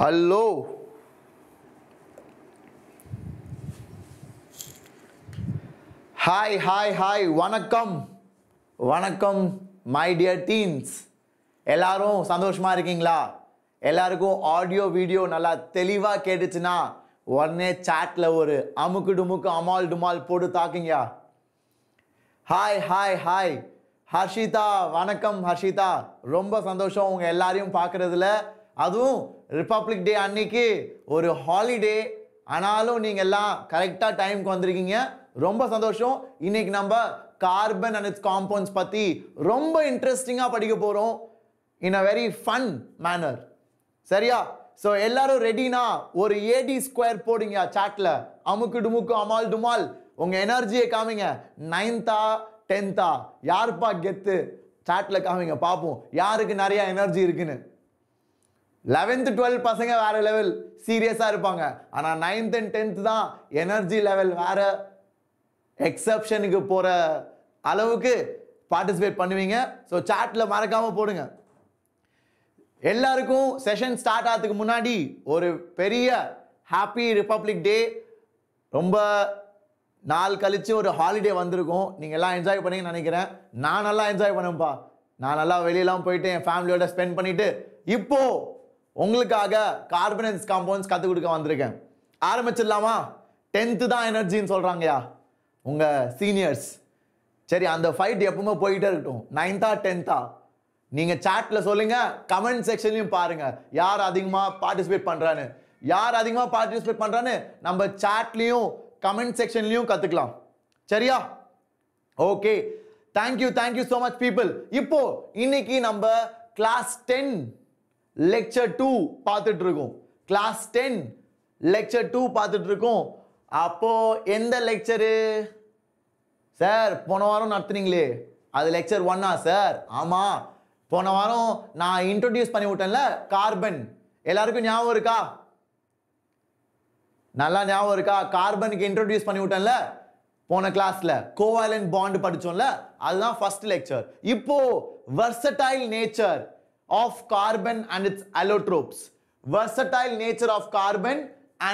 Hello. Hi, hi, hi. Vanakkam. Vanakkam, my dear teens. Ellarum sandoshama irukingla. Ellarkum audio video nalla teliva keduchuna one chat la oru amukku dumukku amal dumal podu taakinga. Hi, hi, hi. Harshita, vanakkam Harshita. Romba sandosham unga ellariyum paakradhula. Aduvum Republic Day anniki oru holiday analum neenga ella correct time ku vandirkinga. Romba sandosham. Inniki namba carbon and its compounds patti romba interesting ah padikka porom in a very fun manner. Seriya? So, ellaru ready na, oru AD square podinga chat la. Amukku dumukku amal dumal. Unga energy kaaminga. 9th, 10th. Yarpa gettu chat la kaaminga. Paapom. Yarukku nariya energy irukku. 11th, 12th pasanga vera level serious ah irupanga. Ana 9th and 10th da energy level vera exception ku pora alavukku participate pannuvinga. So, chat la marakama podunga. Ellarukkum session start aadhukku munadi oru periya happy Republic Day romba naal kalichu oru holiday vandirukum neenga ella enjoy panninga nenikiren naan alla enjoy panumpa naan alla veliyala poite en family oda spend pannite ippo ungalkaga carbon and compounds kathu kudukka vandiruken aarambichiralama 10th da energy nu solranga ya unga seniors seri andha fight eppume poite irukkum 9th ah 10th ah நீங்க chatல சொல்லுங்க comment செக்ஷன்லயும் பாருங்க யார் அதிகமா participate பண்றானு நம்ம chatலயும் comment செக்ஷன்லயும் கத்துக்கலாம் சரியா okay thank you so much people இப்போ இன்னைக்கு நம்ம கிளாஸ் 10 லெக்சர் 2 பார்த்துட்டு இருக்கோம் அப்போ எந்த லெக்சர் சார் போன வாரம் நடத்துனீங்களே அது லெக்சர் 1 ஆ சார் ஆமா போன வாரம் நான் இன்ட்ரோடியூஸ் பண்ணி விட்டேன்ல கார்பன் எல்லாருக்கும் ஞாபகம் இருக்கா நல்லா ஞாபகம் இருக்கா கார்பனுக்கு இன்ட்ரோடியூஸ் பண்ணி விட்டேன்ல போன கிளாஸ்ல கோவாலன்ட் பாண்ட் படிச்சோம்ல அதுதான் ஃபர்ஸ்ட் லெக்சர் இப்போ versatile nature of carbon and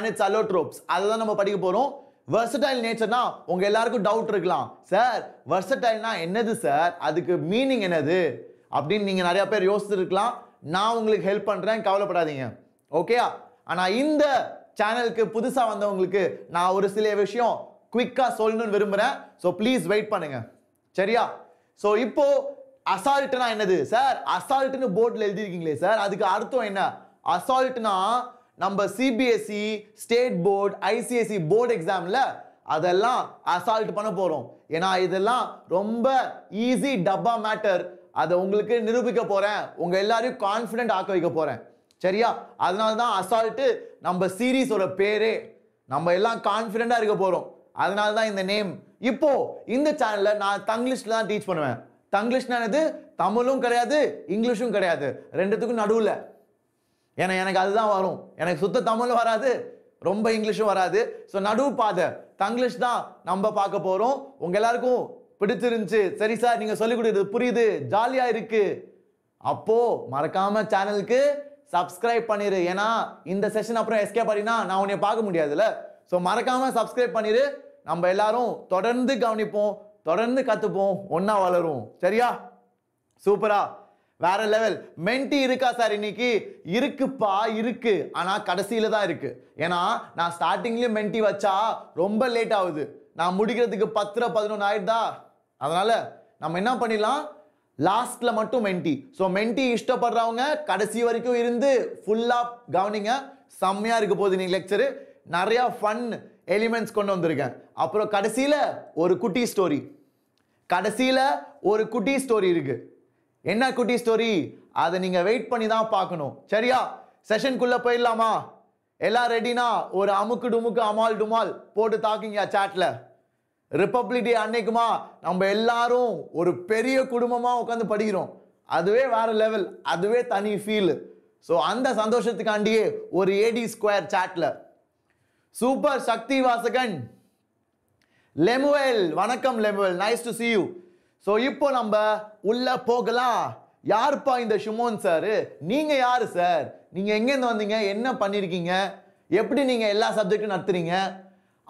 its allotropes அதுதான் நம்ம படிக்க போறோம் versatile nature na உங்க எல்லாருக்கும் டவுட் இருக்கலாம் சார் வெர்சடைல்னா என்னது சார் அதுக்கு மீனிங் என்னது அப்படினு நீங்க நிறைய பேர் யோசிச்சிருக்கலாம் நான் உங்களுக்கு ஹெல்ப் பண்றேன் கவலைப்படாதீங்க ஓகேயா ஆனா இந்த சேனலுக்கு புதுசா வந்தவங்களுக்கு நான் ஒரு சில விஷயம் குயிக்கா சொல்லணும்னு விரும்பறேன் சோ ப்ளீஸ் வெயிட் பண்ணுங்க சரியா சோ இப்போ அசால்ட்னா என்னது சார் அசால்ட்னு போர்டில் எழுதி இருக்கீங்களே சார் அதுக்கு அர்த்தம் என்ன அசால்ட்னா நம்ம CBSE state board ICSE board எக்ஸாம்ல அதெல்லாம் அசால்ட் பண்ண போறோம் ஏனா இதெல்லாம் ரொம்ப ஈஸி டப்பா மேட்டர் அத உங்களுக்கு நிரூபிக்க போறேன் உங்க எல்லாரையும் கான்ஃபிடன்ட் ஆக்க வைக்க போறேன் சரியா அதனால தான் அசால்ட் நம்ம சீரிஸோட பேரே நம்ம எல்லாம் கான்ஃபிடன்ட்டா இருக்க போறோம் அதனால தான் இந்த நேம் இப்போ இந்த சேனல்ல நான் தங்கிலீஷ்ல தான் டீச் பண்ணுவேன் தங்கிலீஷ்னா என்னது தமிழும் கிடையாது இங்கிலீஷும் கிடையாது ரெண்டுத்துக்கும் நடுவுல ஏனா எனக்கு அதுதான் வரும் எனக்கு சுத்த தமிழும் வராது ரொம்ப இங்கிலீஷும் வராது சோ நடுவு பாதை தங்கிலீஷ் தான் நம்ம பார்க்க போறோம் உங்க எல்லாருக்கும் பிடிச்சிருந்துச்சு சரி சார் நீங்க சொல்லி கொடுத்து புரியுது ஜாலியா இருக்கு அப்போ மறக்காம சேனலுக்கு சப்ஸ்கிரைப் பண்ணிரு ஏனா இந்த செஷன் அப்புறம் எஸ்கேப் ஆறினா நான் உன்னை பார்க்க முடியாதுல சோ மறக்காம சப்ஸ்கிரைப் பண்ணிரு நம்ம எல்லாரும் தொடர்ந்து கவனிப்போம் தொடர்ந்து கத்துப்போம் ஒண்ணா வளரும் சரியா சூப்பரா வேற லெவல் மென்டி இருக்கா சார் இன்னைக்கு இருக்குப்பா இருக்கு ஆனா கடைசியில தான் இருக்கு ஏனா நான் ஸ்டார்டிங்லயே மென்டி வச்சா ரொம்ப லேட் ஆகுது நான் முடிக்கிறதுக்கு 10-11 ஆயிடுதா அதனால நம்ம என்ன பண்ணிடலாம் லாஸ்ட்ல மட்டும் மென்டி சோ மென்டி இஷ்டப்படுறவங்க கடைசி வரைக்கும் இருந்து ஃபுல்லா கவனிங்க செம்மையா இருக்க போகுது நீங்க லெக்சர் நிறைய ஃபன் எலிமெண்ட்ஸ் கொண்டு வந்திருக்கேன் அப்புறம் கடைசியில ஒரு குட்டி ஸ்டோரி இருக்கு என்ன குட்டி ஸ்டோரி அதை நீங்க வெயிட் பண்ணி தான் பார்க்கணும் சரியா செஷனுக்குள்ள போயிடலாமா எல்லாம் ரெடினா ஒரு அமுக்கு டுமுக்கு அமால் டுமால் போட்டு தாக்குங்க சாட்ல ரிபப்ளிக் டே அன்னைக்குமா நம்ம எல்லாரும் ஒரு பெரிய குடும்பமா உட்கார்ந்து படிக்கிறோம் அதுவே வேற லெவல் அதுவே தனி ஃபீல் சோ அந்த சந்தோஷத்துக்காண்டியே ஒரு AD ஸ்கொயர் சாட்ல சூப்பர் சக்தி வாசகன் லெமுவேல் வணக்கம் Lemuel nice to see you so இப்போ நம்ம உள்ள போகலாம் யாருப்பா இந்த ஷிமோன் சார், நீங்க யாரு சார், நீங்க எங்கேருந்து வந்தீங்க, என்ன பண்ணிருக்கீங்க, எப்படி நீங்க எல்லா சப்ஜெக்டும் நடத்துறீங்க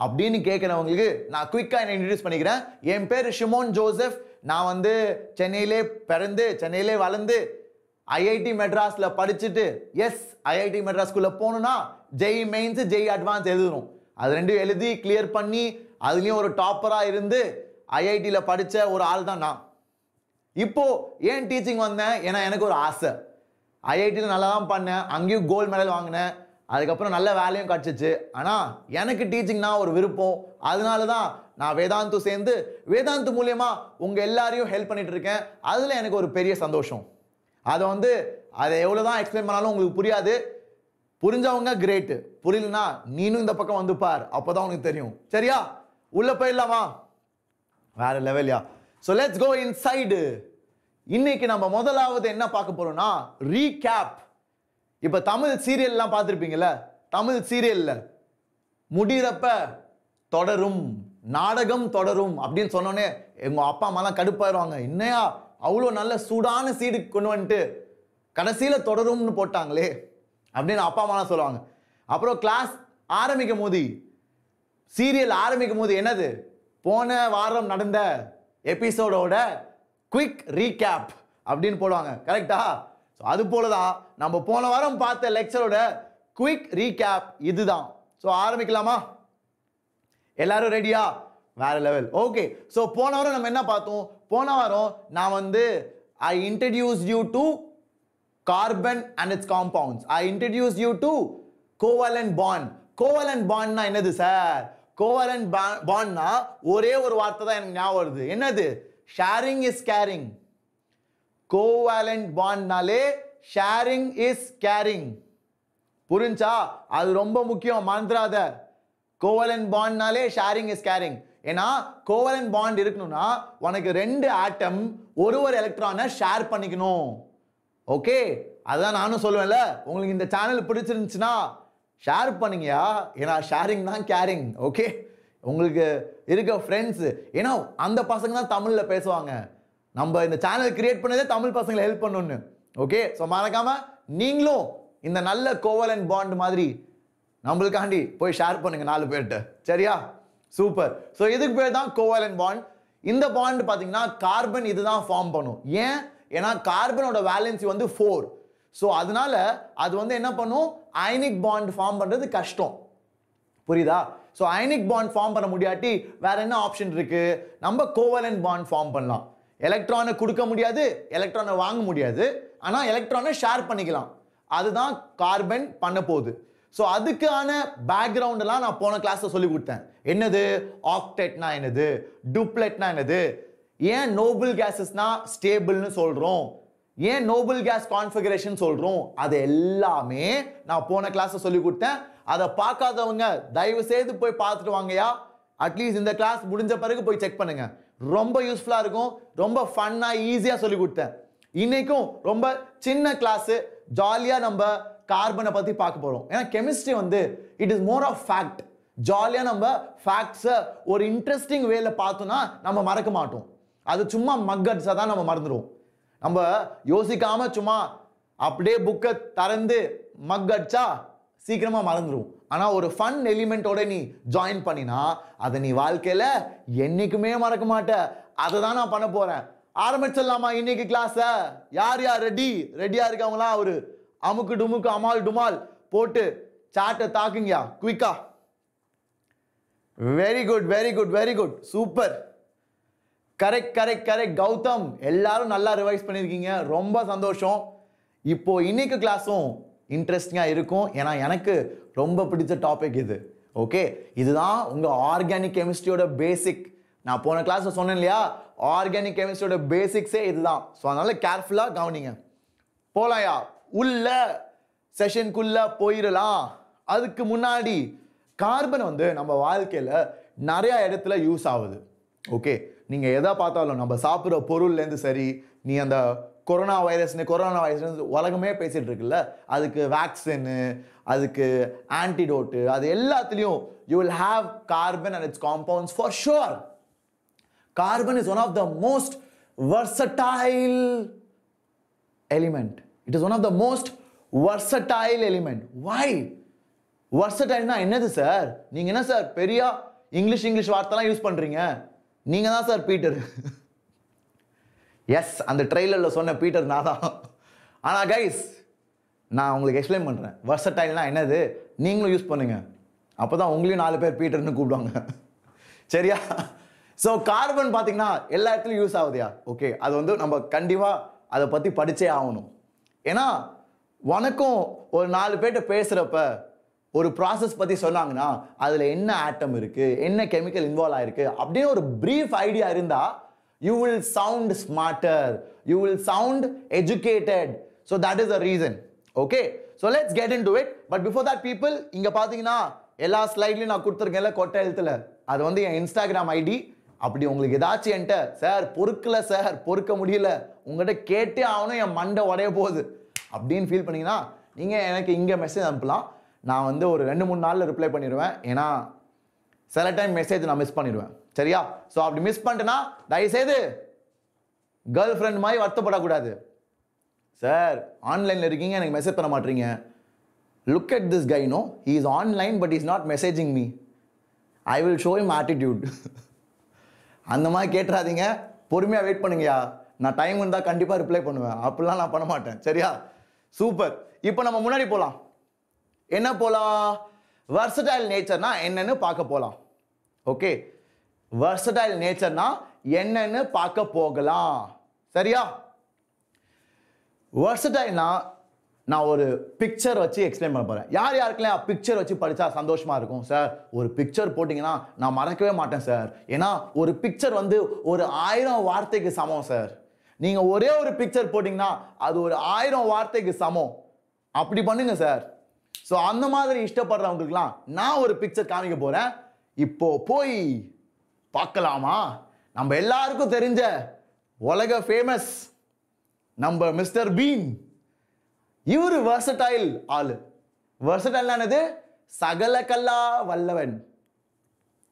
அப்படின்னு கேட்குறவங்களுக்கு நான் குயிக்காக என்னை இன்ட்ரடியூஸ் பண்ணிக்கிறேன். என் பேர் ஷிமோன் ஜோசப். நான் வந்து சென்னையிலே பிறந்து சென்னையிலே வளர்ந்து ஐஐடி மெட்ராஸில் படிச்சுட்டு ஐஐடி மெட்ராஸ் ஸ்கூலில் போகணுன்னா ஜெய் மெயின்ஸு ஜெய் அட்வான்ஸ் எழுதணும். அது ரெண்டும் எழுதி கிளியர் பண்ணி அதுலேயும் ஒரு டாப்பராக இருந்து ஐஐடியில் படித்த ஒரு ஆள் தான் நான். இப்போது ஏன் டீச்சிங் வந்தேன், ஏன்னா எனக்கு ஒரு ஆசை. ஐஐடியில் நல்லா தான் பண்ணேன், அங்கேயும் கோல்டு மெடல் வாங்கினேன், அதுக்கப்புறம் நல்ல வேலையும் கிடச்சிச்சு. ஆனால் எனக்கு டீச்சிங்னா ஒரு விருப்பம், அதனால தான் நான் வேதாந்து சேர்ந்து வேதாந்து மூலயமா உங்கள் எல்லாரையும் ஹெல்ப் பண்ணிகிட்ருக்கேன். அதில் எனக்கு ஒரு பெரிய சந்தோஷம். அதை வந்து அதை எவ்வளோ தான் எக்ஸ்பிளைன் பண்ணாலும் உங்களுக்கு புரியாது. புரிஞ்சவங்க கிரேட்டு, புரியலனா நீனும் இந்த பக்கம் வந்து பார், அப்போ தான் உனக்கு தெரியும். சரியா, உள்ளே போயிடலாமா? வேறு லெவல்யா. So let's go inside. இன்னைக்கு நம்ம முதலாவது என்ன பார்க்க போகிறோம்னா ரீகேப். இப்போ தமிழ் சீரியல்லாம் பார்த்துருப்பீங்கள்ல, தமிழ் சீரியலில் முடிகிறப்ப தொடரும், நாடகம் தொடரும் அப்படின்னு சொன்னோன்னே எங்கள் அப்பா அம்மாலாம் கடுப்பாயிடுவாங்க. என்னையா அவ்வளோ நல்ல சூடான சீடு கொண்டு வந்துட்டு கடைசியில் தொடரும்னு போட்டாங்களே அப்படின்னு அப்பா அம்மாலாம் சொல்லுவாங்க. அப்புறம் கிளாஸ் ஆரம்பிக்கும் போது, சீரியல் ஆரம்பிக்கும் போது என்னது, போன வாரம் நடந்த எபிசோடோட குயிக் ரீகேப் அப்படின்னு போடுவாங்க. கரெக்டா? ஸோ அது போல தான் நம்ம போன வாரம் பார்த்த லெக்சரோட குயிக் ரீகேப் இதுதான். ஸோ ஆரம்பிக்கலாமா? எல்லாரும் ரெடியா? வேற லெவல். ஓகே, ஸோ போன வாரம் நம்ம என்ன பார்த்தோம்? போன வாரம் நான் வந்து I introduce you to carbon and its compounds, I introduce you to covalent bond. Covalent பாண்ட்னா என்னது சார்? கோவலன்ட் பாண்ட்னா ஒரே ஒரு வார்த்தை தான் எனக்கு ஞாபகம் வருது. என்னது? Sharing is caring. கோவலன்ட் பாண்ட்னாலே ஷேரிங் இஸ் கேரிங். புரிஞ்சா? அது ரொம்ப முக்கியம், மறந்துடாத. கோவலன்ட் பாண்ட்னாலே ஷேரிங் இஸ் கேரிங். ஏன்னா கோவலன்ட் பாண்ட் இருக்கணும்னா உனக்கு ரெண்டு ஆட்டம் ஒரு ஒரு எலக்ட்ரானை ஷேர் பண்ணிக்கணும். ஓகே, அதுதான் நானும் சொல்லுவேன்ல, உங்களுக்கு இந்த சேனல் பிடிச்சிருந்துச்சுன்னா ஷேர் பண்ணுங்கயா. ஏன்னா ஷேரிங் தான் கேரிங். ஓகே, உங்களுக்கு இருக்க ஃப்ரெண்ட்ஸு, ஏன்னா அந்த பசங்க தான் தமிழில் பேசுவாங்க. நம்ம இந்த சேனல் கிரியேட் பண்ணதே தமிழ் பசங்களை ஹெல்ப் பண்ணணுன்னு. ஓகே, ஸோ மறக்காமல் நீங்களும் இந்த நல்ல கோவலன்ட் பாண்ட் மாதிரி நம்மளுக்காண்டி போய் ஷேர் பண்ணுங்க 4 பேர்கிட்ட. சரியா? சூப்பர். ஸோ இதுக்கு பேர் தான் கோவலன்ட் பாண்ட். இந்த பாண்ட் பார்த்தீங்கன்னா கார்பன் இதுதான் ஃபார்ம் பண்ணும். ஏன்? ஏன்னா கார்பனோட வேலன்சி வந்து 4. ஸோ அதனால அது வந்து என்ன பண்ணும், அயனிக் பாண்ட் ஃபார்ம் பண்ணுறது கஷ்டம். புரியுதா? ஸோ அயனிக் பாண்ட் ஃபார்ம் பண்ண முடியாட்டி வேற என்ன ஆப்ஷன் இருக்கு? நம்ம கோவலன்ட் பாண்ட் ஃபார்ம் பண்ணலாம். எலக்ட்ரானை கொடுக்க முடியாது, எலக்ட்ரானை வாங்க முடியாது, ஆனால் எலக்ட்ரானை ஷேர் பண்ணிக்கலாம். அதுதான் கார்பன் பண்ண போகுது. ஸோ அதுக்கான பேக்ரவுண்டெல்லாம் நான் போன கிளாஸில் சொல்லி கொடுத்தேன். என்னது ஆக்டெட்னா என்னது, டூப்லெட்னா என்னது, ஏன் நோபல் கேஸஸ்னா ஸ்டேபிள்னு சொல்கிறோம், ஏன் நோபல் கேஸ் கான்ஃபிகரேஷன் சொல்கிறோம், அது எல்லாமே நான் போன கிளாஸில் சொல்லி கொடுத்தேன். அதை பார்க்காதவங்க தயவு செய்து போய் பார்த்துட்டு வாங்கயா. அட்லீஸ்ட் இந்த கிளாஸ் முடிஞ்ச பிறகு போய் செக் பண்ணுங்கள். ரொம்ப யூஸ்ஃபுல்லாக இருக்கும், ரொம்ப ஃபன்னாக ஈஸியாக சொல்லி கொடுத்தேன். இன்றைக்கும் ரொம்ப சின்ன கிளாஸு, ஜாலியாக நம்ம கார்பனை பற்றி பார்க்க போகிறோம். ஏன்னா கெமிஸ்ட்ரி வந்து it is more of fact. ஜாலியாக நம்ம ஃபேக்ட்ஸை ஒரு இன்ட்ரெஸ்டிங் வேல பார்த்தோன்னா நம்ம மறக்க மாட்டோம். அது சும்மா மக்கட்ஸாக தான் நம்ம மறந்துடுவோம். நம்ம யோசிக்காமல் சும்மா அப்படியே புக்கை திறந்து மக்கட்ஸா சீக்கிரமாக மறந்துடுவோம். ஆனால் ஒரு ஃபன் எலிமெண்ட்டோட நீ ஜாயின் பண்ணினா அதை நீ வாழ்க்கையில் என்றைக்குமே மறக்க மாட்ட. அதை தான் நான் பண்ண போகிறேன். ஆரம்பிச்சிடலாமா இன்னைக்கு கிளாஸை? யார் யார் ரெடி? ரெடியாக இருக்கவங்களா ஒரு அமுக்கு டுமுக்கு அமால் டுமால் போட்டு சாட்டை தாக்குங்கயா குயிக்கா. Very good, very good, very good, super. Correct, correct, correct Gautham. எல்லாரும் நல்லா ரிவைஸ் பண்ணியிருக்கீங்க, ரொம்ப சந்தோஷம். இப்போது இன்னைக்கு கிளாஸும் இன்ட்ரெஸ்டிங்காக இருக்கும், ஏன்னா எனக்கு ரொம்ப பிடிச்ச டாபிக் இது. ஓகே, இதுதான் உங்கள் ஆர்கானிக் கெமிஸ்ட்ரியோட பேசிக். நான் போன கிளாஸில் சொன்னேன் இல்லையா, ஆர்கானிக் கெமிஸ்ட்ரியோட பேசிக்ஸே இதுதான். ஸோ அதனால் கேர்ஃபுல்லாக கவனிங்க. போகலாயா, உள்ள செஷனுக்குள்ளே போயிடலாம். அதுக்கு முன்னாடி கார்பன் வந்து நம்ம வாழ்க்கையில் நிறையா இடத்துல யூஸ் ஆகுது. ஓகே, நீங்கள் எதை பார்த்தாலும் நம்ம சாப்பிட்ற பொருள்லேருந்து சரி, நீ அந்த கொரோனா வைரஸ்னு உலகமே பேசிகிட்டு இருக்குல்ல, அதுக்கு வேக்சின்னு, அதுக்கு ஆன்டிடோட்டு, அது எல்லாத்துலேயும் you will have carbon and its compounds for sure. Carbon is one of the most versatile element. It is one of the most versatile element. Why? Versatile na enadhu sir? Neenga enna sir periya English vaartha la use pandringa. Neenga dhaan sir Peter. Yes, and the trailer la sonna Peter na dhaan. Ana guys, na ungalku explain pandren. Versatile na enadhu? Neengalum use pannunga. Appadhaan ungaliyum 4 per Peter nu koopduvaanga. Seriya? So carbon paathina ella edathilum use avudya. Okay, adu vandu namba kandiva adha patti padiche avanum. Ena vanakkum or 4 per pesrappa ஒரு process பத்தி சொன்னாங்கனா அதுல என்ன atom இருக்கு என்ன chemical involve ஆயிருக்கு அப்படியே ஒரு brief idea இருந்தா you will sound smarter, you will sound educated. So that is the reason. Okay, so let's get into it. But before that people, இங்க பாத்தீங்கன்னா எல்லா ஸ்லைட்லயும் நான் கொடுத்திருக்கேன்ல கொட்டை எழுத்துல, அது வந்து என் Instagram ID. அப்படி உங்களுக்கு ஏதாச்சும் என்கிட்ட சார் பொறுக்கல சார் பொறுக்க முடியல உங்ககிட்ட கேட்டே ஆவணும் என் மண்டை உடைய போகுது அப்படின்னு ஃபீல் பண்ணீங்கன்னா நீங்க எனக்கு இங்க மெசேஜ் அனுப்பலாம். நான் வந்து ஒரு 2-3 நாள்ல ரிப்ளை பண்ணிடுவேன். ஏனா சில டைம் மெசேஜ் நான் மிஸ் பண்ணிடுவேன். சரியா? சோ அப்படி மிஸ் பண்ணிட்டனா தயவு செய்து गर्ल फ्रेंड மாதிரி வர்த்தப்பட கூடாது. சார் ஆன்லைன்ல இருக்கீங்க எனக்கு மெசேஜ் பண்ண மாட்டீங்க. Look at this guy, no? He is online but he is not messaging me. I will show him attitude. அந்த மாதிரி கேட்றாதீங்க. பொறுமையா வெயிட் பண்ணுங்கயா. நான் டைம் இருந்தா கண்டிப்பா ரிப்ளை பண்ணுவேன். அப்பலாம் நான் பண்ண மாட்டேன். சரியா? சூப்பர். இப்போ நம்ம முன்னாடி போலாம். என்ன போலாம்? versatile nature னா என்னன்னு பார்க்க போலாம். ஓகே, versatile nature னா என்னன்னு பார்க்க போகலாம். சரியா? versatile னா நான் ஒரு பிக்சர் வச்சு எக்ஸ்பிளைன் பண்ண போறேன். யார் யாருக்கெல்லாம் பிக்சர் வச்சு படிச்சா சந்தோஷமா இருக்கும்? சார் ஒரு பிக்சர் போட்டீங்கன்னா நான் மறக்கவே மாட்டேன் சார், ஏன்னா ஒரு பிக்சர் வந்து ஒரு 1000 வார்த்தைக்கு சமம் சார். நீங்க ஒரே ஒரு பிக்சர் போட்டீங்கன்னா அது ஒரு 1000 வார்த்தைக்கு சமம். அப்படி பண்ணுங்க சார். சோ அந்த மாதிரி இஷ்டப்படுறவங்களுக்குலாம் நான் ஒரு பிக்சர் காமிக்க போறேன். இப்போ போய் பார்க்கலாமா? நம்ம எல்லாருக்கும் தெரிஞ்ச உலக ஃபேமஸ் நம்ம மிஸ்டர் பீன். இவரு வெர்சடைல் ஆளு. வெர்சடைல்னா என்னது? சகலகலா வல்லவன்.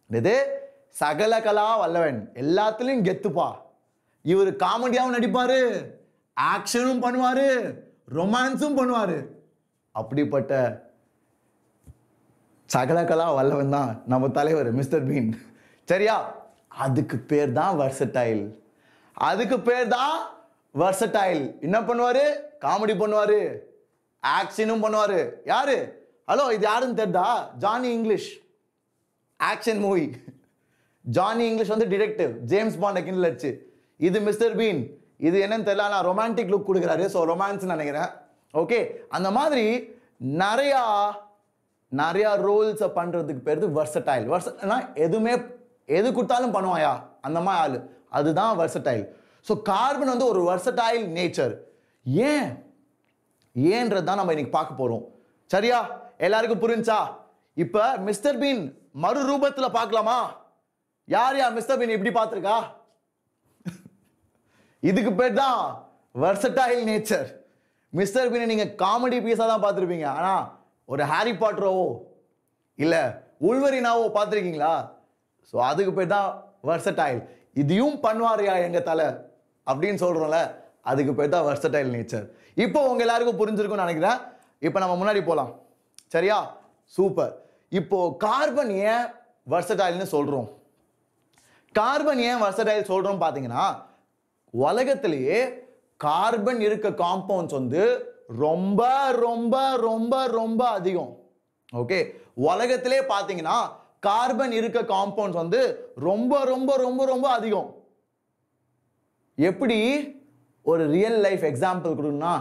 என்னது? சகலகலா வல்லவன். எல்லாத்துலயும் கெத்துப்பா. இவரு காமெடியாவும் நடிப்பாரு, ஆக்ஷனும் பண்ணுவாரு, ரொமான்ஸும் பண்ணுவாரு. அப்படிப்பட்ட சகலகலா வல்லவன் தான் நம்ம தலைவர் மிஸ்டர் பீன். சரியா? அதுக்கு பேர் தான் வெர்சடைல். அதுக்கு பேர் தான் வெர்சடைல். என்ன பண்ணுவாரு? காமெடி பண்ணுவாரு, ஆக்ஷனும் பண்ணுவாரு. யாரு? ஹலோ, இது யாருன்னு தெரியுதா? Johnny English. Action movie. Johnny English வந்து டிடெக்டிவ், ஜேம்ஸ் பாண்ட் கிண்டல் அடிச்சு. இது மிஸ்டர் பீன். இது என்னன்னு தெரியல, நான் ரொமான்டிக் லுக் கொடுக்குறாரு. ஸோ ரொமான்ஸ் நினைக்கிறேன். ஓகே, அந்த மாதிரி நிறையா நிறையா ரோல்ஸை பண்ணுறதுக்கு பேர் வெர்சடைல். வெர்சடைல்னா எதுவுமே எது கொடுத்தாலும் பண்ணுவாயா அந்த மாதிரி ஆள், அதுதான் வெர்சடைல். ஸோ கார்பன் வந்து ஒரு வெர்சடைல் நேச்சர். ஏன் ஏன்றது தான் நம்ம இன்னைக்கு பார்க்க போகிறோம். சரியா? எல்லாருக்கும் புரிஞ்சா? இப்போ மிஸ்டர் பீன் மறு ரூபத்தில் பார்க்கலாமா? யார் யார் மிஸ்டர் பீன் இப்படி பார்த்துருக்கா? இதுக்கு பேர் தான் வெர்சடைல் நேச்சர். மிஸ்டர் பீனை நீங்கள் காமெடி பீஸாக தான் பார்த்துருப்பீங்க. ஆனால் ஒரு ஹாரி பாட்டரோவோ இல்லை உல்வரினாவோ பார்த்துருக்கீங்களா? ஸோ அதுக்கு பேர் தான் வெர்சடைல். இதையும் பண்ணுவாரியா எங்கள் தலை அப்படின்னு சொல்கிறோம்ல, அதுக்கு பேர் தான் வெர்சடைல் நேச்சர். இப்போ உங்கள் எல்லாருக்கும் புரிஞ்சிருக்கும்னு நினைக்கிறேன். இப்போ நம்ம முன்னாடி போகலாம். சரியா? சூப்பர். இப்போது கார்பன் ஏன் வெர்சடைல்னு சொல்கிறோம்? கார்பன் ஏன் வெர்சடைல் சொல்கிறோம் பார்த்தீங்கன்னா, உலகத்திலேயே கார்பன் இருக்க காம்பவுண்ட்ஸ் வந்து ரொம்ப ரொம்ப ரொம்ப ரொம்ப அதிகம். ஓகே, உலகத்திலே பார்த்தீங்கன்னா கார்பன் இருக்க காம்பவுண்ட்ஸ் வந்து ரொம்ப ரொம்ப ரொம்ப ரொம்ப அதிகம். எப்படி ஒரு ரியல் லைஃப் எக்ஸாம்பிள் கொடுக்கணும்னா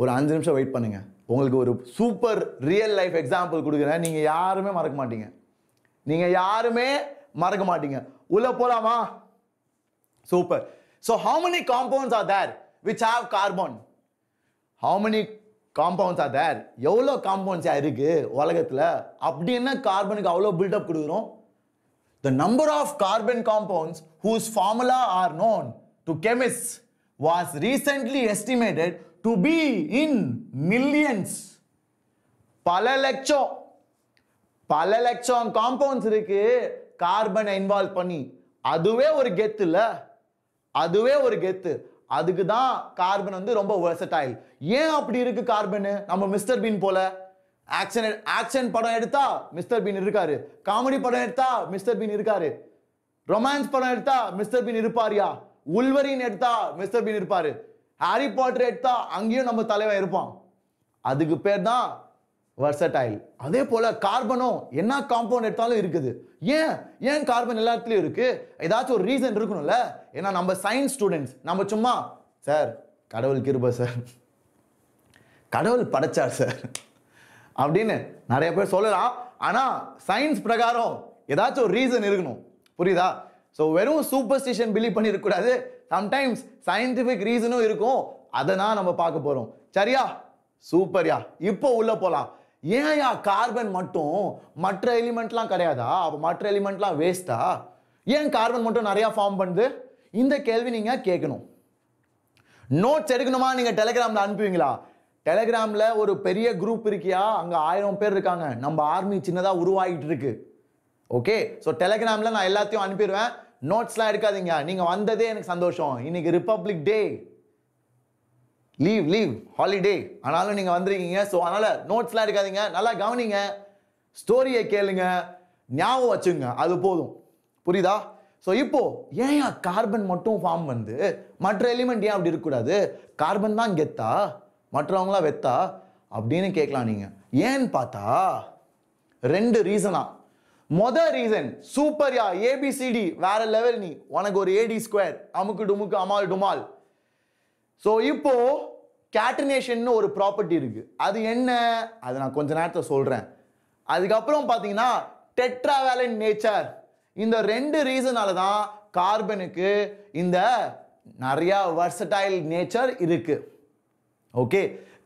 ஒரு 5 நிமிஷம் வெயிட் பண்ணுங்க. உங்களுக்கு ஒரு சூப்பர் ரியல் லைஃப் எக்ஸாம்பிள் கொடுக்குறேன். நீங்கள் யாருமே மறக்க மாட்டீங்க. உள்ள போலாமா? Super. So how many compounds are there which have carbon? How many compounds are there? எவ்வளோ காம்பவுண்ட்ஸ் இருக்கு உலகத்தில்? அப்படி என்ன கார்பனுக்கு அவ்வளோ பில்டப் கொடுக்குறோம்? The number of carbon compounds whose formula are known to chemists was recently estimated to be in millions. பல லட்சம் compounds இருக்கு கார்பனை இன்வால்வ் பண்ணி. அதுவே ஒரு கெத்து. அதுக்கு தான் கார்பன் வந்து ரொம்ப versatile. ஏன் அப்படி இருக்கு கார்பன்? நம்ம மிஸ்டர் பீன் போல ஆக்ஷன் படம் எடுத்தா மிஸ்டர் பீன் இருக்காரு, காமெடி படம் எடுத்தா மிஸ்டர் பீன் இருக்காரு, ரொமான்ஸ் படம் எடுத்தா மிஸ்டர் பீன் இருப்பாரியா, உல்வரின் எடுத்தா மிஸ்டர் பீன் இருப்பாரு, ஹாரி பாட்டர் எடுத்தா அங்கேயும் நம்ம தலைவன் இருப்பான். அதுக்கு பேர் தான் versatile. அதே போல கார்பனும் என்ன காம்பவுண்ட் எடுத்தாலும் இருக்குது. ஏன் கார்பன் எல்லா இடத்துலயும் இருக்கு? ஏதாச்சும் ஒரு ரீசன் இருக்கணும்ல. ஏன்னா நம்ம சயின்ஸ் ஸ்டூடெண்ட்ஸ் நம்ம சும்மா சார் கடவுள் கிருபை சார், கடவுள் படைச்சார் சார் அப்படின்னு நிறைய பேர் சொல்லலாம். ஆனா சயின்ஸ் பிரகாரம் ஏதாச்சும் ஒரு ரீசன் இருக்கணும், புரியுதா? ஸோ வெறும் சூப்பர்ஸ்டிஷன் பிலீவ் பண்ணிருக்கூடாது, சம்டைம்ஸ் சயின்டிஃபிக் ரீசனும் இருக்கும். அதை நான் நம்ம பார்க்க போறோம், சரியா? சூப்பர்யா. இப்போ உள்ள போலாம். ஏன்யா கார்பன் மட்டும், மற்ற எலிமெண்ட்லாம் கிடையாதா? அப்போ மற்ற எலிமெண்ட்லாம் வேஸ்டா? ஏன் கார்பன் மட்டும் நிறையா ஃபார்ம் பண்ணுது? இந்த கேள்வி நீங்கள் கேட்கணும். நோட்ஸ் எடுக்கணுமா? நீங்கள் டெலிகிராமில் அனுப்புவீங்களா? டெலிகிராமில் ஒரு பெரிய குரூப் இருக்கியா, அங்கே 1000 பேர் இருக்காங்க. நம்ம ஆர்மி சின்னதாக உருவாகிட்டு இருக்கு. ஓகே, ஸோ டெலிகிராமில் நான் எல்லாத்தையும் அனுப்பிடுவேன். நோட்ஸ்லாம் எடுக்காதீங்க. நீங்கள் வந்ததே எனக்கு சந்தோஷம். இன்னைக்கு ரிப்பப்ளிக் டே, லீவ் ஹாலிடே, ஆனாலும் நீங்கள் வந்துருக்கீங்க. ஸோ அதனால் நோட்ஸ்லாம் எடுக்காதீங்க. நல்லா கவனிங்க, ஸ்டோரியை கேளுங்க, ஞாபகம் வச்சுங்க, அது போதும், புரியுதா? ஸோ இப்போது ஏன் கார்பன் மட்டும் ஃபார்ம் வந்து மற்ற எலிமெண்ட் ஏன் அப்படி இருக்கக்கூடாது? கார்பன் தான் கெத்தா, மற்றவங்களாம் வெத்தா அப்படின்னு கேட்கலாம் நீங்கள். ஏன்னு பார்த்தா ரெண்டு ரீசனா. மொதல் ரீசன் சூப்பர்யா, ஏபிசிடி வேற லெவல். நீ உனக்கு ஒரு ஏடி ஸ்கொயர், அமுக்கு டுமுக்கு அமால் டுமால். ஸோ இப்போ கேட்டனேஷன் ஒரு ப்ராப்பர்ட்டி இருக்கு. அது என்ன? அதை நான் கொஞ்ச நேரத்தில் சொல்றேன். அதுக்கப்புறம் பார்த்தீங்கன்னா டெட்ராவேலன் நேச்சர். இந்த ரெண்டு ரீசனால தான் கார்பனுக்கு இந்த நிறைய வெர்சடைல் நேச்சர் இருக்கு. ஓகே,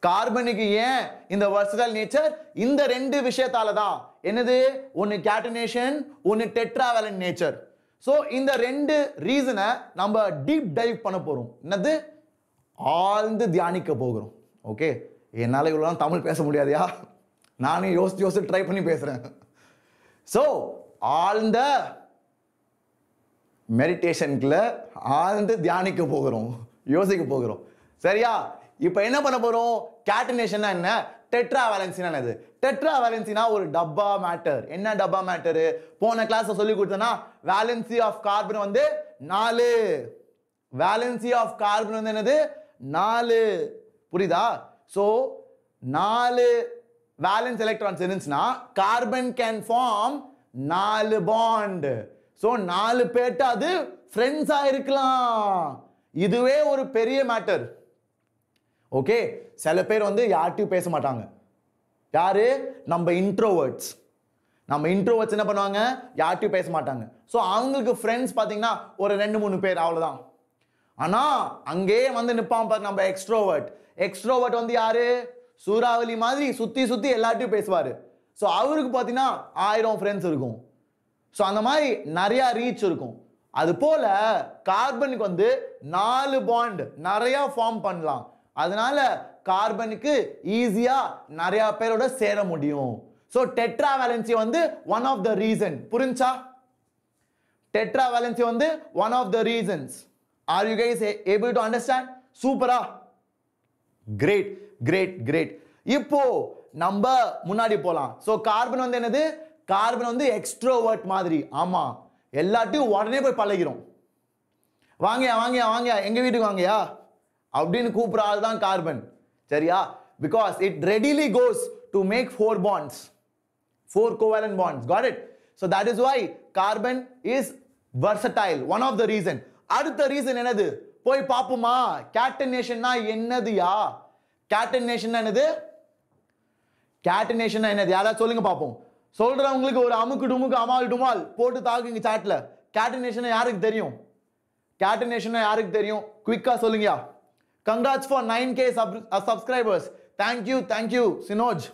கார்பனுக்கு ஏன் இந்த வெர்சடைல் நேச்சர்? இந்த ரெண்டு விஷயத்தால தான். என்னது? ஒன்று கேட்டனேஷன், ஒன்று டெட்ராவேலன் நேச்சர். ஸோ இந்த ரெண்டு ரீசனை நம்ம டீப் டைவ் பண்ண போறோம். என்னது? ஆழ்ந்து தியானிக்க போகிறோம். ஓகே, என்னால் இவ்வளோ தமிழ் பேச முடியாதுயா, நானே யோசித்து ட்ரை பண்ணி பேசுகிறேன். ஸோ ஆழ்ந்த மெடிடேஷனுக்குள்ள ஆழ்ந்து தியானிக்க போகிறோம், யோசிக்க போகிறோம், சரியா? இப்போ என்ன பண்ண போகிறோம்? கேட்டனேஷன்னா என்ன, டெட்ரா வேலன்சினா என்னது? டெட்ரா வேலன்சினா ஒரு டப்பா மேட்டர். என்ன டப்பா மேட்டரு? போன கிளாஸை சொல்லி கொடுத்தேன்னா வேலன்சி ஆஃப் கார்பன் வந்து 4. வேலன்சி ஆஃப் கார்பன் வந்து என்னது? 4, புரியுதா? ஸோ 4 வேலன்ஸ் எலக்ட்ரான்ஸ் இருந்துச்சுன்னா carbon can form 4 bond. So 4 பேர்ட்ட அது ஃப்ரெண்ட்ஸாக இருக்கலாம். இதுவே ஒரு பெரிய மேட்டர். ஓகே, சில பேர் வந்து யார்ட்டையும் பேச மாட்டாங்க. யாரு? நம்ம இன்ட்ரோவர்ட்ஸ். நம்ம இன்ட்ரோவர்ட்ஸ் என்ன பண்ணுவாங்க? யார்ட்டையும் பேச மாட்டாங்க. ஸோ அவங்களுக்கு ஃப்ரெண்ட்ஸ் பார்த்தீங்கன்னா ஒரு 2-3 பேர், அவ்வளோதான். ஆனா அங்கே வந்து நிப்பான் பாரு நம்ம எக்ஸ்ட்ரோவர்ட். எக்ஸ்ட்ரோவர்ட் வந்து யாரு? சூறாவளி மாதிரி சுத்தி சுத்தி எல்லார்ட்டையும் பேசுவாரு. ஸோ அவருக்கு பார்த்தீங்கன்னா 1000 ஃப்ரெண்ட்ஸ் இருக்கும். ஸோ அந்த மாதிரி நிறைய ரீச் இருக்கும். அது போல கார்பனுக்கு வந்து 4 பாண்ட் நிறைய ஃபார்ம் பண்ணலாம். அதனால கார்பனுக்கு ஈஸியா நிறைய பேரோட சேர முடியும். ஸோ டெட்ரா வேலன்சி வந்து ஒன் ஆஃப் த ரீசன். புரிஞ்சா? டெட்ரா வேலன்சி வந்து one of the reasons. Are you guys able to understand? சூப்பரா? Great great great. இப்போ நம்ம முன்னாடி போலாம். ஸோ கார்பன் வந்து என்னது? கார்பன் வந்து எக்ஸ்ட்ரோவர்ட் மாதிரி. ஆமா, எல்லாத்தையும் உடனே போய் பழகிறோம். வாங்கயா வாங்கயா வாங்கயா, எங்க வீட்டுக்கு வாங்கயா அப்படின்னு கூப்பிடுற ஆள் தான் கார்பன், சரியா? Because it readily goes to make 4 bonds, 4 covalent bonds. Got it? So that is why carbon is versatile. One of the reason. அடுத்த ரீசன் என்னது? போய் பாப்போமா? கேட்டனேஷன்னா என்னதுயா? கேட்டனேஷன்னா என்னது? கேட்டனேஷன்னா என்னது? யாரா சொல்லுங்க பாப்போம். சொல்றவங்களுக்கு ஒரு அமுக்கு டுமுக்கு அமால் டுமால் போட்டு தாக்குங்க சாட்ல. கேட்டனேஷன் யாருக்கு தெரியும்? கேட்டனேஷன் யாருக்கு தெரியும்? குவிக்கா சொல்லுங்கயா. Congrats for 9K subscribers. Thank you thank you Sinoj.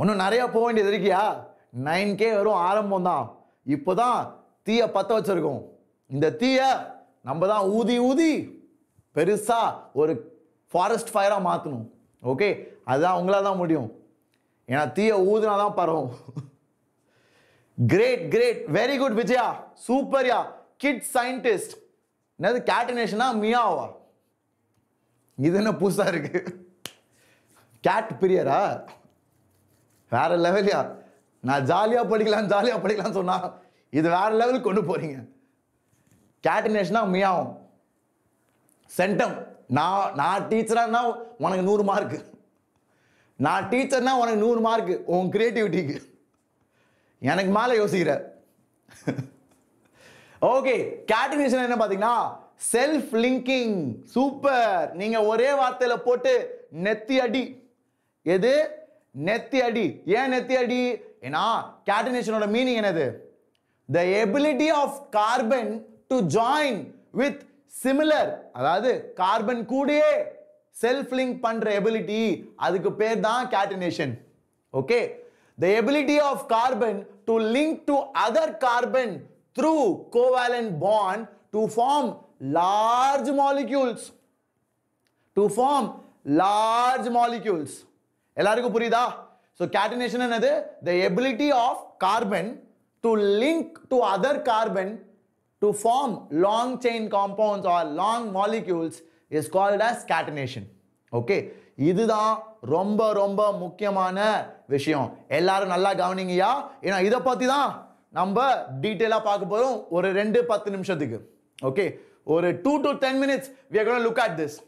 ஒன்னும் நிறைய போக வேண்டியது இருக்கியா? 9K வரும் ஆரம்பம் தான். இப்போதான் தீய பத்த வச்சிருக்கோம். இந்த தீய நம்ம தான் ஊதி பெருசா ஒரு ஃபாரஸ்ட் ஃபயரா மாற்றணும். ஓகே, அதுதான் உங்களால் தான் முடியும். ஏன்னா தீய ஊதுனா தான் பரவும். Great great, very good Vijaya, சூப்பர்யா. Kid scientist. Now the catenation is Miawa. This is a pusa. Cat period. Where level ya? Na jalia padikalan so na. This where level kondu poringa. Catenation is Miawa. Centum. Na teacher now 100 mark. Na teacher now 100 mark on creativity. Yanak mala yosira. Okay, catenation enna pathina self linking. Super. Ninga ore vaarthaila potu netti adi. Edhu netti adi. Yen netti adi ena catenation oda meaning enadhu? The ability of carbon to join with similar, adhaadu carbon kudiye self link pandra ability, adukku per dhaan catenation. Okay, the ability of carbon to link to other carbon through covalent bond to form large molecules. To form large molecules. Ellarukku puriyudha? So catenation enadhu? The ability of carbon to link to other carbon to form long chain compounds or long molecules is called as catenation. Okay. This is romba romba mukkiyamaana vishayam. Ellarum nalla gavuninga ena idha pathi dhaan number detail paaka porom oru 2 10 nimishathukku. Okay, oru 2 to 10 minutes we are going to look at this.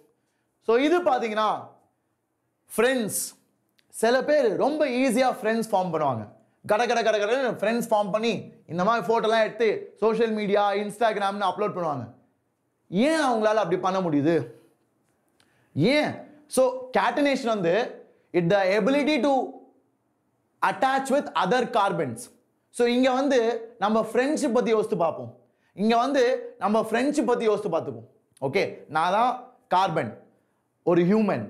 So idu pathina friends sela per romba easy friends form பண்ணுவாங்க. Kada kada kada kada friends form பண்ணி இந்த மாதிரி photo எல்லாம் எடுத்து social media Instagram ல upload பண்ணுவாங்க. ஏன் அவங்களால அப்படி பண்ண முடியுது? ஏன்? So catenation on the it the ability to attach with other carbons. So, inga vandu nama friendship pathi yosithu paapom. Inga vandu nama friendship pathi yosithu paathukom. Okay, nada carbon or human,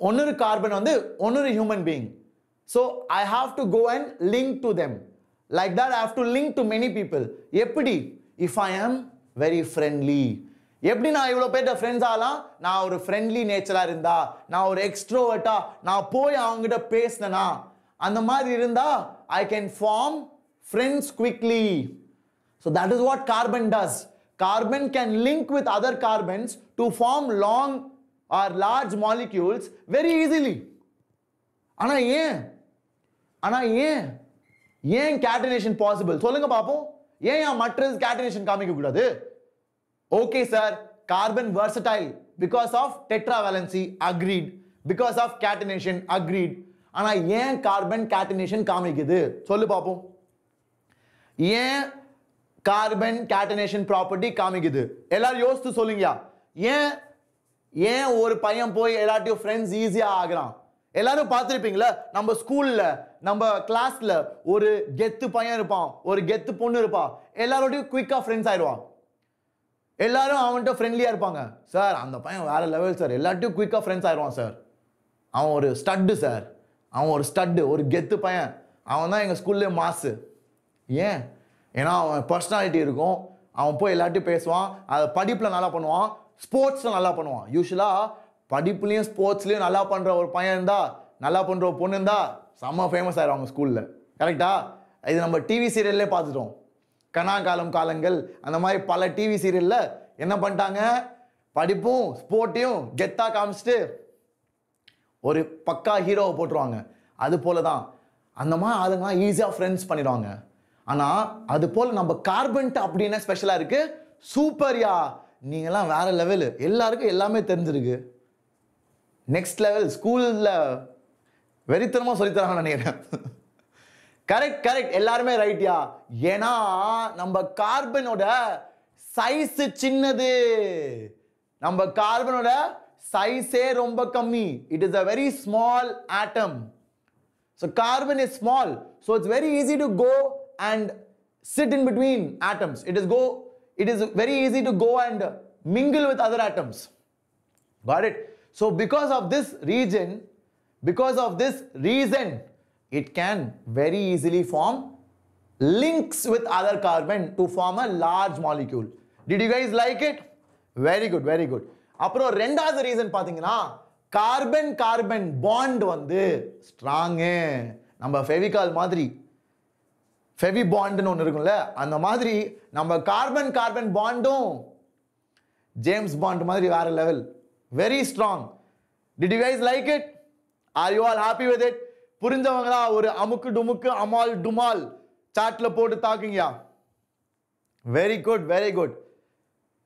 onoru carbon vandu onoru human being. So I have to go and link to them. Like that I have to link to many people. Eppadi if I am very friendly, eppadi na ivlo peta friends ala na or friendly nature la irunda, na or extrovert ah na poi avangita pesna na andha mari irunda I can form friends quickly. So that is what carbon does. Carbon can link with other carbons to form long or large molecules very easily. Ana yen? Ana yen? Yen catenation possible? Solunga paapom. Yen ya matras catenation kaamikku kudadhu? Okay sir, carbon versatile because of tetravalency, agreed. Because of catenation, agreed. Ana yen carbon catenation kaamikudhu? Sollu paapom. Yen carbon catenation property kaamikudhu? Ellar yosithu solunga. Yen oru paiyan poi ellatiyum friends easy ah aagran. Ellarum paathirupingala நம்ம school la நம்ம class la oru gethu paiyan irupan, oru gethu ponnu irupa, ellarodiyum quick ah friends aayiruvanga. Ellarum avanta friendly ah irupanga. Sir andha paiyan vera level sir, ellatiyum quick ah friends aayiruvanga sir. Avan oru stud sir, avan oru stud, oru gethu paiyan, avan dhaan enga school la mass. Yeah, ena personality irukum, avan poi ellatiyum pesuvan, adu padipla nalla பண்ணுவான், sports la nalla பண்ணுவான். Usually padipliyum sports liyum nalla pandra or paiyan irunda, nalla pandra or ponnu irunda sama famous aayiruvanga school la. Correct ah? Idu nama TV serial la paathutom. Kana kaalam kaalangal andha mari pala TV serial la enna pantaanga, padipum sportiyum getta kaamichittu oru pakka hero potruvanga. Adu pola dhaan andha ma adanga easy ah friends panniruvanga. ஆனா அது போல நம்ம carbon அப்படினா ஸ்பெஷலா இருக்கு. சூப்பர்யா, நீங்க எல்லாம் வேற லெவல், எல்லாருக்கும் எல்லாமே தெரிஞ்சிருக்கு. நெக்ஸ்ட் லெவல் ஸ்கூல்ல வெறித்தனமா சொல்லி தராங்கன்னு நினைக்கிறேன். கரெக்ட் கரெக்ட், எல்லாரும் ரைட்யா. ஏனா நம்ம கார்பனோட சைஸ் சின்னது. நம்ம கார்பனோட சைஸே ரொம்ப கம்மி. It is a very small atom. So carbon is small. So it's very easy to go and sit in between atoms. It is very easy to go and mingle with other atoms. Got it? So because of this reason, it can very easily form links with other carbon to form a large molecule. Did you guys like it? Very good, very good. Apro rendavathu reason pathina carbon carbon bond vandu strong. Namba Fevicol madri Fevi bond nu irukkumla, andha madri nama carbon carbon bondum James Bond madri vara level, very strong. Did you guys like it? Are you all happy with it? Purinjavangala oru amukku dumukku amal dumal chat la potu taakinga. Very good, very good,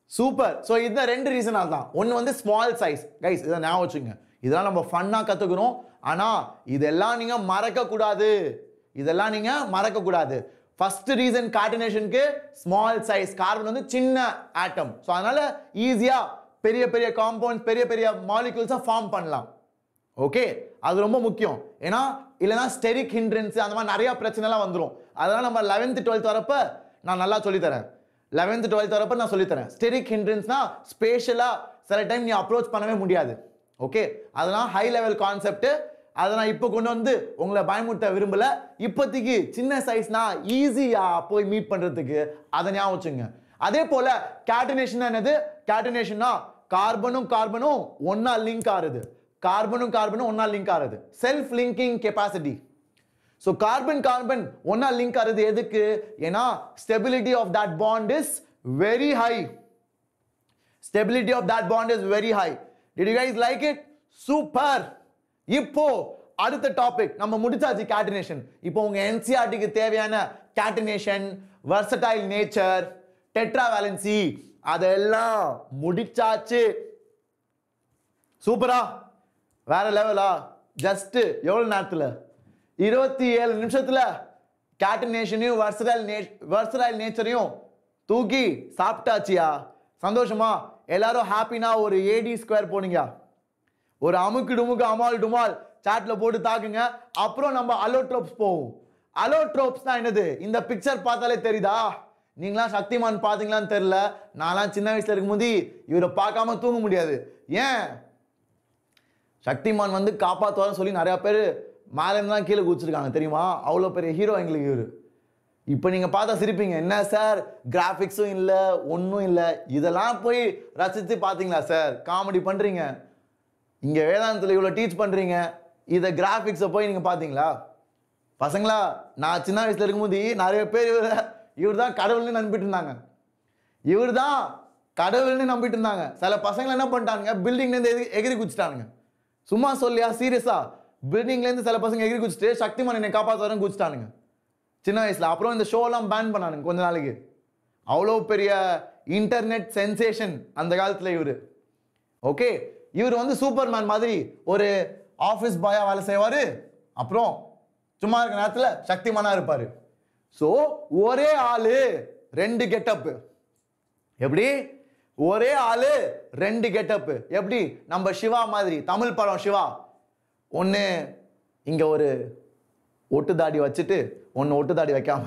super. So idha rendu reason adha one vandu small size guys, idha na vachunga, idha nama fun ah kathukurom, ana idella ninga maraka kudadu, idella ninga maraka kudadu. First reason coordination ke small size, carbon vandu chinna atom, so adanal easy ah periya periya compounds periya periya molecules ah form pannalam. Okay, adu romba mukkiyam, ena illana steric hindrance andha ma nariya prachana la vandrum. Adanal nama 11th 12th varappa na nalla solli tharen, 11th 12th varappa na solli tharen. Steric hindrance na spatial ah sila time ni approach pannave mudiyadhu. Okay, adanal high level concept. அதனா இப்போ கொண்டு வந்து உங்களை பயமுட்ட விரும்பல. இப்போதைக்கு சின்ன சைஸ்னா ஈஸியா போய் மீட் பண்றதுக்கு அத ஞாபகம் வச்சுங்க. அதே போல கார்டினேஷன் என்னது? கார்டினேஷனா கார்பனும் கார்பனும் ஒண்ணா லிங்க் ஆகுது. கார்பனும் கார்பனும் ஒண்ணா லிங்க் ஆகுது. Self linking capacity. So carbon carbon ஒண்ணா லிங்க் ஆகுது எதுக்கு? ஏனா stability of that bond is very high. Stability of that bond is very high. Did you guys like it? Super. இப்போ அடுத்த டாபிக் நம்ம முடிச்சாச்சு கார்டினேஷன். இப்போ உங்க NCERT க்கு தேவையான கார்டினேஷன், வெர்சடைல் நேச்சர், டெட்ராவலன்சி அதெல்லாம் முடிச்சாச்சு. சூப்பரா? வேற லெவலா? ஜஸ்ட் எவ்வளவு நேரத்துல? 27 நிமிஷத்துல கார்டினேஷனையும் வெர்சடைல் நேச்சரையும் தூக்கி சாப்பிட்டாச்சியா? சந்தோஷமா? எல்லாரும் ஹாப்பினா ஒரு AD² போனீங்க. ஒரு அமுக்கு டுமுக்கு அமால் டுமால் சாட்ல போட்டு தாக்குங்க. அப்புறம் நம்ம அலோட்ரோப்ஸ் போவோம். அலோட்ரோப்ஸ்னா என்னது? இந்த பிக்சர் பார்த்தாலே தெரியுதா? நீங்களாம் சக்திமான் பாத்தீங்களான்னு தெரியல. நான்லாம் சின்ன வயசுல இருக்கும்போது இவரை பார்க்காம தூங்க முடியாது. ஏன்? சக்திமான் வந்து காப்பாத்துவான்னு சொல்லி நிறைய பேர் மேலே இருந்தாலும் கீழே குதிச்சிருக்காங்க தெரியுமா? அவ்வளோ பெரிய ஹீரோ எங்களுக்கு இவரு. இப்போ நீங்க பார்த்தா சிரிப்பீங்க, என்ன சார் கிராஃபிக்ஸும் இல்லை ஒன்றும் இல்லை, இதெல்லாம் போய் ரசித்து பார்த்தீங்களா சார்? காமெடி பண்றீங்க, இங்க வேதாந்தத்துல இவ்வளவு டீச் பண்றீங்க, இத கிராபிக்ஸ போய் நீங்க பாத்தீங்களா? பசங்களா, நான் சின்ன வயசுல இருக்கும்போது நிறைய பேர் இவர்தான் கடவுள்னு நம்பிட்டு இருந்தாங்க. இவர்தான் கடவுள்னு நம்பிட்டு இருந்தாங்க. சில பசங்களை என்ன பண்ணிட்டானுங்க, பில்டிங்ல இருந்து எகிரி குதிச்சிட்டானுங்க. சும்மா சொல்லியா, சீரியஸா பில்டிங்ல இருந்து சில பசங்க எகிரி குதிச்சுட்டு சக்திமான் என்னை காப்பாத்துவாரு குதிச்சிட்டானுங்க சின்ன வயசுல. அப்புறம் இந்த ஷோ எல்லாம் பேன் பண்ணானுங்க கொஞ்ச நாளைக்கு. அவ்வளோ பெரிய இன்டர்நெட் சென்சேஷன் அந்த காலத்துல இவரு. ஓகே, இவர் வந்து சூப்பர்மேன் மாதிரி ஒரு ஆஃபீஸ் பாயா வேலை செய்வாரு, அப்புறம் சும்மா இருக்கிற நேரத்துல சக்திமானா இருப்பாரு. சோ ஒரே ஆளு ரெண்டு கெட்டப். எப்படி? ஒரே ஆளு ரெண்டு கெட்டப். எப்படி? நம்ம சிவா மாதிரி, தமிழ் படம் சிவா, ஒன்னு இங்க ஒரு ஒட்டு தாடி வச்சுட்டு ஒன்னு ஒட்டு தாடி வைக்காம.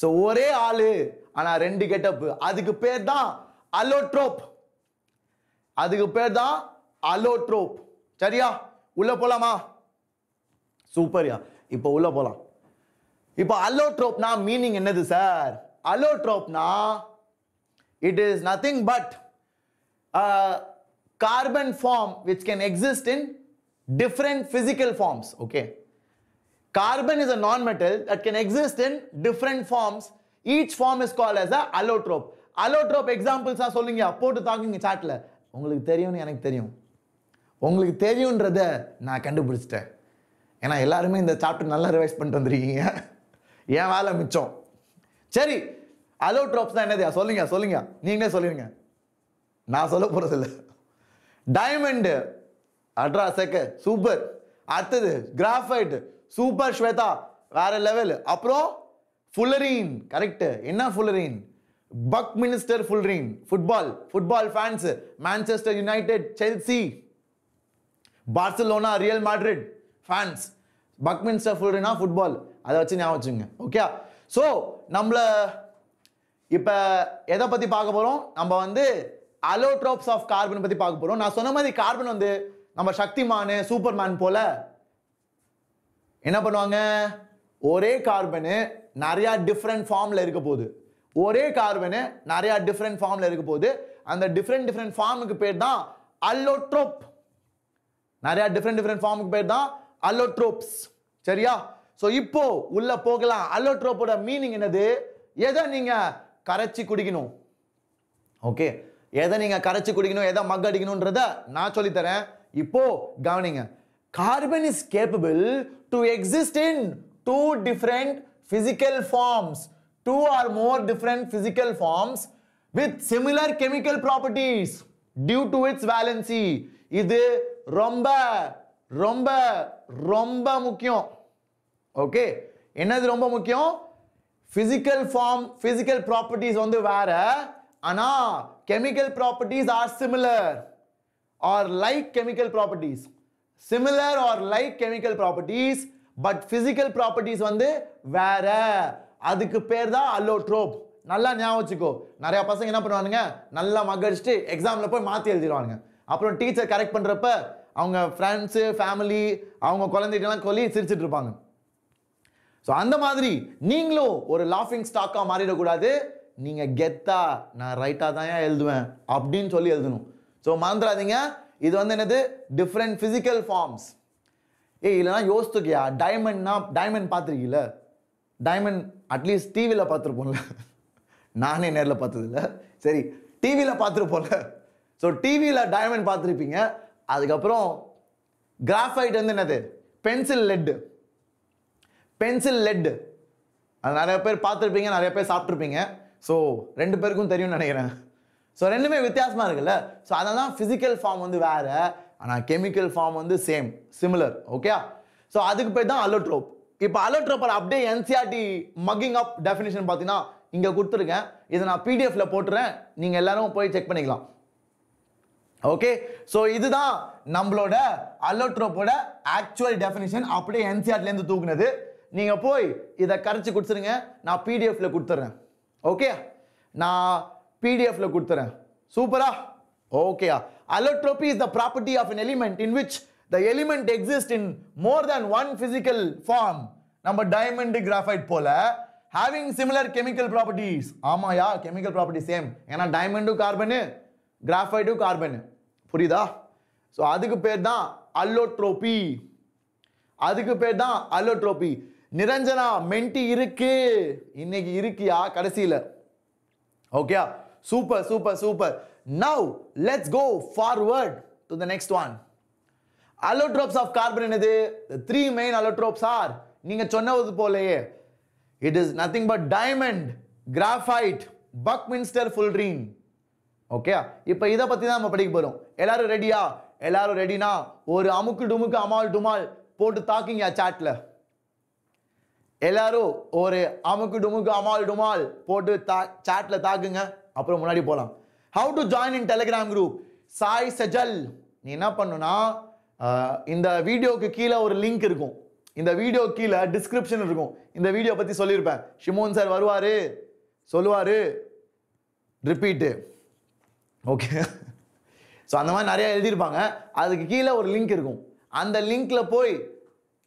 சோ ஒரே ஆளு ஆனா ரெண்டு கெட்டப். அதுக்கு பேர் தான் அலோட்ரோப். அதுக்கு பேர் தான் அலோட்ரோப். சரியா? உள்ள போலாமா? சூப்பர்யா, இப்போ உள்ள போலாம். இப்போ அலோட்ரோப்னா மீனிங் என்னது சார்? அலோட்ரோப்னா it is nothing but carbon form which can exist in different physical forms. Okay, carbon is a non metal that can exist in different forms. Each form is called as a allotrope. Allotrope எக்ஸாம்பிள்ஸா சொல்லுங்க, போட்டு தாக்குங்க சாட்ல. உங்களுக்கு தெரியும்னு எனக்கு தெரியும், உங்களுக்கு தெரியுன்றத நான் கண்டுபிடிச்சிட்டேன். ஏன்னா எல்லாருமே இந்த சாப்டர் நல்லா ரிவைஸ் பண்ணிட்டு வந்துருக்கீங்க, ஏன் வேலை மிச்சம். சரி, அலோட்ரோப்ஸ் தான் என்னது? சொல்லுங்க சொல்லுங்க, நீங்களே சொல்லிடுங்க, நான் சொல்ல போறது இல்லை. டைமண்டு அட்ரா செக்க சூப்பர். அடுத்தது கிராஃபைட் சூப்பர் ஸ்வேதா, வேற லெவல். அப்புறம் ஃபுல்லரின், கரெக்ட். என்ன fullerene? Buckminsterfullerene. Football, football fans, Manchester United, Chelsea, Barcelona, Real Madrid fans. பக்மினிஸ்டர்ஃபுல்லரீனா ஃபுட்பால், அதை வச்சு ஞாபகம் வச்சுங்க. ஓகே, ஸோ நம்மள இப்போ எதை பற்றி பார்க்க போகிறோம்? நம்ம வந்து அலோட்ரோப்ஸ் ஆஃப் கார்பன் பற்றி பார்க்க போகிறோம். நான் சொன்ன மாதிரி கார்பன் வந்து நம்ம சக்திமான் சூப்பர்மேன் போல என்ன பண்ணுவாங்க, ஒரே கார்பனு நிறையா டிஃப்ரெண்ட் ஃபார்மில் இருக்க போகுது. ஒரே கார்பனு நிறையா டிஃப்ரெண்ட் ஃபார்மில் இருக்க போது, அந்த டிஃப்ரெண்ட் டிஃப்ரெண்ட் ஃபார்முக்கு பேர் தான் அலோட்ரோப். நிறையா டிஃப்ரெண்ட் டிஃப்ரெண்ட் ஃபார்முக்கு பேர் தான் அலோட்ரோப்ஸ். சரியா? ஸோ இப்போ உள்ள போகலாம். அலோட்ரோப்போட மீனிங் என்னது? எதை நீங்கள் கரைச்சி குடிக்கணும். ஓகே, எதை நீங்க கரைச்சு குடிக்கணும் எதை மக் அடிக்கணும்ன்றதை நான் சொல்லி தரேன் இப்போ கவனிங்க carbon is capable to exist in two different physical forms two or more different physical forms with similar chemical properties due to its valency இது ரொம்ப ரொம்ப ரொம்ப முக்கியம் okay என்னது ரொம்ப முக்கியம் physical form physical properties வந்து வேற ஆனா chemical properties are similar or like chemical properties similar or like chemical properties but physical properties வந்து வேற அதுக்கு பேர் தான் allotrope நல்லா ஞாபகம் வச்சுக்கோ நிறைய பசங்க என்ன பண்ணுவானுங்க நல்லா மகடிச்சிட்டு எக்ஸாம்ல போய் மாத்தி எழுதிடுவாங்க அப்புறம் டீச்சர் கரெக்ட் பண்றப்ப அவங்க फ्रेंड्स ஃபேமிலி அவங்க குழந்தைகள் எல்லாம் கொல்லி சிரிச்சிட்டு இருப்பாங்க சோ அந்த மாதிரி நீங்களோ ஒரு லாஃபிங் ஸ்டாக்கா மாறிட கூடாது நீங்க கெத்தா நான் ரைட்டா தான் எழுதுவேன் அப்படினு சொல்லி எழுதணும் சோ மறந்துடாதீங்க இது வந்து என்னது different physical forms ஏய் இல்லனா யோசித்துக்கியா டைமண்ட்னா டைமண்ட் பாத்துறீங்கல டைமண்ட் அட்லீஸ்ட் டிவில பாத்துறப்போம்ல நானே நேர்ல பார்த்தது இல்ல சரி டிவில பாத்துறப்போம்ல சோ டிவில டைமண்ட் பாத்துறீங்க அதுக்கு அப்புறம் கிராஃபைட் வந்து என்னது பென்சில் லெட் அது நிறைய பேர் பாத்துறீங்க நிறைய பேர் சாப்பிட்டுப்பீங்க சோ ரெண்டு பேருக்கும் தெரியும் நினைக்கிறேன் சோ ரெண்டுமே வித்தியாசமா இருக்குல்ல சோ அதனால physical form வந்து வேற ஆனா chemical form வந்து சேம் similar ஓகேயா சோ அதுக்கு பேர் தான் allotrope இப்போ allotrope அப்படியே NCERT mugging up definition பாத்தீனா இங்க கொடுத்திருக்கேன் இத நான் PDF ல போட்றேன் நீங்க எல்லாரும் போய் செக் பண்ணிக்கலாம் ஓகே சோ இதுதான் நம்மளோட allotropeோட actual definition அப்படியே NCERT ல இருந்து தூக்குனது நீங்க போய் இத கரெச்சி குடிச்சிருங்க நான் PDF ல கொடுத்துறேன் ஓகே நான் PDF ல கொடுத்துறேன் சூப்பரா ஓகேயா allotropy is the property of an element in which the element exists in more than one physical form நம்ம diamond graphite போல having similar chemical properties ஆமாயா chemical properties same ஏனா diamond carbon graphite carbon புரியுதா so அதுக்கு பேர் தான் allotropy Niranjana மென்டி இருக்கு இன்னைக்கு இருக்கியா கடைசில ஓகேயா super super super now let's go forward to the next one allotropes of carbon என்னது the three main allotropes are நீங்க சொன்னது போலயே it is nothing but diamond graphite buckminsterfullerene ஓகேயா இப்போ இத பத்தி தான் நம்ம படிக்க போறோம் எல்லாரும் ரெடியா எல்லாரும் ரெடினா ஒரு அமுக்கு டுமுக்கு அமால் டுமால் போட்டு தாக்கிங்க சாட்ல எல்லாரும் ஒரு அமுக்கு டுமுக்கு அமால் டுமால் போட்டு chatல தாக்குங்க அப்புறம் முன்னாடி போலாம் how to join in telegram group sai sajal நீ என்ன பண்ணுனா இந்த வீடியோக்கு கீழ ஒரு லிங்க் இருக்கும் இந்த வீடியோ கீழ டிஸ்கிரிப்ஷன் இருக்கும் இந்த வீடியோ பத்தி சொல்லிருப்பேன் ஷிமோன் சார் வருவாரு சொல்லுவாரு ரிபீட் ஓகே சோ அந்த மாதிரி நிறைய எழுதி இருப்பாங்க அதுக்கு கீழ ஒரு லிங்க் இருக்கும் அந்த லிங்க்ல போய்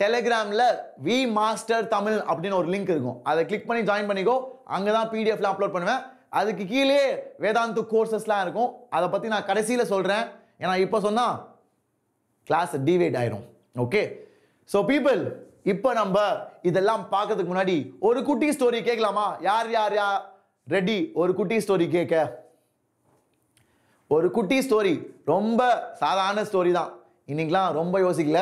Telegramல V Master Tamil அப்படின ஒரு லிங்க் இருக்கும் அதை கிளிக் பண்ணி ஜாயின் பண்ணிக்கோ அங்க தான் PDFல அப்லோட் பண்ணுவேன் அதுக்கு கீழே வேதாந்து கோர்सेसலாம் இருக்கும் அத பத்தி நான் கடைசில சொல்றேன் ஏனா இப்போ சொன்னா கிளாஸ் டிவைட் ஆயிடும் ஓகே சோ people இப்போ நம்ம இதெல்லாம் பார்க்கிறதுக்கு முன்னாடி ஒரு குட்டி ஸ்டோரி கேக்கலாமா யார் யார் ரெடி ஒரு குட்டி ஸ்டோரி கேக்க ஒரு குட்டி ஸ்டோரி ரொம்ப சாதாரண ஸ்டோரி தான் இன்னைக்குலாம் ரொம்ப யோசிக்கல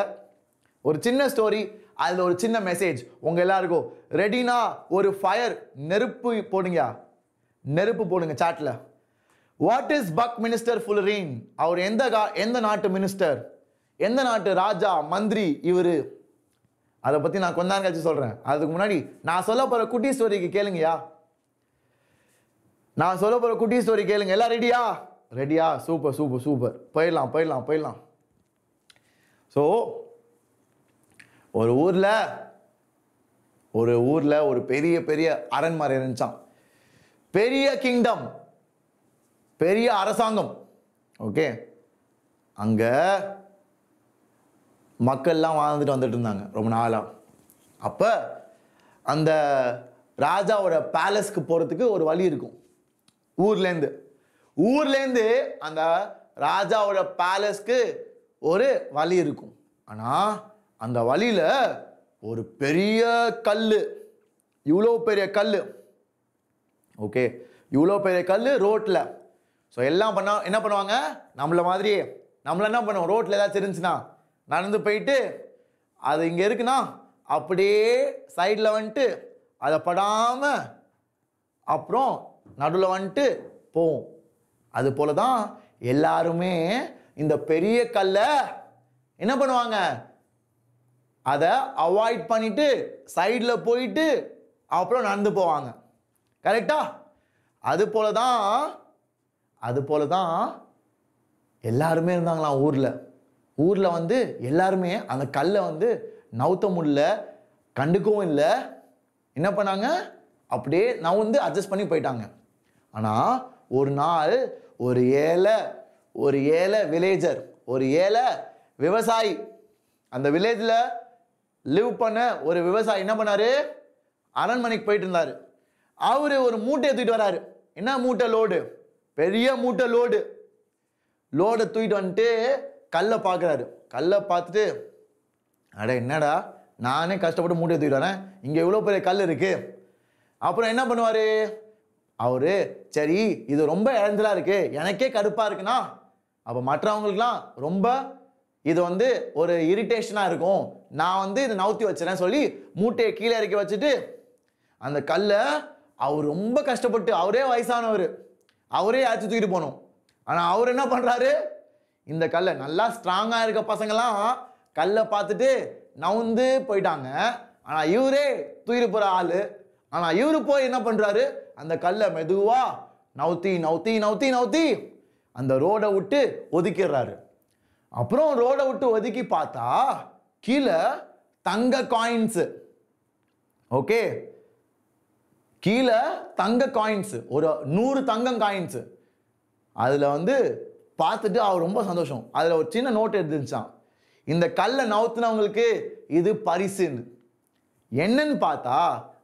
ஒரு சின்ன ஸ்டோரி அதுல ஒரு சின்ன மெசேஜ் உங்க எல்லாருக்கும் ரெடினா ஒரு ஃபயர் நெருப்பு போடுங்க சாட்ல வாட் இஸ் பக்மினிஸ்டர்ஃபுல்லரின் அவர் எந்த நாட்டு மினிஸ்டர் எந்த நாட்டு ராஜா மந்திரி இவரு அத பத்தி நான் கொஞ்ச நேரம் கழிச்சு சொல்றேன் அதுக்கு முன்னாடி நான் சொல்ல போற குட்டி ஸ்டோரிக்கு கேளுங்கயா நான் சொல்ல போற குட்டி ஸ்டோரி கேளுங்க எல்லாரும் ரெடியா ரெடியா சூப்பர் சூப்பர் சூப்பர் போயிடலாம் போயிடலாம் போயிடலாம் சோ ஒரு ஊர்ல ஒரு பெரிய பெரிய அரண்மனை இருந்துச்சாம் பெரிய கிங்டம் பெரிய அரசாங்கம் ஓகே அங்க மக்கள் எல்லாம் வாழ்ந்துட்டு வந்துட்டு இருந்தாங்க ரொம்ப நாளா அப்ப அந்த ராஜாவோட பேலஸ்க்கு போறதுக்கு ஒரு வழி இருக்கும் ஊர்ல இருந்து அந்த ராஜாவோட பேலஸ்க்கு ஒரு வழி இருக்கும் ஆனா அந்த வழியில ஒரு பெரிய கல்லு இவ்ளோ பெரிய கல்லு ஓகே இவ்ளோ பெரிய கல்லு ரோட்ல So, எல்லாம் பண்ண என்ன பண்ணுவாங்க நம்மள மாதிரி நம்மள என்ன பண்ணுவோம் ரோட்ல ஏதாவது தெரிஞ்சினா நடந்து போயிடு அது இங்க இருக்குனா அப்படியே சைடுல வந்து அத படாம அப்புறம் நடுல வந்து போவும் அது போல தான் எல்லாரும் இந்த பெரிய கல்ல என்ன பண்ணுவாங்க அத அவாய்ட் பண்ணிட்டு சைடுல போயிடு அப்புறம் நடந்து போவாங்க கரெக்ட்டா அது போல தான் எல்லாரும் இருந்தாங்கலாம் ஊர்ல வந்து எல்லாரும் அந்த கல்லை வந்து நவுத்த முடியல கண்டுக்கவும் இல்ல என்ன பண்ணாங்க அப்படியே நான் வந்து அட்ஜஸ்ட் பண்ணி போயிட்டாங்க ஆனா ஒரு நாள் ஒரு ஏழை வில்லேஜர் ஒரு ஏழை விவசாயி அந்த வில்லேஜ்ல லிவ் பண்ண ஒரு விவசாயி என்ன பண்ணாரு அரண்மனைக்கு போயிட்டு இருந்தாரு அவரு ஒரு மூட்டை தூக்கிட்டு வராரு என்ன மூட்டை லோடு பெரிய மூட்டை லோடு தூக்கிட்டு வந்துட்டு கல்லை பார்க்குறாரு கல்லை பார்த்துட்டு அட என்னடா நானே கஷ்டப்பட்டு மூட்டை தூக்கிட்டு வரேன் இங்கே எவ்வளோ பெரிய கல் இருக்கு அப்புறம் என்ன பண்ணுவார் அவரு சரி இது ரொம்ப இழந்தலா இருக்கு எனக்கே கடுப்பாக இருக்குண்ணா அப்போ மற்றவங்களுக்குலாம் ரொம்ப இது வந்து ஒரு இரிட்டேஷனாக இருக்கும் நான் வந்து இதை நவுத்தி வச்சுறேன் சொல்லி மூட்டையை கீழே இறக்கி வச்சுட்டு அந்த கல்லை அவர் ரொம்ப கஷ்டப்பட்டு அவரே வயசானவர் அவரே அழைச்சி தூக்கிட்டு போகணும் ஆனால் அவர் என்ன பண்ணுறாரு இந்த கல்லை நல்லா ஸ்ட்ராங்காக இருக்க பசங்களாம் கல்லை பார்த்துட்டு நவுந்து போயிட்டாங்க ஆனால் இவரே தூக்கிட்டு போகிற ஆள் ஆனால் இவரு போய் என்ன பண்ணுறாரு அந்த கல்லை மெதுவாக நவுத்தி நவுத்தி நவுத்தி நவுத்தி அந்த ரோடை விட்டு ஒதுக்கிடுறாரு அப்புறம் ரோடை விட்டு ஒதுக்கி பார்த்தா கீழே தங்க காயின்ஸு ஓகே கீழே தங்க காயின்ஸு ஒரு 100 தங்கம் காயின்ஸு அதில் வந்து பார்த்துட்டு அவர் ரொம்ப சந்தோஷம் அதில் ஒரு சின்ன நோட் எடுத்துருந்துச்சான் இந்த கல்லை நவுத்துனவங்களுக்கு இது பரிசுன்னு என்னன்னு பார்த்தா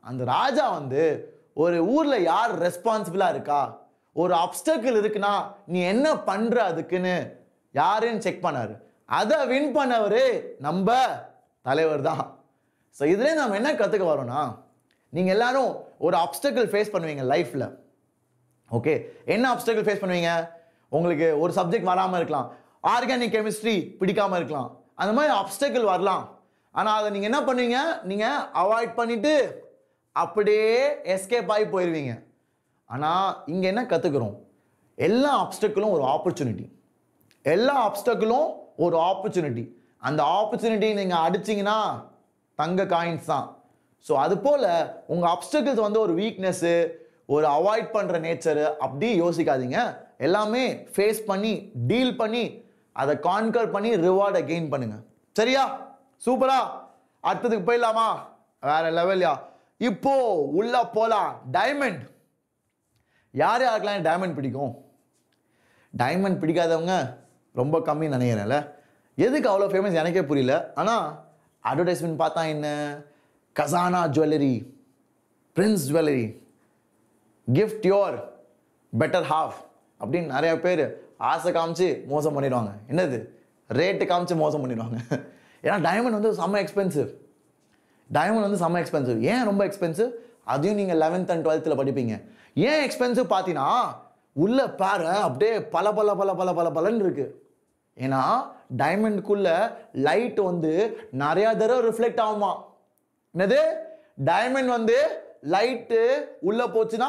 அந்த ராஜா வந்து ஒரு ஊரில் யார் ரெஸ்பான்சிபிளாக இருக்கா ஒரு அப்டக்கிள் இருக்குன்னா நீ என்ன பண்ணுற அதுக்குன்னு யாருன்னு செக் பண்ணார் அதை வின் பண்ணவர் நம்ம தலைவர் தான் ஸோ இதுலேயே நம்ம என்ன கற்றுக்க வரோம்னா நீங்கள் எல்லாரும் ஒரு அப்டக்கிள் ஃபேஸ் பண்ணுவீங்க லைஃப்பில் ஓகே என்ன அப்டக்கிள் ஃபேஸ் பண்ணுவீங்க உங்களுக்கு ஒரு சப்ஜெக்ட் வராமல் இருக்கலாம் ஆர்கானிக் கெமிஸ்ட்ரி பிடிக்காமல் இருக்கலாம் அந்த மாதிரி அப்டக்கிள் வரலாம் ஆனால் அதை நீங்கள் என்ன பண்ணுவீங்க நீங்கள் அவாய்ட் பண்ணிவிட்டு அப்படியே எஸ்கேப் ஆகி போயிடுவீங்க ஆனால் இங்கே என்ன கற்றுக்குறோம் எல்லா அப்டக்கிளும் ஒரு ஆப்பர்ச்சுனிட்டி எல்லா அப்டக்கிளும் ஒரு ஆப்பர்ச்சுனிட்டி அந்த ஆப்பர்ச்சுனிட்டி நீங்கள் அடிச்சிங்கன்னா தங்க காயின்ஸ் தான் ஸோ அது போல் உங்கள் அப்டக்கிள்ஸ் வந்து ஒரு வீக்னஸ்ஸு ஒரு அவாய்ட் பண்ணுற நேச்சரு அப்படி யோசிக்காதீங்க எல்லாமே ஃபேஸ் பண்ணி டீல் பண்ணி அதை கான்கர் பண்ணி ரிவார்டை கெயின் பண்ணுங்கள் சரியா சூப்பரா அடுத்ததுக்கு போயிடலாமா வேறு லெவல்யா இப்போ உள்ள போலாம் டைமண்ட் யார் யாருக்கெல்லாம் டைமண்ட் பிடிக்கும் டைமண்ட் பிடிக்காதவங்க ரொம்ப கம்மின்னு நினைக்கிறேன்ல எதுக்கு அவ்வளோ ஃபேமஸ் எனக்கே புரியல ஆனால் அட்வர்டைஸ்மெண்ட் பார்த்தா என்ன Khazana jewellery Prince jewellery gift your better half அப்படின்னு நிறையா பேர் ஆசை காமிச்சு மோசம் பண்ணிடுவாங்க என்னது ரேட்டு காமிச்சு மோசம் பண்ணிடுவாங்க ஏன்னா டைமண்ட் வந்து செம்ம எக்ஸ்பென்சிவ் ஏன் ரொம்ப எக்ஸ்பென்சிவ் அதையும் நீங்கள் 11th and 12th படிப்பீங்க ஏன் எக்ஸ்பென்சிவ் பார்த்தீங்கன்னா உள்ள பாரு அப்படியே பல பல பல பல பல பலன்னு இருக்குது ஏன்னா டைமண்டுக்குள்ளே லைட் வந்து நிறையா தடவை ரிஃப்ளெக்ட் ஆகுமா என்னது டைமண்ட் வந்து லைட்டு உள்ளே போச்சுன்னா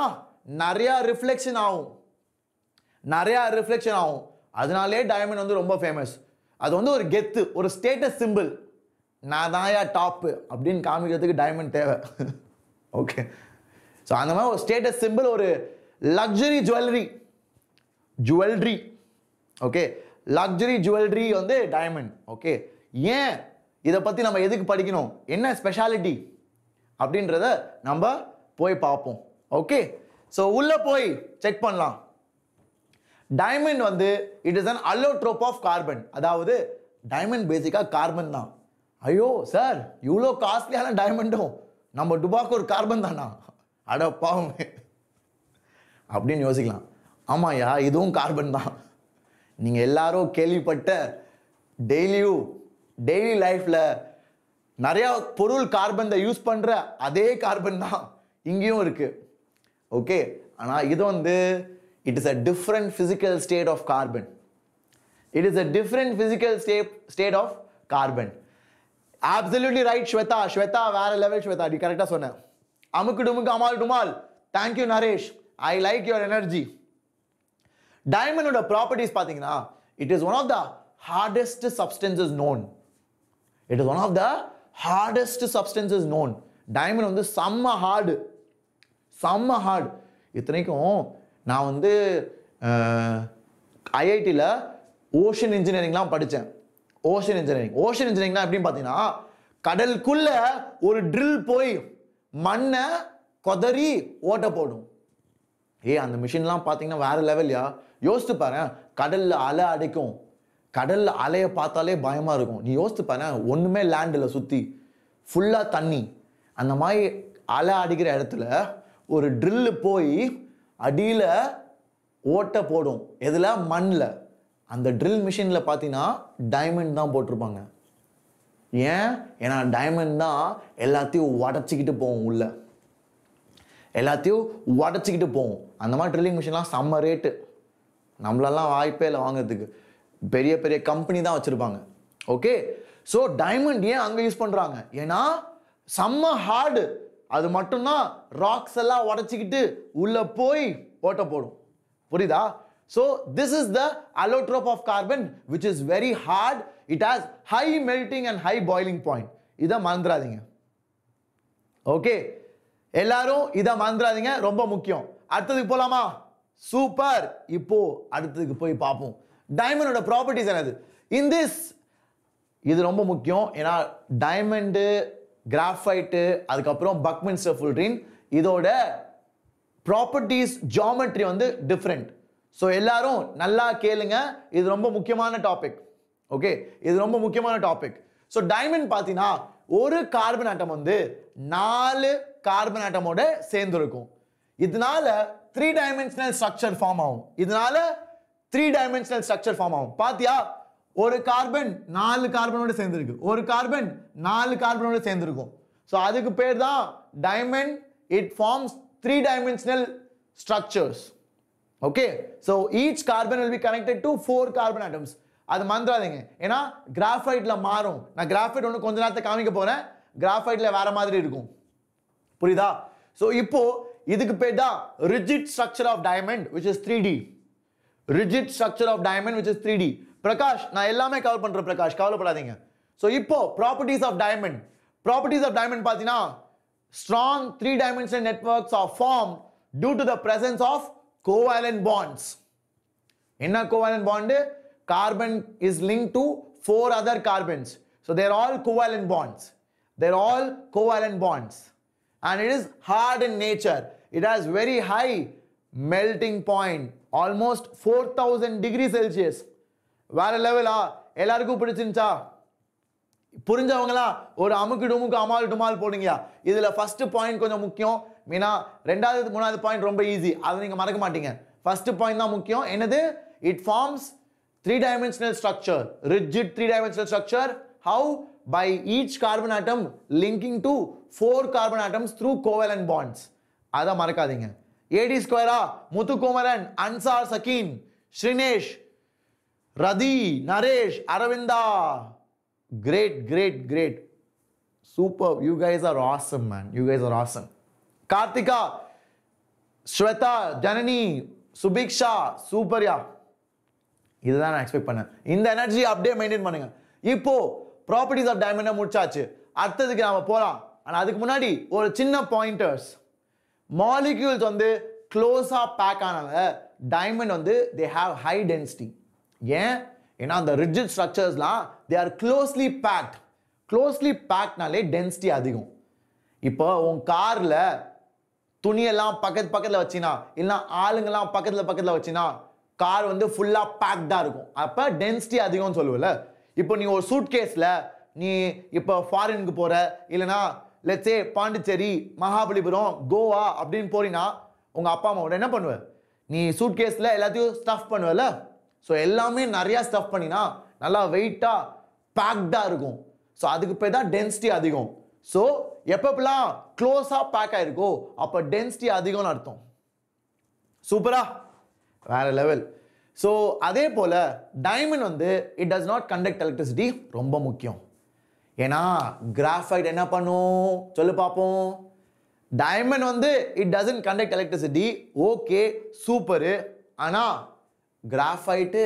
நிறையா ரிஃப்ளெக்ஷன் ஆகும் அதனாலே டைமண்ட் வந்து ரொம்ப ஃபேமஸ் அது வந்து ஒரு கெத்து ஒரு ஸ்டேட்டஸ் சிம்பிள் நான் தான் ஏன் டாப்பு அப்படின்னு காமிக்கிறதுக்கு டைமண்ட் தேவை ஓகே ஸோ அந்த மாதிரி ஒரு ஸ்டேட்டஸ் சிம்பிள் ஒரு luxury jewellery okay luxury jewellery வந்து டைமண்ட் ஓகே ஏன் இதை பற்றி நம்ம எதுக்கு படிக்கணும் என்ன ஸ்பெஷாலிட்டி அப்படின்றத நம்ம போய் பார்ப்போம் ஓகே ஸோ உள்ளே போய் செக் பண்ணலாம் டைமண்ட் வந்து it is an allotrope of carbon அதாவது டைமண்ட் பேசிக்காக கார்பன் தான் ஐயோ சார் இவ்வளோ காஸ்ட்லியான டைமண்டும் நம்ம டுபாக்கு ஒரு கார்பன் தானா அட பாவமே அப்படின்னு யோசிக்கலாம் ஆமாயா இதுவும் கார்பன் தான் நீங்கள் எல்லாரும் கேள்விப்பட்ட டெய்லி லைஃப்பில் நிறையா பொருள் கார்பன் யூஸ் பண்ணுற அதே கார்பன் தான் இங்கேயும் இருக்குது ஓகே ஆனால் இது வந்து It is a different physical state of carbon. It is a different physical state of carbon. Absolutely right, Shweta. Shweta, where level Shweta? You correct us on that. Amukudumuk Amal Dumal. Thank you, Naresh. I like your energy. Diamond properties, it is one of the hardest substances known. It is one of the hardest substances known. Diamond is some hard. Some hard. Now, IIT la ocean engineering. Ocean engineering. Ocean engineering na eppadi pathina kadal kulla or drill poi manna kodari otta podum. Hey, and the machine la pathina vera level ya yosithu paara kadal la ala adikum kadal alaya paathale bayama irukum nee yosithu paara onnume land la sutti fulla thanni andha mari ala adigira edathula or drill poi adila otta podum edula manla. And the drill machine la pathina diamond dhaan potrupanga. Yeah, ena diamond dhaan ellathiyu vadachikittu povum ulla. Ellathiyu vadachikittu povum. And the drilling machine la samma rate. Nammala vaipe la vaangiradhukku periya periya company dhaan vechirupanga. Okay? So diamond yen anga use pandranga? Ena samma hard. Adu mattum dhaan rocks alla vadachikittu ulla poi otta podum. Puriyudha? So this is the allotrope of carbon, which is very hard. It has high melting and high boiling point. Ida mantra dinga. Okay. Ellarum ida mantra dinga. Romba mukkiyam. Aduthu polama. Super. Ipo aduthu poi paapom. Diamond oda properties enadhu. In this, idu romba mukkiyam. Ena diamond, graphite, adukaprom Buckminsterfullerene. Idoda properties, geometry on the different. So, ellarum nalla kelunga, idu romba mukkiyamaana topic. Okay, idu romba mukkiyamaana topic. So, diamond pathina oru carbon atom undu 4 carbon atom oda sendirukum. Idnala 3 dimensional structure form avum. Idnala 3 dimensional structure form avum. Paathiya, oru carbon 4 carbon oda sendirukku, oru carbon 4 carbon oda sendirukum. So, adukku per da diamond. It forms 3 dimensional structures. Okay, so each carbon will be connected to 4 carbon atoms. That's mantra denge. Ena graphite la marum. Na graphite onnu konja naatha kaamikka poren. Graphite la vera maadhiri irukum. Puriyudha? So ipo idukku per da rigid structure of diamond, which is 3D. Rigid structure of diamond, which is 3D. Prakash, na ellame cover pandra Prakash, kavalapadatheenga. So ipo properties of diamond. Properties of diamond paathina strong 3-dimensional networks are formed due to the presence of covalent bonds. Enna covalent bond? Carbon is linked to 4 other carbons. So they are all covalent bonds. They are all covalent bonds. And it is hard in nature. It has very high melting point. Almost 4000 degrees Celsius. Where level ah? Ellarku pudichincha? Purinjavangala? Or amukidumukku amal dumal podinga. Idhula first point konjam mukkiyam. Meena, rendadhu moonadhu point romba easy. Adhu neenga marakka mattinga. First point dhaan mukkiyam. Enadhu? It forms 3-dimensional structure. Rigid 3-dimensional structure. How? By each carbon atom linking to 4 carbon atoms through covalent bonds. Adha marakadhinga. AD square A, Muthukumaran, Ansar Sakin, Shrinesh, Radhi, Naresh, Aravinda. Great, great, great. Superb. You guys are awesome, man. You guys are awesome. Kartika, Shweta, Janani, Subiksha, Superya. This is what I expect. In the energy update maintain. Now, properties of diamond are mudchachu. Arthathukku nama polam. And adukku munadi or chinna pointers. Molecules on the close up pack anala diamond on the they have high density. Yeah? In the rigid structures la they are closely packed. Closely packed nale density adhigam. Now, in your car, துணியெல்லாம் பக்கத்து பக்கத்துல வச்சினா இல்ல ஆளுங்கலாம் பக்கத்துல பக்கத்துல வச்சினா car வந்து ஃபுல்லா பேக்டா இருக்கும் அப்ப டென்சிட்டி அதிகம்னு சொல்லுவல இப்போ நீ ஒரு சூட்கேஸ்ல நீ இப்போ ஃபாரின்க்கு போற இல்லனா லெட்ஸ் சே பாண்டிச்சேரி மகாபலிபுரம் கோவா அப்படிን போறினா உங்க அப்பா அம்மாவோட என்ன பண்ணுவ நீ சூட்கேஸ்ல எல்லாத்தையும் ஸ்டஃப் பண்ணுவல சோ எல்லாமே நிறைய ஸ்டஃப் பண்ணினா நல்லா வெயிட்டா பேக்டா இருக்கும் சோ அதுக்கு பேர் தான் டென்சிட்டி அதிகம் சோ எப்பப்பலா close up pack ஆயிருக்கோ அப்ப density அதிகம்னு அர்த்தம் சூப்பரா வேற லெவல். ஸோ அதே போல் டைமண்ட் வந்து it does not conduct electricity ரொம்ப முக்கியம். ஏன்னா கிராஃபைட் என்ன பண்ணும் சொல்லு பார்ப்போம். டைமண்ட் வந்து it doesn't conduct electricity, okay super. ஆனால் graphite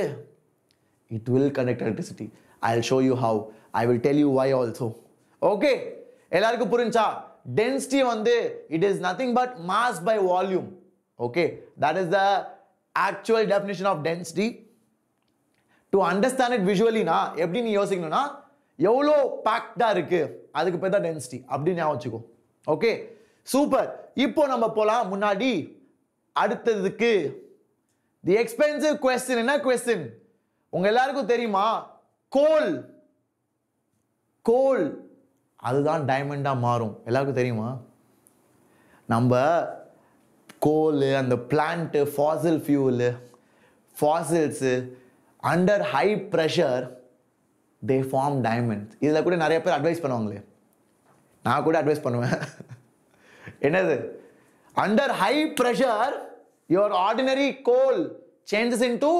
it will conduct electricity. I will show you how, I will tell you why also. Okay எல்லாருக்கும் புரிஞ்சா? Density வந்து it is nothing but mass by volume. Okay, that is the actual definition of density. To understand it visually na எப்படி நீ யோசிக்கணும்னா எவ்வளோ பேக்டா இருக்கு அதுக்கு பேர் தான் டென்சிட்டி அப்படின்னு ஞாபகம் வச்சுக்கோ. Okay super. இப்போ நம்ம போலாம் முன்னாடி அடுத்ததுக்கு. The expensive question. என்ன கொஸ்டின் உங்க எல்லாருக்கும் தெரியுமா? கோல். கோல் அதுதான் டைமண்டாக மாறும். எல்லாருக்கும் தெரியுமா? நம்ம கோலு, அந்த plant, fossil fuel, fossils under high pressure they form diamonds. இதில் கூட நிறைய பேர் அட்வைஸ் பண்ணுவாங்களே, நான் கூட அட்வைஸ் பண்ணுவேன். என்னது? Under high pressure your ordinary coal changes into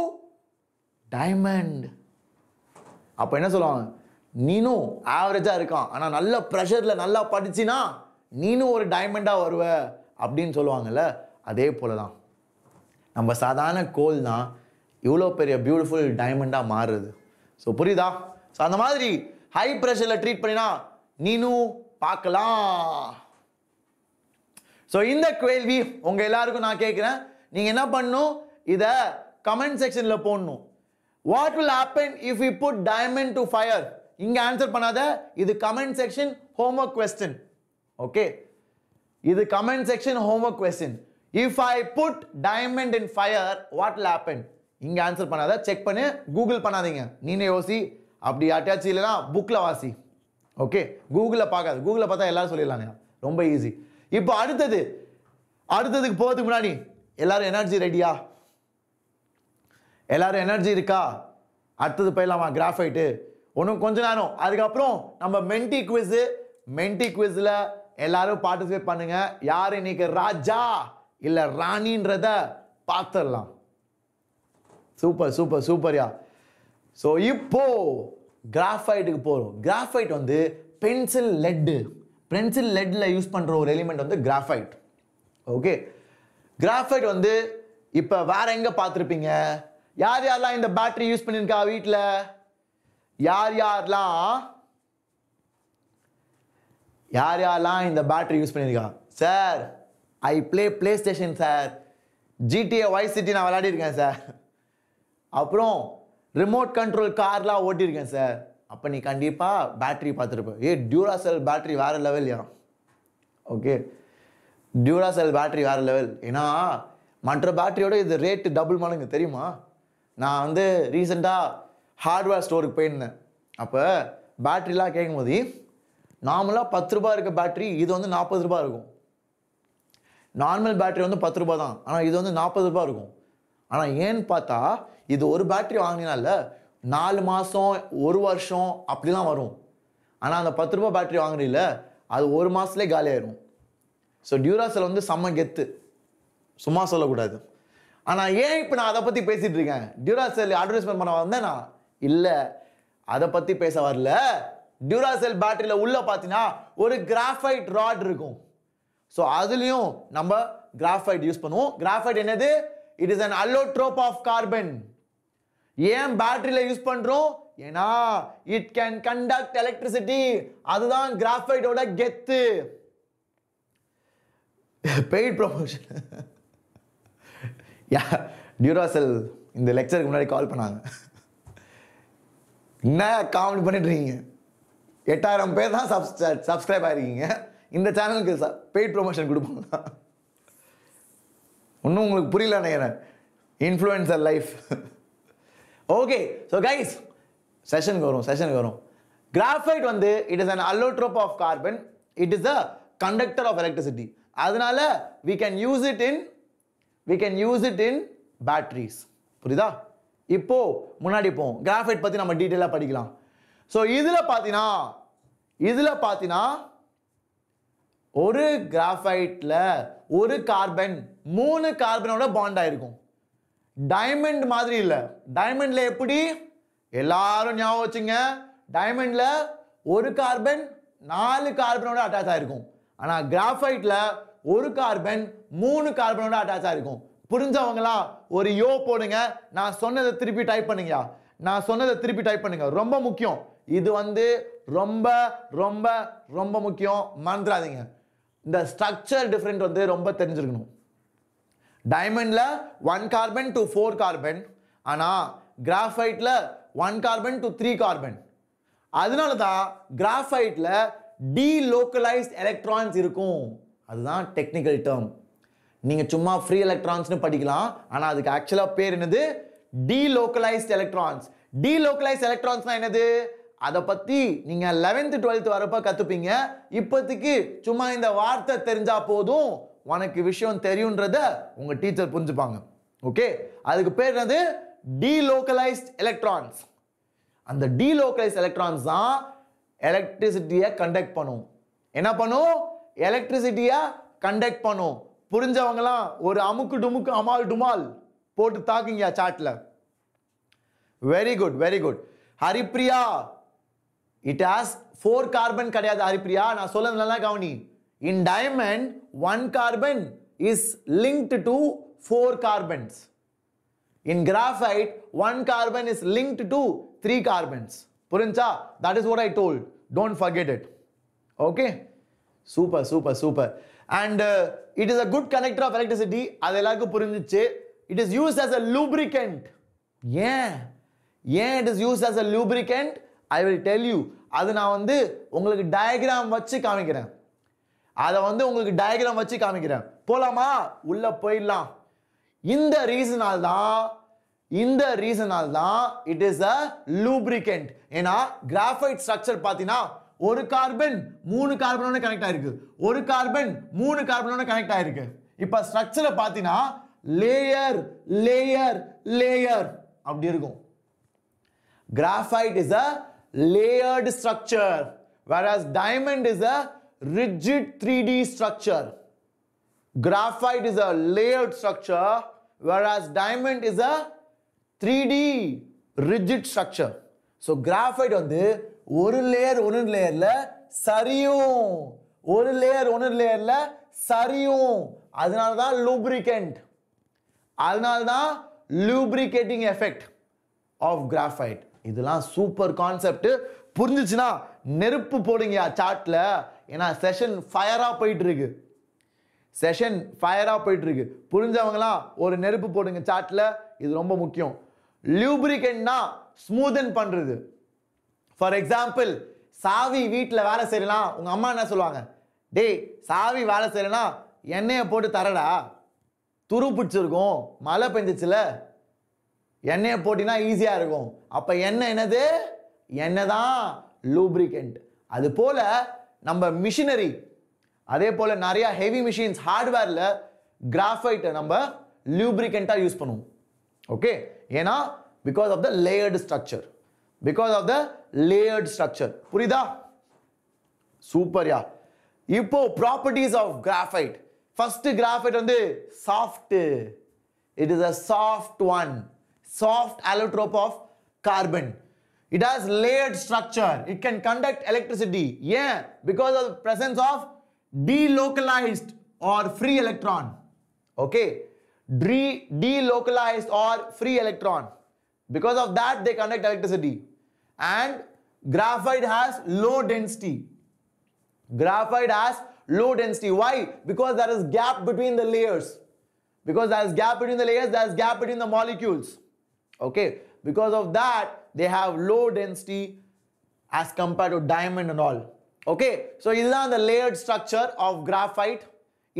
diamond. அப்போ என்ன சொல்லுவாங்க? நீனும் ஆவரேஜாக இருக்கான், ஆனால் நல்ல ப்ரெஷரில் நல்லா படிச்சின்னா நீனும் ஒரு டைமண்டாக வருவ அப்படின்னு சொல்லுவாங்கள்ல. அதே போல் தான் நம்ம சாதாரண கோல் தான் இவ்வளோ பெரிய பியூட்டிஃபுல் டைமண்டாக மாறுறது. ஸோ புரியுதா? ஸோ அந்த மாதிரி ஹை ப்ரெஷரில் ட்ரீட் பண்ணினா நீனும் பார்க்கலாம். ஸோ இந்த கேள்வி உங்கள் எல்லாருக்கும் நான் கேட்குறேன். நீங்கள் என்ன பண்ணணும்? இதை கமெண்ட் செக்ஷனில் போடணும். What will happen if you put diamond to fire? இங்க ஆன்சர் பண்ணாத, இது comment section homework question. Okay இது comment section homework question. If I put diamond in fire what will happen? இங்க ஆன்சர் பண்ணாத, செக் பண்ணு, Google பண்ணாதீங்க, நீனே யோசி. அப்படி அட்டாச் இல்லனா புக்ல வாசி. ஓகே கூகுள்ல பார்க்காத, கூகுள்ல பார்த்தா எல்லாரும் சொல்லிடலாம், ரொம்ப ஈஸி. இப்போ அடுத்ததுக்கு போறதுக்கு முன்னாடி எல்லாரும் எனர்ஜி ரெடியா? எல்லாரும் எனர்ஜி இருக்கா? அடுத்தது போயிடலாமா? கிராஃபைட்டு ஒன்றும் கொஞ்ச நேரம், அதுக்கப்புறம் நம்ம மென்டி குவிஸு. மென்டி குவிஸில் எல்லாரும் பார்ட்டிசிபேட் பண்ணுங்க. யார் இன்னைக்கு ராஜா இல்லை ராணின்றத பார்த்துடலாம். Super super சூப்பர்யா. ஸோ இப்போ கிராஃபைட்டுக்கு போகிறோம். கிராஃபைட் வந்து பென்சில் லெட்டு, பென்சில் லெட்டில் யூஸ் பண்ணுற ஒரு எலிமெண்ட் வந்து கிராஃபைட். ஓகே கிராஃபைட் வந்து இப்போ வேற எங்கே பார்த்துருப்பீங்க? யார் யாரெலாம் இந்த பேட்டரி யூஸ் பண்ணியிருக்கா வீட்டில்? யார் யாரெலாம் இந்த பேட்டரி யூஸ் பண்ணியிருக்கா? Sir I PlayStation sir, GTA Vice City நான் விளையாடிருக்கேன் சார், அப்புறம் ரிமோட் கண்ட்ரோல் கார்லாம் ஓட்டியிருக்கேன் சார். அப்போ நீ கண்டிப்பாக பேட்டரி பார்த்துருப்பேன். டியூராசெல் பேட்டரி வேறு லெவல் யா. ஓகே டியூராசெல் பேட்டரி வேறு லெவல். ஏன்னா மற்ற பேட்டரியோட இது ரேட்டு டபுள் மடங்கு தெரியுமா? நான் வந்து ரீசெண்டாக ஹார்ட்வேர் ஸ்டோருக்கு போயிருந்தேன். அப்போ பேட்டரிலாம் கேட்கும்போது நார்மலாக 10 ரூபா இருக்க பேட்டரி இது வந்து 40 ரூபா இருக்கும். நார்மல் பேட்டரி வந்து 10 ரூபா தான், ஆனால் இது வந்து 40 ரூபா இருக்கும். ஆனால் ஏன்னு பார்த்தா இது ஒரு பேட்டரி வாங்கினால 4 மாதம் 1 வருஷம் அப்படிலாம் வரும். ஆனால் அந்த 10 ரூபா பேட்டரி வாங்கினில அது 1 மாதத்துலேயே காலியாயிரும். ஸோ டியூராசெல் வந்து செம்ம கெத்து, சும்மா சொல்லக்கூடாது. ஆனால் ஏன் இப்போ நான் அதை பற்றி பேசிகிட்டு இருக்கேன்? டியூராசெல் அட்வர்டைஸ்மெண்ட் பண்ண வந்தேன் நான், இல்லை அதை பற்றி பேச வரல. டியூராசெல் பேட்டரியில் உள்ளே பார்த்தீங்கன்னா ஒரு கிராஃபைட் ராட் இருக்கும். ஸோ அதுலேயும் நம்ம கிராஃபைட் யூஸ் பண்ணுவோம். கிராஃபைட் என்னது? It is an allotrope of carbon. ஏன் பேட்டரியில் யூஸ் பண்ணுறோம்? ஏன்னா இட் கேன் கண்டக்ட் எலக்ட்ரிசிட்டி. அதுதான் கிராஃபைட்டோட கெத்து. Paid promotion. யா டியூராசெல் இந்த லெக்சருக்கு முன்னாடி கால் பண்ணாங்க, என்ன காமெடி பண்ணிட்டுருக்கீங்க, 8000 பேர் தான் சப்ஸ்கிரைப் ஆகிருக்கீங்க, இந்த சேனலுக்கு பெய்ட் ப்ரொமோஷன் கொடுப்பாங்களா? ஒன்றும் உங்களுக்கு புரியல நினைக்கிறேன். Influencer life. Okay so guys செஷனுக்கு வரும். கிராஃபைட் வந்து it is an allotrope of carbon. It is a conductor of electricity. அதனால we can use it in batteries. புரியுதா? இப்போ முன்னாடி போவோம். கிராஃபைட் பத்தி நம்ம டீடைலா படிக்கலாம். சோ இதுல பாத்தினா ஒரு கிராஃபைட்ல ஒரு கார்பன் 3 கார்பனோட பாண்ட் ஆயிருக்கும். diamond மாதிரி இல்ல. Diamondல எப்படி எல்லாரும் ஞாபகம் வச்சுங்க, diamondல ஒரு கார்பன் 4 கார்பனோட அட்டாச் ஆயிருக்கும். ஆனா கிராஃபைட்ல ஒரு கார்பன் 3 கார்பனோட அட்டாச் ஆயிருக்கும். புரிஞ்சவங்களா? ஒரு யோ போடுங்க. நான் சொன்னதை திருப்பி டைப் பண்ணுங்க. ரொம்ப முக்கியம். இது வந்து ரொம்ப ரொம்ப ரொம்ப முக்கியம். மறந்துடாதீங்க. இந்த ஸ்ட்ரக்சர் டிஃபரன்ட் வந்து ரொம்ப தெரிஞ்சிருக்கணும். டைமண்ட்ல 1 கார்பன் to 4 கார்பன், ஆனா கிராஃபைட்ல 1 கார்பன் to 3 கார்பன். அதனால தான் கிராஃபைட்ல டீலோக்கலைஸ்ட் எலக்ட்ரான்ஸ் இருக்கும். அதுதான் டெக்னிக்கல் டேர்ம். நீங்க சும்மா ஃப்ரீ எலக்ட்ரான்ஸ்னு படிக்கலாம், ஆனா அதுக்கு ஆக்சுவலா பேர் என்னது? Delocalised electrons. டீலோக்கலைஸ்ட் எலக்ட்ரான்ஸ்னா என்னது? அதை பற்றி நீங்கள் 11th 12th வரப்போ கற்றுப்பீங்க. இப்போதைக்கு சும்மா இந்த வார்த்தை தெரிஞ்சால் போதும், உனக்கு விஷயம் தெரியுன்றத உங்கள் டீச்சர் புரிஞ்சுப்பாங்க. ஓகே, அதுக்கு பேர் என்னது? Delocalised electrons. அந்த டீலோக்கலைஸ்ட் எலக்ட்ரான்ஸ் தான் எலக்ட்ரிசிட்டியை கண்டக்ட் பண்ணும். என்ன பண்ணும்? எலக்ட்ரிசிட்டியை கண்டக்ட் பண்ணும். புரிஞ்சவங்களாம்? ஒரு அமுக்கு டுமுக்கு அமால் டுமால் போட்டு தாக்குங்க சாட்டில். Very good, very good. Haripriya, it has 4 carbon kadiyad haripriya, na solanala kavani. In diamond 1 carbon is linked to 4 carbons. In graphite 1 carbon is linked to 3 carbons. Purincha? That is what I told. Don't forget it. Okay, super super super. And it is a good conductor of electricity. Ad ellarku purinjiche. It is used as a lubricant. Yeah, it is used as a lubricant. I will tell you. அது நான் வந்து உங்களுக்கு diagram வச்சு காமிக்கிறேன். போலாமா? உள்ள போயிடலாம். இந்த ரீசனால் தான் இட் இஸ் அ லூப்ரிகண்ட். ஏன்னா கிராஃபைட் ஸ்ட்ரக்சர் பார்த்தீங்கன்னா 1 கார்பன் 3 கார்பனோட கனெக்ட் ஆயிருக்கு, 1 கார்பன் 3 கார்பனோட கனெக்ட் ஆயிருக்கு. இப்போ ஸ்ட்ரக்சரை பார்த்தீங்கன்னா லேயர் லேயர் லேயர் அப்படி இருக்கும். Graphite is a layered structure, whereas diamond is a rigid 3D structure. Graphite is a layered structure, whereas diamond is a 3D rigid structure. So graphite வந்து ஒரு லேயர்ல சரியும், அதனால தான் lubricant. அதனால தான் lubricating effect of graphite. இதெல்லாம் super concept. புரிஞ்சிச்சுன்னா நெருப்பு போடுங்க சாட்ல. ஏன்னா செஷன் ஃபயரா போயிட்டு இருக்கு. புரிஞ்சவங்களா? ஒரு நெருப்பு போடுங்க சாட்ல. இது ரொம்ப முக்கியம். லியூப்ரிகன்ட்னா ஸ்மூதன் பண்றது. ஃபார் எக்ஸாம்பிள், சாவி வீட்டில் வேலை செய்யலாம். உங்க அம்மா என்ன சொல்லுவாங்க? டேய், சாவி வேலை செய்யலாம், எண்ணெயை போட்டு தரடா, துரு பிடிச்சிருக்கும், மழை பெஞ்சிச்சுல, எண்ணெயை போட்டினா ஈஸியாக இருக்கும். அப்போ எண்ணெய் என்னது? எண்ணெய் தான் லூப்ரிகண்ட். அது போல் நம்ம மிஷினரி, அதே போல் நிறையா ஹெவி மிஷின்ஸ், ஹார்ட்வேரில் கிராஃபைட்டை நம்ம லூப்ரிகண்ட்டாக யூஸ் பண்ணுவோம். ஓகே, ஏன்னா because of the layered structure. புரியுதா? சூப்பர்யா. இப்போ properties of graphite. First, graphite வந்து soft. It is a soft one. Soft allotrope of carbon. It has layered structure. It can conduct electricity. Yeah, because of the presence of delocalized or free electron. Okay, delocalized or free electron. Because of that, they conduct electricity. And graphite has low density. Why? Because there is gap between the layers. There is gap between the molecules. Okay, because of that they have low density as compared to diamond and all. Okay, so this is the layered structure of graphite.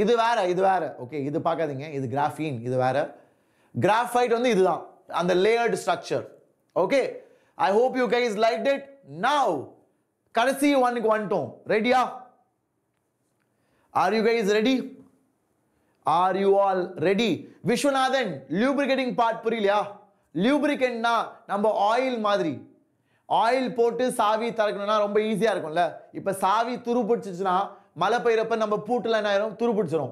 Idu vera. Okay, idu paakadinga, idu graphene, idu vera. Graphite ondu idu dhaan and the layered structure. Okay, I hope you guys liked it. Now kadasi one ku vandom. Ready? Are you guys ready? Are you all ready? Vishwanathan, lubricating part puriyala? லியூப்ரிகன்ட்னா நம்ம oil மாதிரி. Oil போட்டு சாவி தரக்கணும்னா ரொம்ப ஈஸியாக இருக்கும்ல. இப்போ சாவி துரு பிடிச்சிச்சுன்னா மழை பெய்யறப்ப நம்ம பூட்டெல்லாம் என்ன ஆயிரும்? துரு பிடிச்சிரும்.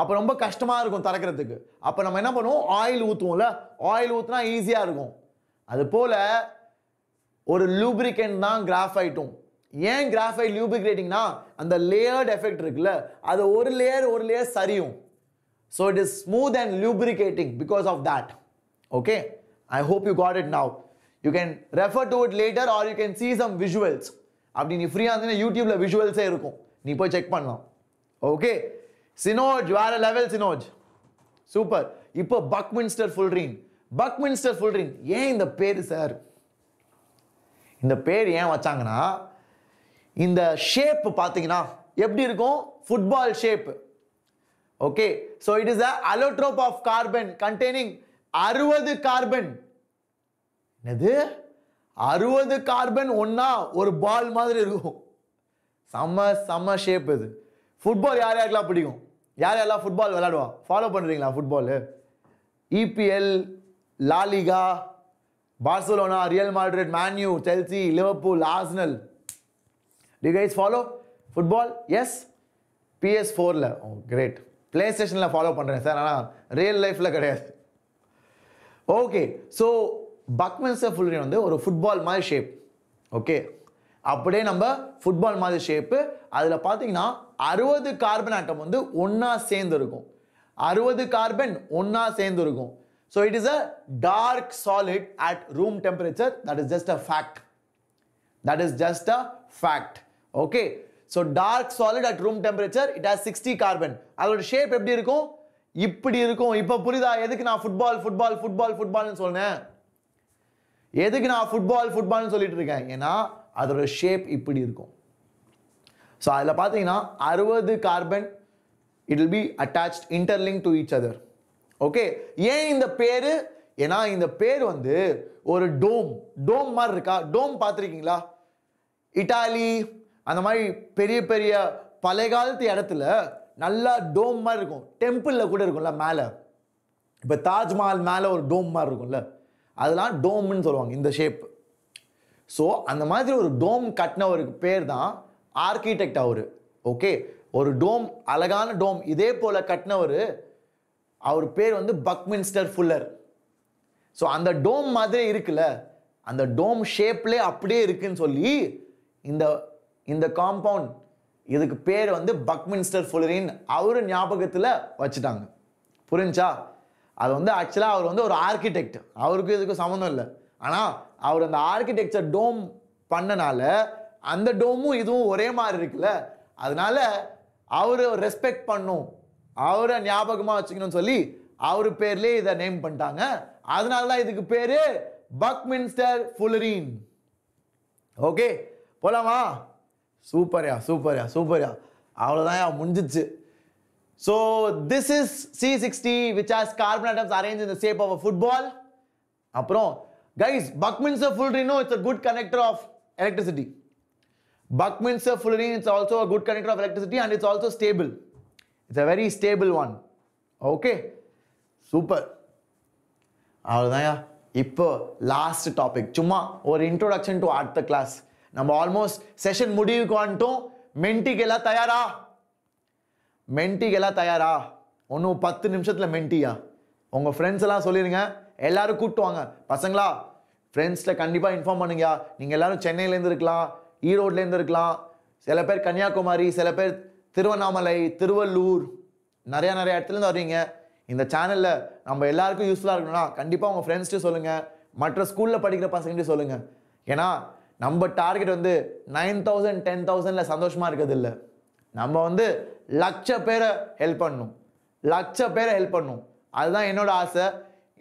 அப்ப ரொம்ப கஷ்டமா இருக்கும் தரக்கிறதுக்கு. அப்ப நம்ம என்ன பண்ணுவோம், ஆயில் ஊத்துவோம்ல, ஆயில் ஊத்துனா ஈஸியா இருக்கும். அது போல ஒரு லூப்ரிகன்ட் தான் கிராஃபைட்டும். ஏன் கிராஃபைட் லூப்ரிகேட்டிங்னா அந்த லேயர்ட் எஃபெக்ட் இருக்குல்ல, அது ஒரு லேயர் சரியும். So it is smooth and lubricating because of that. Okay, I hope you got it. Now you can refer to it later or you can see some visuals. அப்படி நீ ஃப்ரீயா இருந்தீங்கன்னா யூடியூப்ல விஜுவல்ஸே இருக்கும், நீ போய் செக் பண்ணலாம். ஓகே சினோஜ், வேற லெவல் சினோஜ், சூப்பர். இப்போ பக்மின்ஸ்டர் ஃபுல்லரீன் ஏன் இந்த பேர் சார், இந்த பேர் ஏன் வச்சாங்கன்னா, இந்த ஷேப் பார்த்தீங்கன்னா எப்படி இருக்கும், football shape. Okay so it is a allotrope of carbon containing 60 carbon. என்னது 60 கார்பன் ஒன்னா ஒரு பால் மாதிரி இருக்கும். செம்ம ஷேப் இது. ஃபுட்பால் யார் யாருக்கெல்லாம் பிடிக்கும், யார் யாரெல்லாம் ஃபுட்பால் விளையாடுவா, ஃபாலோ பண்ணுறீங்களா football? EPL, La Liga, Barcelona, Real Madrid, Man U, Chelsea, Liverpool, Arsenal, do you guys follow football? Yes, PS4ல ஓ கிரேட், ப்ளே ஸ்டேஷனில் ஃபாலோ பண்ணுறேன் சார், ஆனால் ரியல் லைஃப்பில் கிடையாது. ஓகே ஸோ பக்மின்ஸ்டர் ஃபுல்லரீன் வந்து ஒரு ஃபுட்பால் மாதிரி ஷேப். ஓகே அப்படியே நம்ம ஃபுட்பால் மாதிரி ஷேப்பு, அதில் பார்த்தீங்கன்னா 60 கார்பன் ஆட்டம் வந்து ஒன்றா சேர்ந்து இருக்கும். 60 கார்பன் ஒன்றா சேர்ந்து இருக்கும். So it is a dark solid at room temperature. That is just a fact. That is just a fact. Okay so dark solid at room temperature, it has 60 carbon. அதோட shape எப்படி இருக்கும், இப்படி இருக்கும். இப்போ புரியுதா எதுக்கு நான் ஃபுட்பால்னு சொன்னேன், எதுக்கு நான் ஃபுட்பால்னு சொல்லிட்டு இருக்கேன், ஏன்னா அதோட ஷேப் இப்படி இருக்கும். ஸோ அதில் பார்த்தீங்கன்னா 60 carbon, it will be attach interlink to each other. Okay ஏன் இந்த பேர், ஏன்னா இந்த பேர் வந்து ஒரு டோம் மாதிரி இருக்கா, டோம் பார்த்துருக்கீங்களா? இட்டாலி அந்த மாதிரி பெரிய பெரிய பழைய காலத்து இடத்துல நல்லா டோம் மாதிரி இருக்கும், டெம்பிளில் கூட இருக்கும்ல மேலே. இப்போ தாஜ்மஹால் மேலே ஒரு டோம் மாதிரி இருக்கும்ல, அதெல்லாம் டோம்னு சொல்லுவாங்க, இந்த ஷேப். ஸோ அந்த மாதிரி ஒரு டோம் கட்டினவருக்கு பேர் தான் ஆர்கிடெக்ட் அவரு. ஓகே ஒரு டோம், அழகான டோம் இதே போல கட்டினவர், அவர் பேர் வந்து பக்மின்ஸ்டர் ஃபுல்லர். ஸோ அந்த டோம் மாதிரி இருக்குல்ல, அந்த டோம் ஷேப்லே அப்படியே இருக்குன்னு சொல்லி இந்த காம்பவுண்ட் இதுக்கு பேர் வந்து பக்மின்ஸ்டர் ஃபுல்லரின் அவரு ஞாபகத்தில் வச்சுட்டாங்க. புரிஞ்சா? அது வந்து ஆக்சுவலாக அவர் வந்து ஒரு ஆர்கிடெக்ட், அவருக்கும் இதுக்கும் சம்மந்தம் இல்லை. ஆனால் அவர் அந்த ஆர்கிடெக்சர் டோம் பண்ணனால அந்த டோமும் இதுவும் ஒரே மாதிரி இருக்குல்ல, அதனால அவரை ரெஸ்பெக்ட் பண்ணும், அவரை ஞாபகமாக வச்சுக்கணும்னு சொல்லி அவர் பேர்லேயே இதை நேம் பண்ணிட்டாங்க. அதனால தான் இதுக்கு பேர் பக்மின்ஸ்டர் ஃபுல்லரீன். ஓகே போலாமா? சூப்பர்யா அவ்வளோதான் முடிஞ்சிச்சு. So this is C60 which has carbon atoms arranged in the shape of a football. அப்புறம் guys, Buckminsterfullerene, it's a good connector of electricity. Buckminsterfullerene is also a good connector of electricity and it's also stable. It's a very stable one. Okay, super. Avladhaya. Ipo last topic, chumma or introduction to art the class. Nam almost session mudiyukku antom. Menti gela tayara onnu 10 nimshathula menti ya unga friends la solirunga, ellarum koottu vaanga pasangala, friends la kandipa inform panunga. Neenga ellarum Chennai la irundhukalam, ஈரோட்லேருந்து இருக்கலாம், சில பேர் கன்னியாகுமரி, சில பேர் திருவண்ணாமலை, திருவள்ளூர், நிறைய இடத்துலேருந்து வர்றீங்க. இந்த சேனலில் நம்ம எல்லாருக்கும் யூஸ்ஃபுல்லாக இருக்கணும்னா கண்டிப்பாக உங்கள் ஃப்ரெண்ட்ஸ்ட்டு சொல்லுங்கள், மற்ற ஸ்கூலில் படிக்கிற பசங்கள்கிட்ட சொல்லுங்கள். ஏன்னா நம்ம டார்கெட் வந்து 9000 10000ல் சந்தோஷமாக இருக்கிறது இல்லை, நம்ம வந்து 100,000 பேரை ஹெல்ப் பண்ணணும், 100,000 பேரை ஹெல்ப் பண்ணணும். அதுதான் என்னோடய ஆசை.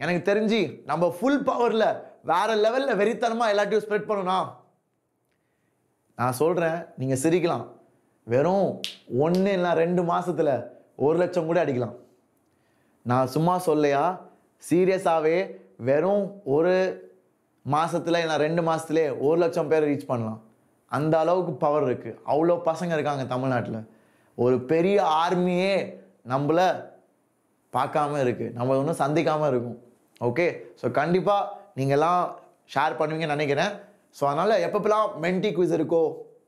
எனக்கு தெரிஞ்சு நம்ம ஃபுல் பவரில் வேறு லெவலில் வெறித்தனமாக எல்லாத்தையும் ஸ்ப்ரெட் பண்ணணும்னா, நான் சொல்கிறேன் நீங்கள் சிரிக்கலாம், வெறும் 1 இல்லை 2 மாதத்தில் 1 லட்சம் கூட அடிக்கலாம். நான் சும்மா சொல்லையா, சீரியஸாகவே வெறும் 1 மாதத்தில் இல்லை 2 மாதத்துலேயே 1 லட்சம் பேர் ரீச் பண்ணலாம். அந்த அளவுக்கு பவர் இருக்குது, அவ்வளோ பசங்க இருக்காங்க தமிழ்நாட்டில். ஒரு பெரிய ஆர்மியே நம்மளை பார்க்காம இருக்குது, நம்ம ஒன்றும் சந்திக்காமல் இருக்கும். ஓகே ஸோ கண்டிப்பாக நீங்கள்லாம் ஷேர் பண்ணுவீங்கன்னு நினைக்கிறேன். ஸோ அதனால் எப்பப்பெல்லாம் மென்டி குவிஸ் இருக்கோ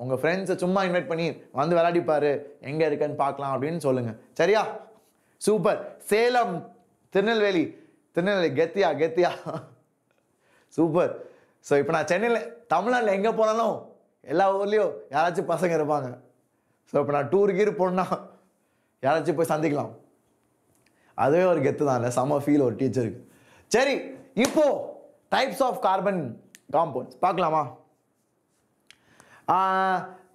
உங்கள் ஃப்ரெண்ட்ஸை சும்மா இன்வைட் பண்ணி வந்து விளையாடிப்பார், எங்கே இருக்குன்னு பார்க்கலாம் அப்படின்னு சொல்லுங்கள். சரியா? Super. Salem. Tirunelveli. Tirunelveli. Gethiya. Super. So, if I Chennai, Tamil, enga ponalo. Ella orliyo. Yarachu pasanga irupanga. So, if I tour gir ponna. Yarachu poi sandikalam. Adave or gethu dhaan. Sama feel or teacher. Cheri. Ipo types of carbon compounds. Paklama.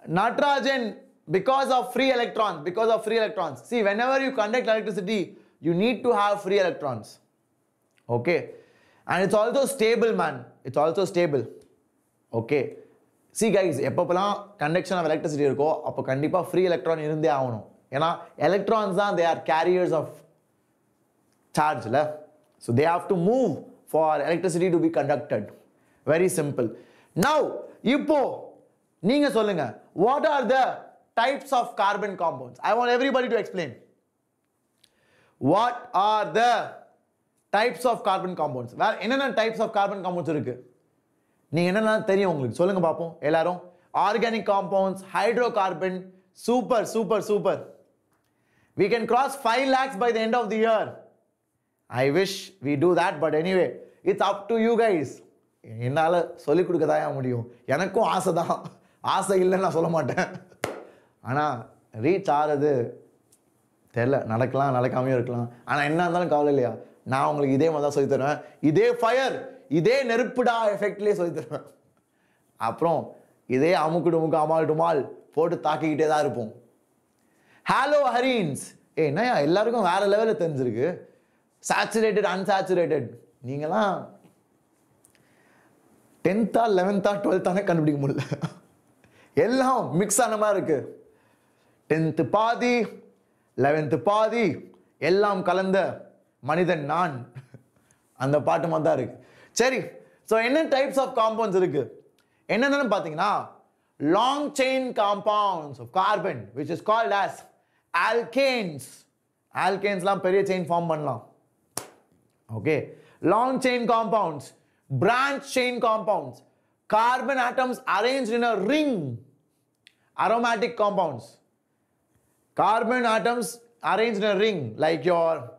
Nitrogen, because of free electrons. See, whenever you conduct electricity, you need to have free electrons. Okay. And it's also stable, man. It's also stable. Okay. See, guys, conduction of electricity, free electron electrons are, they are carriers of charge. So they have to move for electricity to be conducted. Very simple. Now, what are the types of carbon compounds? I want everybody to explain. What are the types of carbon compounds? Where are types of carbon compounds? Organic compounds, hydrocarbon, super. We can cross 5 lakhs by the end of the year. I wish we do that, but anyway, it's up to you guys. Asa illa na solla maten ana reach aarudhu therla nadakalam nadakamae irukalam ana enna andalum kavala illaya na ungalku idhe madha solli tharuven idhe fire idhe nerupda effect le solli tharuven aprom idhe amukudumuka amaldumal potu taakikite da irupom haloarenes eh na ya ellarkum vera level la therinjirukku saturated unsaturated neengala 10th 11th 12th ana kandupidikka mudiyala All mix on America. 10th party, 11th party, all calendar, money than none. And the part of Cherry. So, any types of compounds are there? Long chain compounds of carbon, which is called as alkanes. Alkanes lam period chain form banla. Okay. Long chain compounds, branch chain compounds. Carbon atoms arranged in a ring. Aromatic compounds. Carbon atoms arranged in a ring, like your,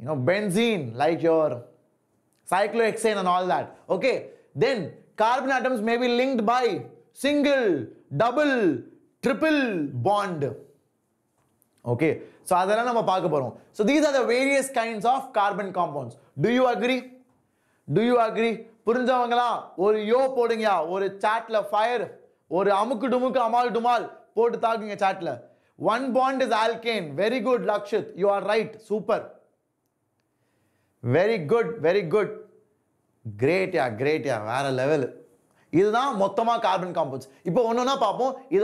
benzene, like your cyclohexane and all that. Okay. Then carbon atoms may be linked by single, double, triple bond. Okay. So adala nama paaka porom. So these are the various kinds of carbon compounds. Do you agree? Do you agree? Purinjavangala, or yo podinga, or a chatla fire, or amukudumuka amal dumal, pod talking a chatla. One bond is alkane. Very good, Lakshit. You are right. Super. Very good, very good. Great, Vara level. This is the carbon compounds. Now, this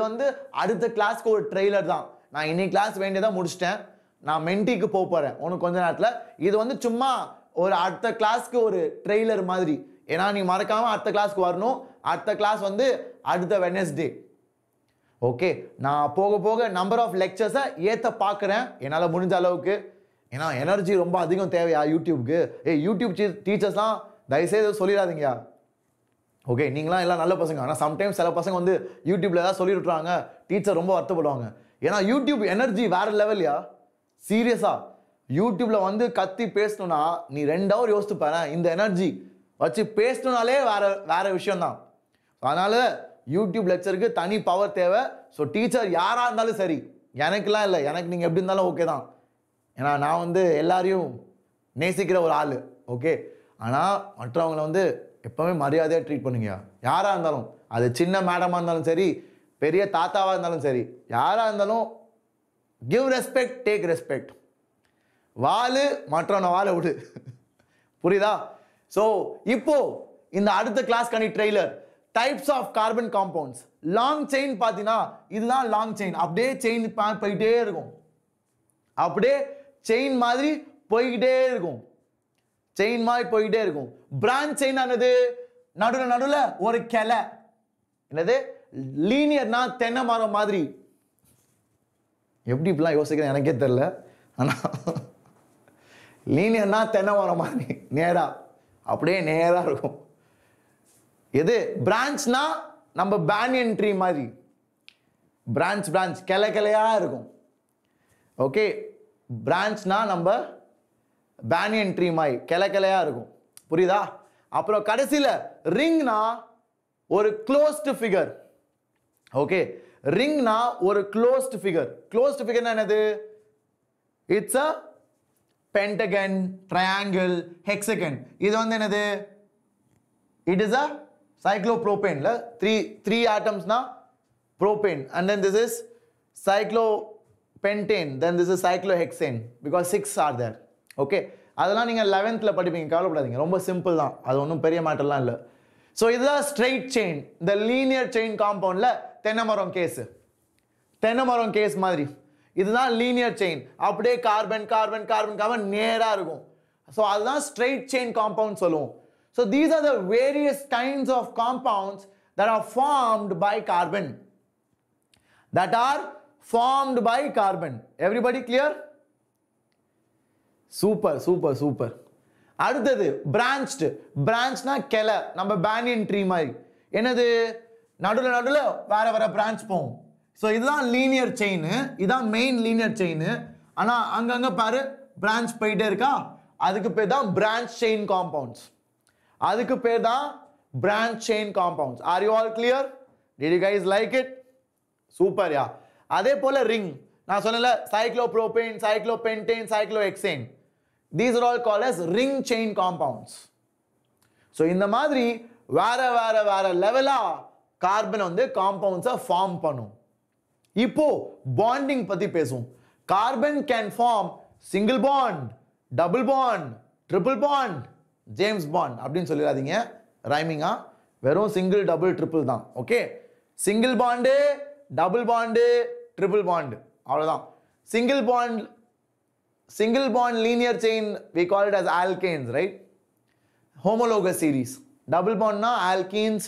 is the class trailer. Now, in this class, I will finish it. I will menti ku poopareen. This is chumma or adha class ku or trailer madri. Ena ni marakama adha class ku varano adha class vande adha Wednesday okay na poga poga number of lectures ah yetha paakren enala mudinja alavukku ena energy romba adhigam thevaya youtube ku hey youtube teachers la daise solliradinga okay neengala ella nalla pasanga ana sometimes sela pasanga vande youtube la edha solli utranga teacher romba vartha poduvanga ena youtube energy vera level ya serious ah youtube la vande katti pesnona nee 2 hour yosthu paara inda energy வச்சி பேசணும்னாலே வேற விஷயம் தான் அதனால YouTube லெக்சருக்கு தனி power தேவை so teacher யாரா இருந்தாலும் சரி எனக்குலாம் இல்ல எனக்கு நீங்க எப்படி இருந்தாலும் ஓகே தான் ஏனா நான் எல்லாரையும் நேசிக்கிற ஒரு ஆளு ஓகே ஆனா மற்றவங்கள எப்பவுமே மரியாதையா ட்ரீட் பண்ணுங்க யாரா இருந்தாலும் அது சின்ன மேடமா இருந்தாலும் சரி பெரிய தாத்தாவா இருந்தாலும் சரி யாரா இருந்தாலும் give respect take respect வாளு மற்றவன வாளை விடு புரியுதா So, now, in the அடுத்த class trailer, types of carbon compounds. Long chain பாத்தீங்கன்னா, இதுதான் long chain. அப்படியே chain போயிட்டே இருக்கும். அப்படியே chain மாதிரி போயிட்டே இருக்கும். Chain மாதிரி போயிட்டே இருக்கும். Branch chain ஆனது நடுவுல ஒரு கிளை. என்னது? லீனியர்னா தென்னை மரம் மாதிரி. எப்படி இப்படி யோசிக்கிறேன் எனக்கே தெரியல. ஆனா லீனியர்னா தென்னை மரம் மாதிரி நேரா அப்படியே நேரா இருக்கும் எது பிரான்ச்னா நம்ம பானியன் ட்ரீ மாதிரி பிரான்ச் கிளை கிளையா இருக்கும் okay branch na number banyan tree mai kela kelaya irukum purida appo kadasila ring na or closed figure okay ring na or closed figure na enadhu it's a pentagon triangle hexagon idu vandu enadhu it is a cyclopropane la three atoms na propane and then this is cyclopentane then this is cyclohexane because six are there okay adala neenga 11th la padipinga kavalapadatheenga romba simple da adu onnum periya matter la illa so idha straight chain the linear chain compound la tenamaram case madri idha linear chain apde carbon carbon carbon carbon neera irukum so adha straight chain compound solluvom so these are the various kinds of compounds that are formed by carbon everybody clear super அடுத்தது branched na kela நம்ம banyan tree மாதிரி என்னது நடுல நடுல வேற வேற branch போகும் so இதுதான் linear chain இதுதான் main linear chain ஆனா அங்கங்க பாரு branch போயிட்டே இருக்கா அதுக்கு பேர் தான் branch chain compounds are you all clear did you guys like it super yeah அதே போல ring நான் சொன்னல cyclopropane cyclopentane cyclohexane these are all called as ring chain compounds so இந்த மாதிரி வேற லெவலா கார்பன் வந்து காம்பவுண்ட்ஸ் ஃபார்ம் பண்ணும் இப்போ bonding பத்தி பேசுவோம் carbon can form single bond double bond triple bond James Bond அப்படினு சொல்லிராதீங்க ரைமிங்கா வெறும் சிங்கிள் டபுள் ட்ரிபிள் தான் okay single bond double bond triple bond அவ்வளவுதான் single bond linear chain we call it as alkanes right homologous series double bond na alkenes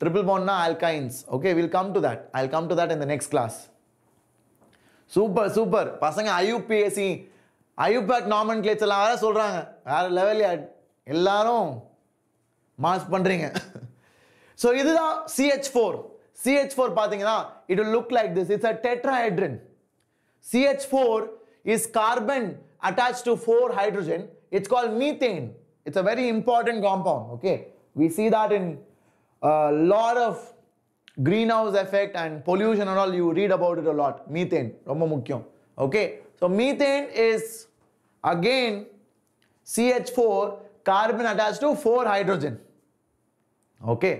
triple bond na alkynes okay we'll come to that I'll come to that in the next class super pasanga IUPAC nomenclature la vara solranga vera level ya ellarum mass pandringa so idu da CH4 pathina it will look like this it's a tetrahedron CH4 is carbon attached to four hydrogen it's called methane it's a very important compound okay we see that in lot of greenhouse effect and pollution and all you read about it a lot methane romba mukkiyam okay so methane is again CH4 carbon attached to four hydrogen okay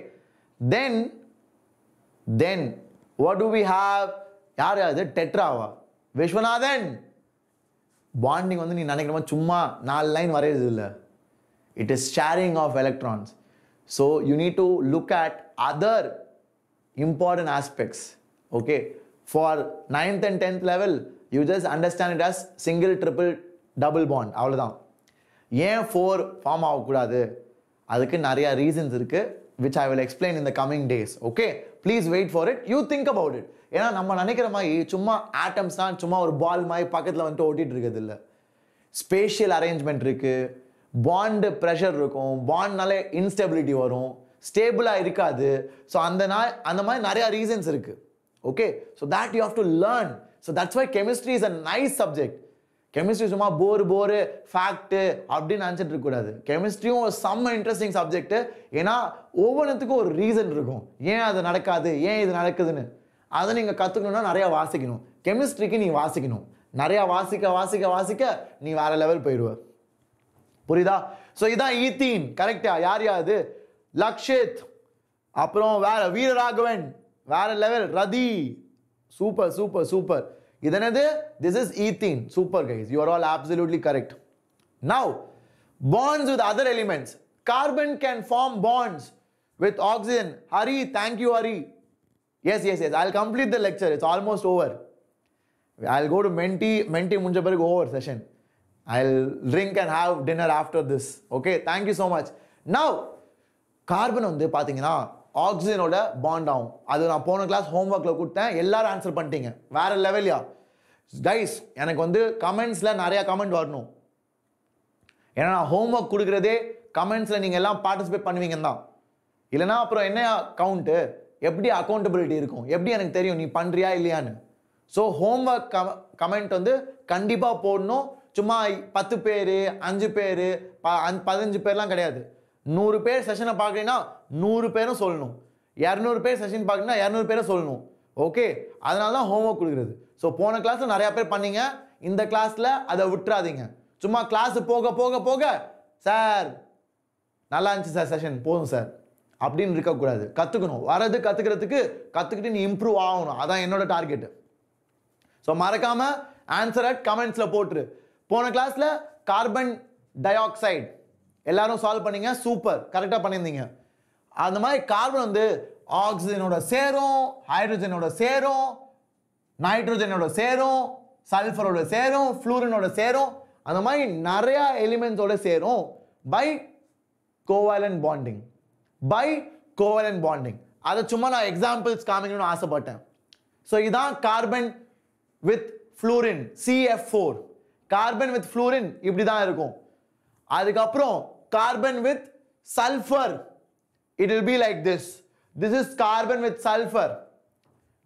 then what do we have yaar adu tetra va Vishwanathan bonding வந்து நீ நினைக்கிற மாதிரி சும்மா நாலு line வரையிறது இல்ல it is sharing of electrons so you need to look at other important aspects okay for 9th and 10th level you just understand it as single triple double bond அவ்வளவுதான் ஏன் 4 ஃபார்ம் ஆக கூடாது அதுக்கு நிறைய reasons இருக்கு which I will explain in the coming days okay please wait for it you think about it ஏனா நம்ம நினைக்கிற மாதிரி சும்மா ஆட்டம்ஸ் தான் சும்மா ஒரு பால் மாதிரி பக்கத்துல வந்து ஓடிட்டு இருக்குது இல்ல ஸ்பேஷியல் அரேஞ்ச்மென்ட் இருக்கு பாண்ட் பிரஷர் இருக்கும் பாண்ட்னால இன்ஸ்டெபிலிட்டி வரும் ஸ்டேபிளா இருக்காது சோ அந்த மாதிரி நிறைய ரீசன்ஸ் இருக்கு okay so that you have to learn so that's why chemistry is a nice subject chemistry சும்மா போர் ஃபேக்ட் அப்படி நினைச்சிட்டு இருக்க கூடாது கெமிஸ்ட்ரியும் ஒரு சம் இன்ட்ரஸ்டிங் சப்ஜெக்ட் ஏனா ஒவ்வொன்றுத்துக்கு ஒரு ரீசன் இருக்கும் ஏன் அது நடக்காது ஏன் இது நடக்குதுன்னு அத நீங்க கத்துக்கணும்னா நிறைய வாசிக்கணும் கெமிஸ்ட்ரிக்கு நீ வாசிக்கணும் நிறைய வாசிக்க நீ வேற லெவல் போயிடுவ புரியுதா சோ இதான் ஈத்தீன் கரெக்ட்டா யாரையாது லக்ஷித் அப்புறம் வேற வீரராகவன் வேற லெவல் ரதி சூப்பர் இதனது this is ethene super guys you are all absolutely correct now bonds with other elements carbon can form bonds with oxygen hari thank you hari yes I'll complete the lecture it's almost over I'll go to menti munjaberg over session I'll drink and have dinner after this okay thank you so much now carbon undu pathina oxygen oda bond ஆகும் அது நான் போன class homework ல கொடுத்தேன் எல்லாரும் answer பண்ணிட்டீங்க வேற லெவல்யா guys எனக்கு வந்து கமெண்ட்ஸ்ல நிறைய கமெண்ட் வரணும் ஏனா நான் homework குடுக்குறதே கமெண்ட்ஸ்ல நீங்க எல்லாம் பார்ட்டிசிபேட் பண்ணுவீங்க தான் இல்லனா அப்புறம் என்ன கவுண்ட் எப்படி அக்கவுண்டபிலிட்டி இருக்கும் எப்படி எனக்கு தெரியும் நீ பண்றியா இல்லையான்னு So homework comment on the Kandipa Porno, Chumai, Patupere, Anjupere, Padanjuperlan Kadad. No repair session of Pagina, no repair of Solno. Yarno repair session Pagna, Yarno repair of Solno. Okay, another homework. So Pona class and Arapa Paninga, in the class la, other Utradinga. Chuma class poga poga poga, sir. Nalanch session, Pon sir. Abdin Rikakurad, Katukuno, Arad Katakratake, Katakin improve on, other end of the target. So Marakama, answer at comments la portrait. Pona class la, carbon dioxide. Ellano solve paninga, super, correcta paninga. And the carbon on the oxygen or zero, hydrogen or zero, nitrogen or zero, sulfur or zero, fluorine or zero, and the Naria elements or zero by covalent bonding. By covalent bonding. That's why examples coming in. So, this is carbon with fluorine, CF4. Carbon with fluorine, this is carbon with sulfur. It will be like this. This is carbon with sulfur.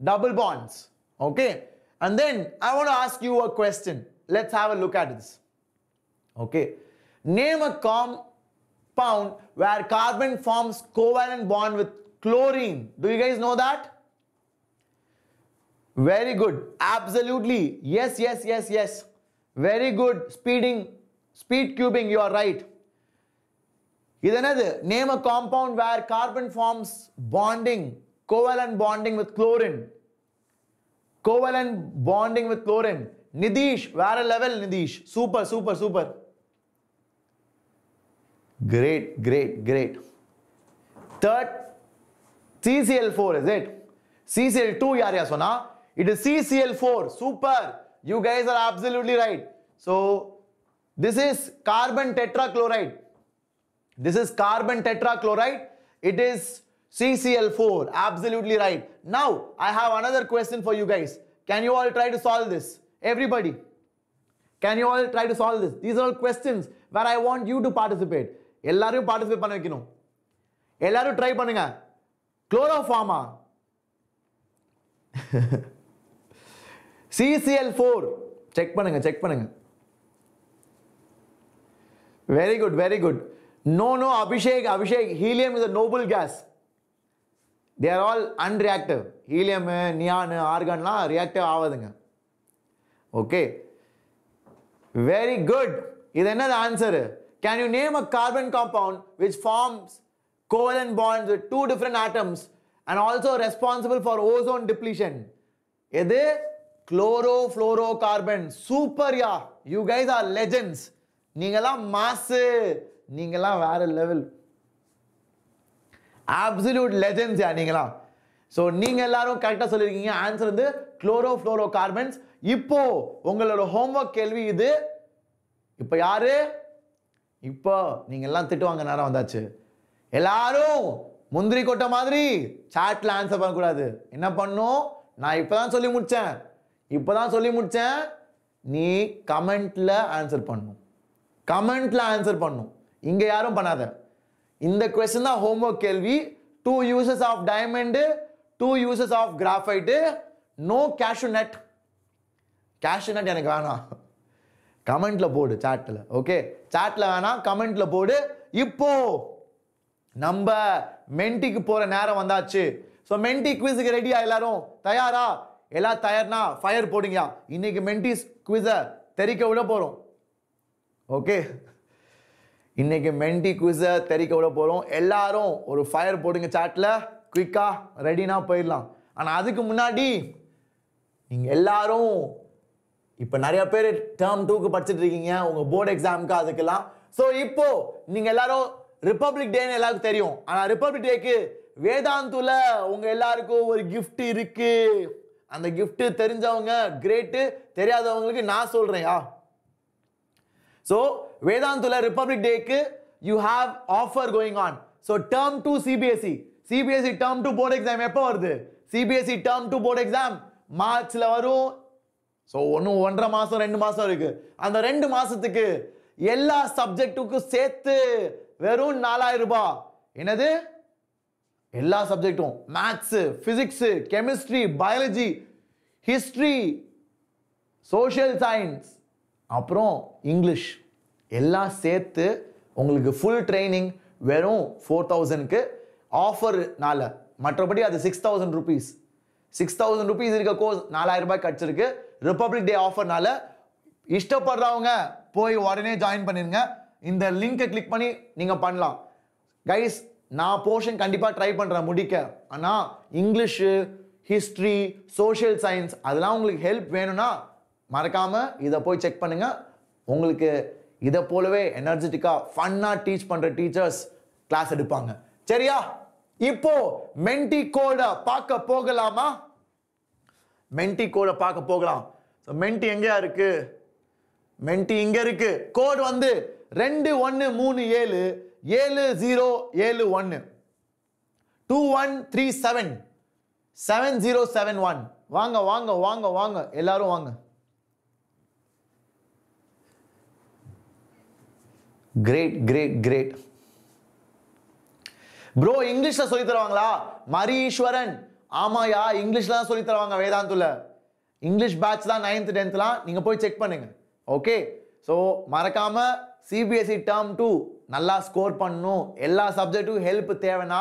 Double bonds. Okay. And then, I want to ask you a question. Let's have a look at this. Okay. Name a compound where carbon forms covalent bond with chlorine. Do you guys know that? Very good. Absolutely. Yes, yes, yes, yes. Very good. Speed cubing, you are right. Name a compound where carbon forms covalent bonding with chlorine. Covalent bonding with chlorine. Nidish, where a level Nidish. Super, super, super. Great, great, great. Third, CCl4 is it? CCl2 yariya sona. It is CCl4. Super. You guys are absolutely right. So, this is carbon tetrachloride. This is carbon tetrachloride. It is CCl4. Absolutely right. Now, I have another question for you guys. Can you all try to solve this? Everybody. Can you all try to solve this? These are all questions where I want you to participate. Ellaru participate panna vekkinu. Ellaru try pannunga. Chloroform CCl4. Check pannunga, check pannunga. Very good, very good. No, no, Abhishek, Abhishek. Helium is a noble gas. They are all unreactive. Helium, neon, argon la reactive avadunga. Okay. Very good. This is another answer. Can you name a carbon compound which forms covalent bonds with two different atoms and also responsible for ozone depletion? This chlorofluorocarbon. Super, yeah. You guys are legends. Ningala mass. Ningala vera level. Absolute legends, yeah. Ningala. So, Ningala correct answer is chlorofluorocarbons. Now, your homework is this. Now, who? Now, you guys are Ellaro, Mundri Kota Madri, chat lands upon Kurade. In a pano, Naipan Solimucha. Ipadan Solimucha, ni comment la answer pano. Comment la answer pano. Inge yarum panada. In the question of homework, Kelvi, 2 uses of diamond, 2 uses of graphite, no cashew nut. Cashew nut yanagana. Comment la board, chat la. Okay, chat la gana, comment la board, Ipo. Number Menti ku pora nera vandachu. So Menti quiz ku ready ah ellarum tayara ella tayarna fire podinga. Inniki Menti quiz therika vida porom. Okay. Inniki Menti quiz therika vida porom. Ellarum oru fire podinga chat la quick ah ready na poiralam. Ana adukku munnadi neenga ellarum ipo nariya per term 2 ku padichittu irkinga unga board exam ku adukala. So ipo neenga ellarum Republic Day is a gift. And Republic Day is Vedantu. You gift. And the gift is great. So, Vedantu Republic Day, you have offer going on. So, term 2 CBSE. CBSE term 2 board exam. CBSE term 2 board exam. March. So, 1.5 months, 2 months. And the 2 months, all subject to Verun Nala Ruba. Inade Ella subject maths, physics, chemistry, biology. history, social science, அப்புறம் English எல்லாம் சேர்த்து உங்களுக்கு full training வெறும் 4000 க்கு offer நால மற்றபடி அது 6000 rupees 6000 rupees இருக்க கோர்ஸ் 4000 ரூபாய் கட்சிருக்கு ரிபப்ளிக் டே ஆஃபர் நால இஷ்டப்படுறவங்க போய் உடனே ஜாயின் பண்ணிருங்க இந்த லிங்கை கிளிக் பண்ணி நீங்க பண்ணலாம் गाइस நான் portion கண்டிப்பா ட்ரை பண்றேன் முடிக்க ஆனா இங்கிலீஷ் history social science அதெல்லாம் உங்களுக்கு ஹெல்ப் வேணும்னா மறக்காம இத போய் செக் பண்ணுங்க உங்களுக்கு இத போலவே எனர்ஜெட்டிக்கா ஃபன்னா டீச் பண்ற டீச்சர்ஸ் கிளாஸ் எடுப்பாங்க சரியா இப்போ மென்டி கோட பார்க்க போகலாமா மென்டி கோட பார்க்க போகலாம் சோ மென்டி எங்க இருக்கு மென்டி இங்க இருக்கு கோட் வந்து 2137 7071 2137 7071 வாங்க வாங்க வாங்க வாங்க எல்லாரும் வாங்க great great great bro english la solli tharuvangala mari ishwaran ama ya english la solli tharuvanga vedantu la english batch la 9th 10th la neenga poi check pannunga okay so marakama cbse term 2 nalla score pannu ella subject ku help thevana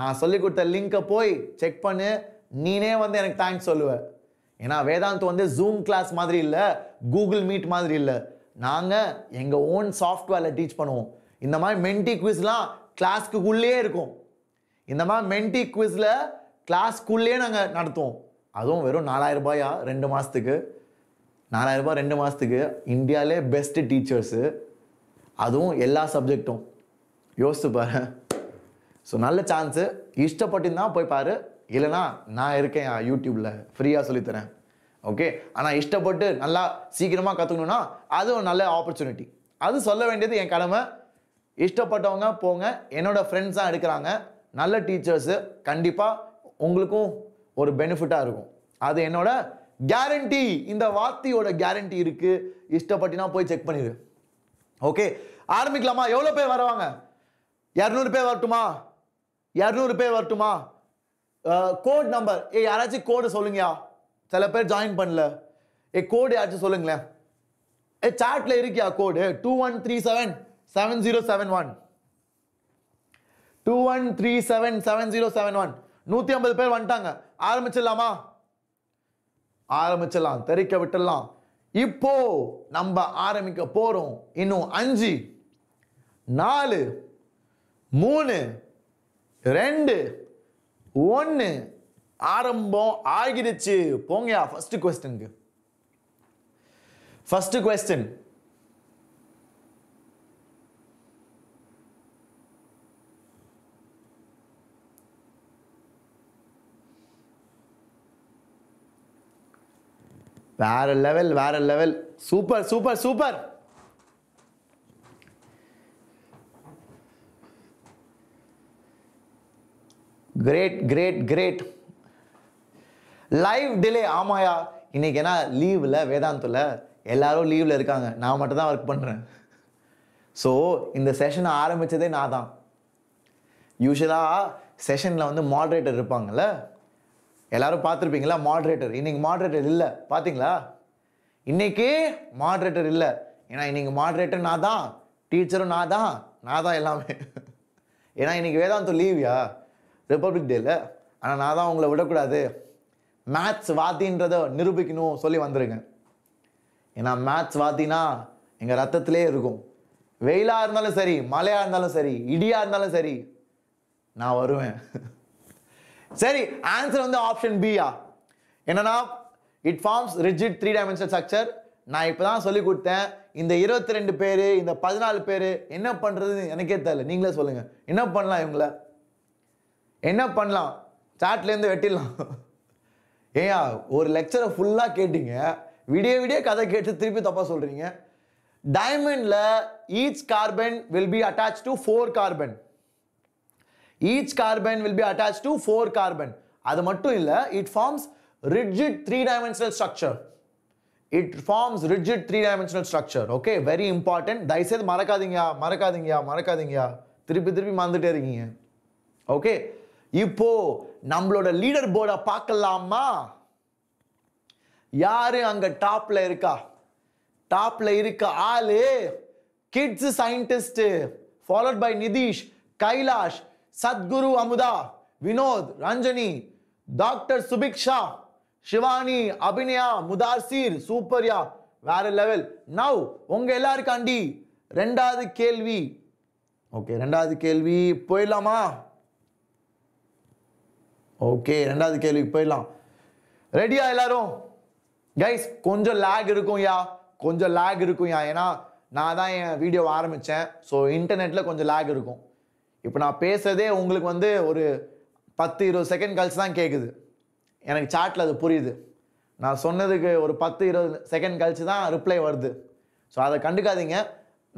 na solli kutta link poi check pannu neene vand enak thanks solluva ena vedantu vand zoom class madri illa google meet madri illa நாங்க எங்க own சாஃப்ட்வேர்ல teach பண்ணுவோம் இந்த மாதிரி மென்டி குவிஸ்லாம் கிளாஸ்க்கு உள்ளே இருக்கும் இந்த மாதிரி மென்டி குவிஸ்ல கிளாஸ்க்கு உள்ளே நாங்க நடத்துவோம் அதுவும் வெறும் 4000 ரூபாயா 2 மாசத்துக்கு 4000 ரூபாய் 2 மாசத்துக்கு இந்தியாலே பெஸ்ட் டீச்சர்ஸ் அதுவும் எல்லா சப்ஜெக்ட்டும் யோசிச்சு பாரு சோ நல்ல சான்ஸ் இஷ்டப்பட்டினா போய் பாரு இல்லனா நான் இருக்கேன் YouTubeல ஃப்ரீயா சொல்லி தரேன் ஓகே انا இஷ்டப்பட்டு நல்லா சீக்கிரமா கத்துக்கணும்னா அது ஒரு நல்ல opportunity அது சொல்ல வேண்டியது என் கடமை இஷ்டப்பட்டவங்க போங்க என்னோட फ्रेंड्सா எடுக்கறாங்க நல்ல டீச்சர்ஸ் கண்டிப்பா உங்களுக்கு ஒரு பெனிஃபிட்டா இருக்கும் அது என்னோட கேரண்டி இந்த வாத்தியோட கேரண்டி இருக்கு இஷ்டப்பட்டினா போய் செக் பண்ணிரு ஓகே ஆரம்பிக்கலாமா எவ்வளவு பேர் வரவாங்க 200 பேர் வரட்டுமா 200 பேர் வரட்டுமா கோட் நம்பர் ஏ யாராச்சு கோட் சொல்லுங்கயா சில பேர் ஜாயின் பண்ணல ஏ கோட் யாராச்சும் சொல்லுங்களே ஏ சாட்ல இருக்கியா கோட் 21377071 21377071 150 பேர் வந்துட்டாங்க ஆரம்பிச்சலாமா ஆரம்பிச்சலாம் தெரிக்க விட்டலாம் இப்போ நம்ம ஆரம்பிக்க போறோம் இன்னும் 5 4 3 2 1 ஆரம்பம் ஆகிடுச்சு போங்கயா ஃபர்ஸ்ட் क्वेश्चनக்கு ஃபர்ஸ்ட் क्वेश्चन வேற level super super super great great great live delay ஆமாயா இன்னைக்கு என்ன லீவ்ல வேதாந்தல எல்லாரும் லீவ்ல இருக்காங்க நான் மட்டும் தான் வர்க் பண்றேன் சோ இந்த செஷன் ஆரம்பிச்சதே நான் தான் யூசுவலா செஷன்ல வந்து மாடரேட்டர் இருப்பாங்கல எல்லாரும் பாத்துப்பீங்களா மாடரேட்டர் இன்னைக்கு மாடரேட்டர் இல்ல பாத்தீங்களா இன்னைக்கு மாடரேட்டர் இல்ல ஏனா இன்னைக்கு மாடரேட்டர் நான் தான் டீச்சரும் நான் தான் எல்லாமே ஏனா இன்னைக்கு வேதாந்த லீவ்யா ரிபப்ளிக் டேல ஆனா நான் தான் உங்களை விட கூடாது மேத்ஸ் வாதின்றத நிரூபிக்கணும் சொல்லி வந்திருங்க ஏனா மேத்ஸ் வாதினா எங்க ரத்தத்திலே இருக்கும் வெயிலா இருந்தாலும் சரி மழையா இருந்தாலும் சரி இடியா இருந்தாலும் சரி நான் வருவேன் சரி ஆன்சர் வந்து ஆப்ஷன் B யா என்னன்னா it forms rigid 3 dimensional structure நான் இப்பதான் சொல்லி கொடுத்தேன் இந்த 22 பேர் இந்த 14 பேர் என்ன பண்றது எனக்கே தெரியல நீங்களே சொல்லுங்க என்ன பண்ணலாம் இவங்கள என்ன பண்ணலாம் சாட்ல இருந்து வெட்டிடலாம் ஏயா ஒரு லெக்சரை ஃபுல்லா கேட்டிங்க வீடியோ வீடியோ கதை கேட்டு திருப்பி தப்பா சொல்றீங்க டைமண்ட்ல each carbon will be attached to 4 carbon each carbon will be attached to 4 carbon அது மட்டும் இல்ல it forms rigid 3 dimensional structure it forms rigid 3 dimensional structure okay very important தயவுசெய்து மறக்காதீங்க திருப்பி மறந்துட்டே இருக்கீங்க okay இப்போ நம்மளோட லீடர் போர்ட பார்க்கலாமா யாரு அங்க டாப்ல இருக்கா? டாப்ல இருக்க ஆளு kids scientist, followed by Nitish, Kailash, Sadhguru, Amudha, Vinod, Ranjani, doctor Subiksha, Shivani, Abhinaya, Mudasir, சூப்பர்யா. வேற லெவல். நவ் உங்க எல்லாருக்காண்டி ரெண்டாவது கேள்வி. ஓகே, ரெண்டாவது கேள்வி போயிடலாமா? ஓகே, ரெண்டாவது கேள்வி போயிடலாம். ரெடியா எல்லாரும்? கைஸ் கொஞ்சம் lag இருக்கும் யா, கொஞ்சம் lag இருக்கும் யா, ஏன்னா நான் தான் என் வீடியோ ஆரம்பித்தேன். ஸோ இன்டர்நெட்டில் கொஞ்சம் lag இருக்கும். இப்போ நான் பேசுகிறதே உங்களுக்கு வந்து ஒரு 10-20 செகண்ட் கழிச்சு தான் கேட்குது. எனக்கு சாட்டில் அது புரியுது. நான் சொன்னதுக்கு ஒரு 10-20 செகண்ட் கழிச்சு தான் ரிப்ளை வருது. ஸோ அதை கண்டுக்காதீங்க,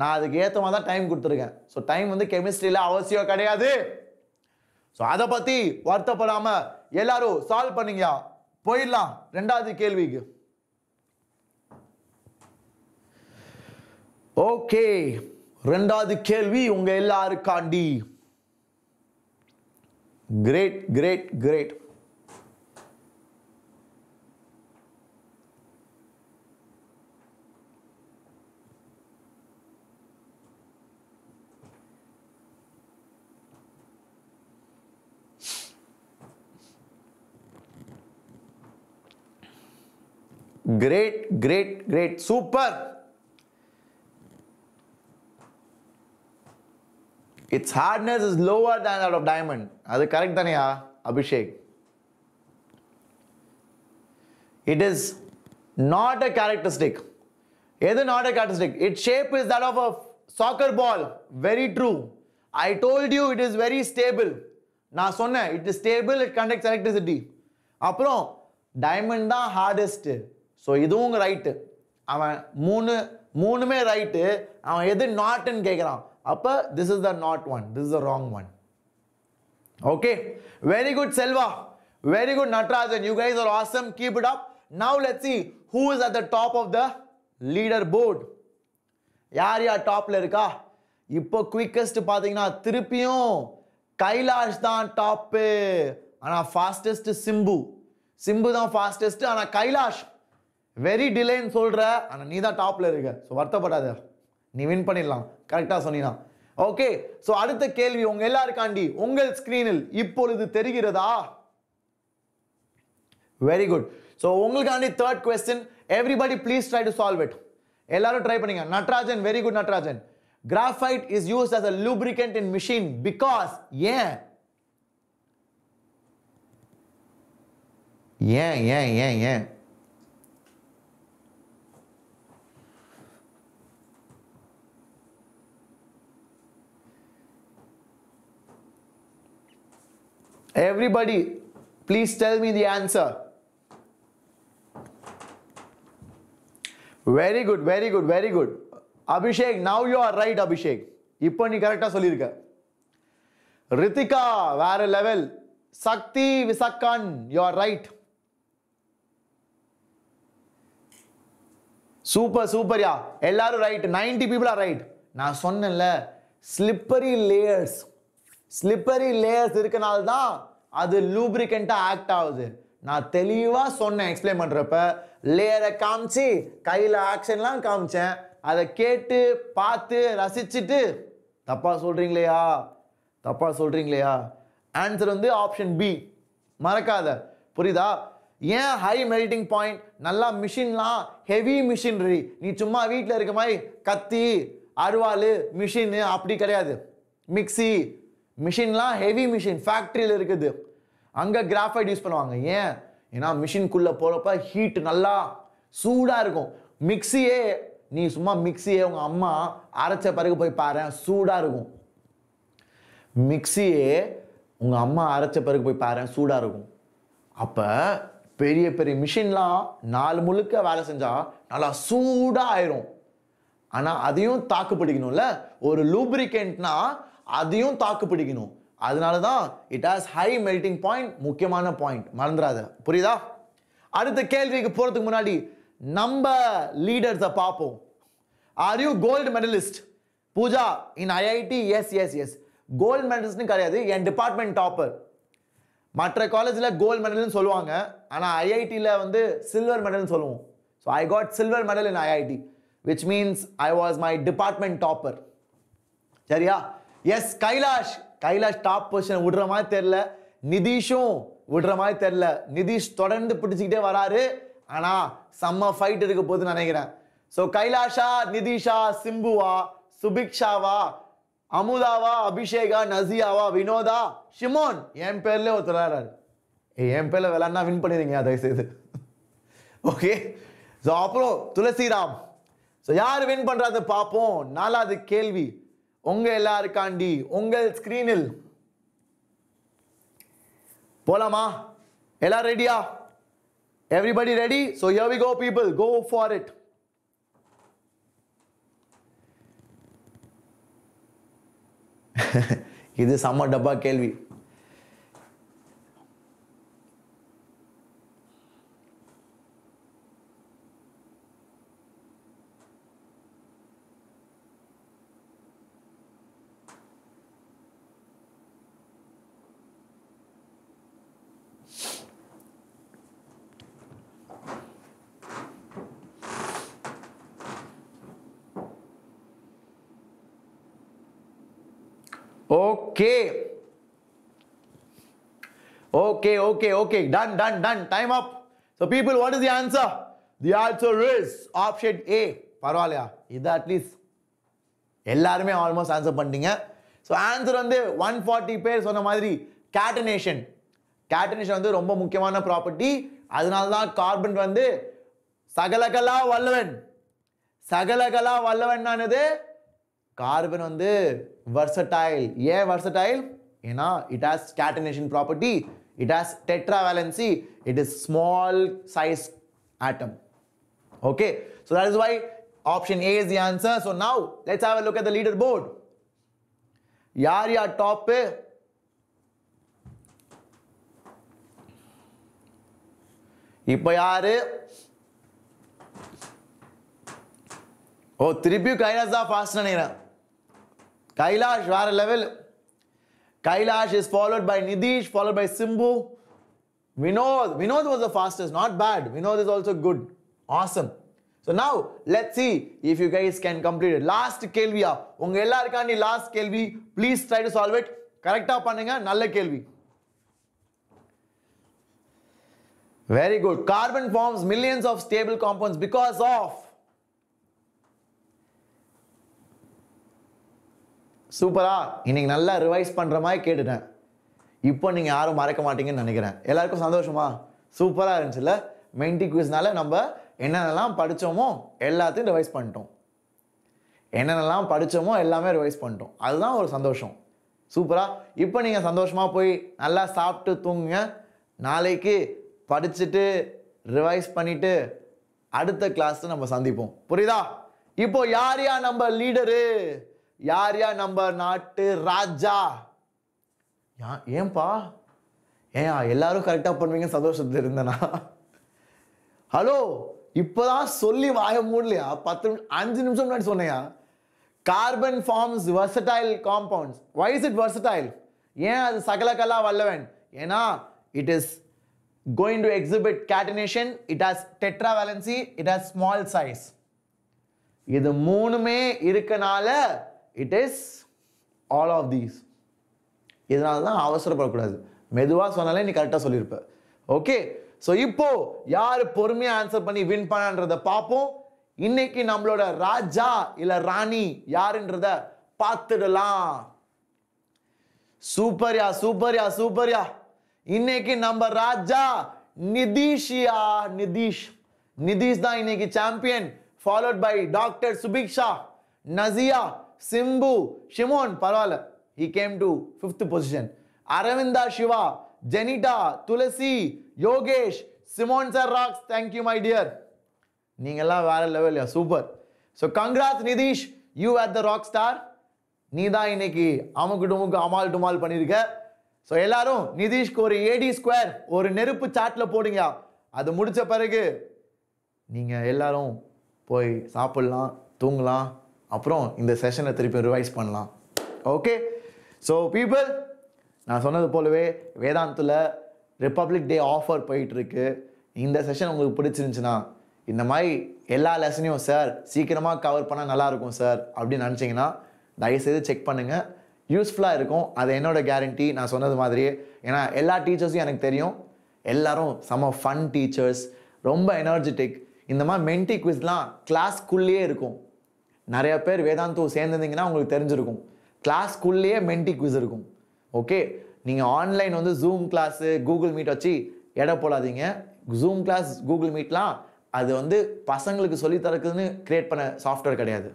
நான் அதுக்கு ஏற்ற மாதிரி தான் டைம் கொடுத்துருக்கேன். ஸோ டைம் வந்து கெமிஸ்ட்ரியில் அவசியம் கிடையாது. ஸோ அதை பற்றி வருத்தப்படாமல் எல்லாரும் சால்வ் பண்ணிங்கயா. போயிடலாம் ரெண்டாவது கேள்விக்கு. ஓகே, ரெண்டாவது கேள்வி உங்க எல்லாருக்காண்டி. Great great great. Great, great, great. Super. Its hardness is lower than that of diamond. That's correct, Daniya, Abhishek. It is not a characteristic. It is not a characteristic. Its shape is that of a soccer ball. Very true. I told you it is very stable. Na sonna, it is stable, it conducts electricity. Apro, diamond da hardest. So இதுவும் right. அவன் மூணுமே right. அவன் எது நாட்டுன்னு கேட்குறான். அப்போ this is the not one, this is the wrong one. Okay, very good Selva, very good Natarajan. You guys are awesome, keep it up. Now let's see who is at the top of the leader board. யார் யார் டாப்பில் இருக்கா? இப்போ quickest பார்த்தீங்கன்னா திருப்பியும் கைலாஷ் தான் top. ஆனால் fastest Simbu, Simbu தான் ஃபாஸ்டஸ்ட். ஆனால் கைலாஷ் வெரி டிலேன்னு சொல்கிற, ஆனால் நீ தான் டாப்பில் இருக்க. ஸோ வருத்தப்படாத, நீ வின் பண்ணிடலாம் கரெக்டாக சொன்னீங்கன்னா. ஓகே, ஸோ அடுத்த கேள்வி உங்கள் எல்லாருக்காண்டி. உங்கள் ஸ்க்ரீனில் இப்பொழுது தெரிகிறதா? Very good. ஸோ உங்களுக்காண்டி third question. Everybody please try to solve it. எல்லாரும் ட்ரை பண்ணிங்க. Natarajan, very good Natarajan. Graphite is used as a lubricant in machine because. ஏன் ஏன் ஏன் ஏன் ஏன் Everybody, please tell me the answer. Very good, very good, very good. Abhishek, now you are right, Abhishek. Ippo nee correct ah solliruka. Ritika, where level. Sakti Visakkan, you are right. Super, super ya. Ellaru right. 90 people are right. Na sonnenla slippery layers. Slippery layers இருக்கனால தான் அது லூப்ரிகண்டாக act ஆகுது. நான் தெளிவாக சொன்னேன் explain பண்ணுறப்ப. லேயரை காமிச்சு கையில் ஆக்ஷன்லாம் காமிச்சேன். அதை கேட்டு பார்த்து ரசிச்சுட்டு தப்பாக சொல்கிறீங்களேயா, தப்பாக சொல்கிறீங்களேயா. ஆன்சர் வந்து ஆப்ஷன் பி, மறக்காத. புரியுதா? ஏன் ஹை மெல்டிங் பாயிண்ட்? நல்லா மிஷின்லாம் ஹெவி மிஷினரி. நீ சும்மா வீட்டில் இருக்க மாதிரி கத்தி அருவாள் மிஷின் அப்படி கிடையாது. மிக்சி மிஷின்லாம் ஹெவி மிஷின், ஃபேக்ட்ரியில் இருக்குது. அங்கே கிராஃபைட் யூஸ் பண்ணுவாங்க. ஏன்? ஏன்னா மிஷின்குள்ளே போகிறப்ப ஹீட் நல்லா சூடாக இருக்கும். மிக்ஸியே நீ சும்மா மிக்ஸியே உங்கள் அம்மா அரைச்ச பிறகு போய் பாரு, சூடாக இருக்கும். மிக்ஸியே உங்கள் அம்மா அரைச்ச பிறகு போய் பாரு, சூடாக இருக்கும். அப்போ பெரிய பெரிய மிஷின்லாம் நாலு முழுக்க வேலை செஞ்சால் நல்லா சூடாக ஆயிரும். ஆனால் அதையும் தாக்கு பிடிக்கணும்ல. ஒரு லூப்ரிகென்ட்னா அதையும் தாக்கு பிடிக்கணும். அதனால தான் it has high melting point. முக்கியமான பாயிண்ட், மறந்துடாத. புரியுதா? அடுத்த கேள்விக்கு போகிறதுக்கு முன்னாடி நம்ம லீடர்ஸை பார்ப்போம். Are you gold medalist? Pooja in IIT. Yes yes yes. Gold மெடலிஸ்ட்னு கிடையாது, என் டிபார்ட்மெண்ட் டாப்பர். மற்ற காலேஜ்ல கோல்ட் மெடல்னு சொல்லுவாங்க, ஆனா ஐஐடில வந்து சில்வர் மெடல்னு சொல்லுவோம். So I got silver medal in IIT, which means I was my department topper. சரியா? Yes, Kailash top position விடுற மாதிரி தெரியல, நிதிஷும் விடுற மாதிரி தெரியல. நிதிஷ் தொடர்ந்து பிடிச்சிக்கிட்டே வராரு, ஆனா செம்ம ஃபைட் இருக்க போது நினைக்கிறேன். So Kailasha, Nidisha, Simbuwa, Subikshawa, அமுதாவா, அபிஷேகா, நசியாவா, வினோதா, ஷிமோன், என் பேர்ல ஒருத்தர் வராரு. என் பேர்ல விளையாடுனா வின் பண்ணிடுங்க தயவுசெய்து. ஓகே, ஸோ அப்புறம் துளசிராம். ஸோ யார் வின் பண்றது பார்ப்போம். 4வது கேள்வி உங்க எல்லாருக்காண்டி, உங்கள் ஸ்கிரீனில். போலாமா? எல்லாரும் ரெடியா? Everybody ready? So here we go people, go for it. இது சம டப்பா கேள்வி. Okay. Okay. Done. Time up. So people, what is the answer? The answer is option A. Parvalaya. Either at least. Ellarume almost answer pandinga. So answer on the 140 pairs on a madri. Catenation. Catenation on the romba mukyamana property. Adanala carbon on the Sagalakala Wallavan. Sagalakala Wallavan on the carbon on the versatile. Yeah, versatile. You know, it has catenation property. It has tetravalency. It is small size atom. Okay. So that is why option A is the answer. So now let's have a look at the leaderboard. Yaar ya top pe. Ipa yaar. Oh, Tribhu Kailas da fast na nera. Kailash var level. Kailash is followed by Nidish, followed by Simbu. Vinod was the fastest. Not bad. Vinod is also good. Awesome. So now let's see if you guys can complete it. Last kelviya. Unga ellarukandi last kelvi. Please try to solve it. Correct-a pannunga. Nalla kelvi. Very good. Carbon forms millions of stable compounds because of. சூப்பரா, இன்னைக்கு நல்லா revise பண்ணுற மாதிரி கேட்டுட்டேன். இப்போ நீங்கள் யாரும் மறக்க மாட்டீங்கன்னு நினைக்கிறேன். எல்லாருக்கும் சந்தோஷமா? சூப்பராக இருந்துச்சுல்ல? மெயின்டி குவிஸ்னால நம்ம என்னென்னலாம் படித்தோமோ எல்லாத்தையும் ரிவைஸ் பண்ணிட்டோம். அதுதான் ஒரு சந்தோஷம். சூப்பரா. இப்போ நீங்கள் சந்தோஷமாக போய் நல்லா சாப்பிட்டு தூங்குங்க. நாளைக்கு படிச்சுட்டு ரிவைஸ் பண்ணிவிட்டு அடுத்த கிளாஸில் நம்ம சந்திப்போம். புரியுதா? இப்போது யார் யார் நம்ம லீடரு, யார் யார் நம்ம நாட்டு ராஜா? ஏன்பா ஏன் எல்லாரும் கரெக்டாக பண்ணுவீங்கன்னு சந்தோஷத்தில் இருந்தேனா? ஹலோ, இப்போதான் சொல்லி வாய மூடலையா? 5 நிமிஷம் முன்னாடி சொன்னையா? Carbon forms versatile compounds. Why is it versatile? ஏன் அது சகலகலா வல்லவன்? ஏன்னா it is going to exhibit catenation, it has tetravalency, it has small size. இது மூணுமே இருக்கனால it is all of these. இதனால தான் அவசரப்படக்கூடாது, மெதுவாக சொன்னாலே நீ கரெக்டாக சொல்லியிருப்ப. ஓகே, ஸோ இப்போ யார் பொறுமையாக ஆன்சர் பண்ணி வின் பண்ணான்றதை பார்ப்போம். இன்னைக்கு நம்மளோட ராஜா இல்லை ராணி யாருன்றத பார்த்துடலாம். சூப்பர்யா சூப்பர்யா சூப்பர்யா. இன்னைக்கு நம்ம ராஜா நிதிஷ்யா. நிதிஷ் தான் இன்னைக்கு champion, followed by Dr. Subiksha, Nazia, Simbu, Shimon, Parwala. He came to 5th position. Aravinda Shiva, Janita, Tulasi, Yogesh, Simon Sir Rocks. Thank you, my dear. Ningala vara level ya, super. So congrats Nidish, you are the rock star. Nida ineki amukudumuku amal dumal panirka. So ellarum Nidish ku or AD square or neruppu chat la podinga. Adu mudicha peragu ninga ellarum போய் சாப்பிடலாம், தூங்கலாம், அப்புறம் இந்த செஷனை திருப்பி revise பண்ணலாம். Okay, so people, நான் சொன்னது போலவே வேதாந்துல Republic Day offer போயிட்டு இருக்கு. இந்த செஷன் உங்களுக்கு பிடிச்சிருந்துச்சுனா இந்த மாதிரி எல்லா லெசனையும் சார் சீக்கிரமா கவர் பண்ணா நல்லா இருக்கும் சார் அப்படி நினைச்சீங்கனா தயவு செய்து செக் பண்ணுங்க. யூஸ்ஃபுல்லா இருக்கும். அது என்னோட கேரண்டி. நான் சொன்னது மாதிரியே ஏனா எல்லா டீச்சர்ஸும் எனக்கு தெரியும். எல்லாரும் சம ஃபன் டீச்சர்ஸ், ரொம்ப எனர்ஜெடிக். இந்த மாதிரி மென்டி குவிஸ்லாம் கிளாஸ்க்குள்ளேயே இருக்கும். நிறைய பேர் வேதாந்து சேர்ந்துட்டீங்கன்னா உங்களுக்கு தெரிஞ்சிருக்கும். கிளாஸ்க்குள்ளேயே மென்டி குவிஸ் இருக்கும். ஓகே, நீங்க ஆன்லைன் வந்து ஜூம் கிளாஸ் கூகுள் மீட் வச்சு எடை போடாதீங்க. ஜூம் கிளாஸ் கூகுள் மீட்லாம் அது வந்து பசங்களுக்கு சொல்லி தரக்குதுன்னு கிரியேட் பண்ண சாஃப்ட்வேர் கிடையாது.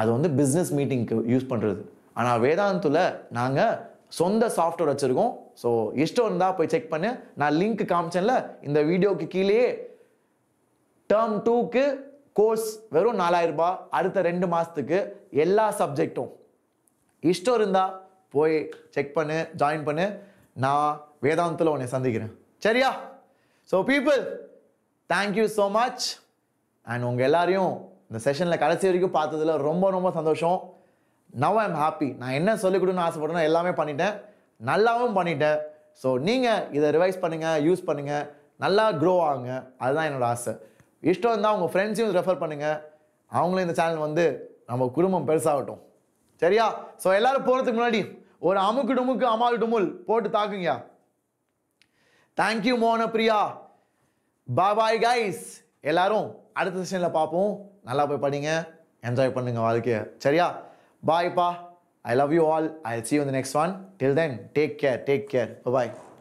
அது வந்து பிஸ்னஸ் மீட்டிங்க்கு யூஸ் பண்ணுறது. ஆனால் வேதாந்துல நாங்கள் சொந்த சாஃப்ட்வேர் வச்சுருக்கோம். ஸோ இஷ்டம் இருந்தால் போய் செக் பண்ணு. நான் லிங்க் காமிச்சேன்ல இந்த வீடியோக்கு கீழேயே. டேர்ம் 2க்கு கோர்ஸ் வெறும் 4000 ரூபா. அடுத்த 2 மாதத்துக்கு எல்லா சப்ஜெக்டும். இஷ்டம் இருந்தால் போய் செக் பண்ணு, ஜாயின் பண்ணு. நான் வேதாந்தில் உன்னை சந்திக்கிறேன், சரியா? So people, thank you so much. And உங்கள் எல்லாரையும் இந்த செஷனில் கடைசி வரைக்கும் பார்த்ததில் ரொம்ப ரொம்ப சந்தோஷம். Now I am happy. நான் என்ன சொல்லிக் கொடுன்னு ஆசைப்பட்டேனோ எல்லாமே பண்ணிட்டேன், நல்லாவும் பண்ணிட்டேன். ஸோ நீங்கள் இதை ரிவைஸ் பண்ணுங்கள், யூஸ் பண்ணுங்கள், நல்லா க்ரோ ஆகுங்க. அதுதான் என்னோடய ஆசை. இஷ்டம் இருந்தால் உங்கள் ஃப்ரெண்ட்ஸையும் ரெஃபர் பண்ணுங்கள். அவங்களும் இந்த சேனல் வந்து நம்ம குடும்பம் பெருசாகட்டும், சரியா? ஸோ எல்லோரும் போகிறதுக்கு முன்னாடி ஒரு அமுக்கு டுமுக்கு அமால் டுமுல் போட்டு தாக்குங்கயா. தேங்க்யூ மோன பிரியா. பாய் பாய் கைஸ். எல்லோரும் அடுத்த செஷனில் பார்ப்போம். நல்லா போய் படிங்க, என்ஜாய் பண்ணுங்கள் வாழ்க்கையை, சரியா? Bye pa. I love you all. I'll see you in the next one. Till then, take care. Bye-bye.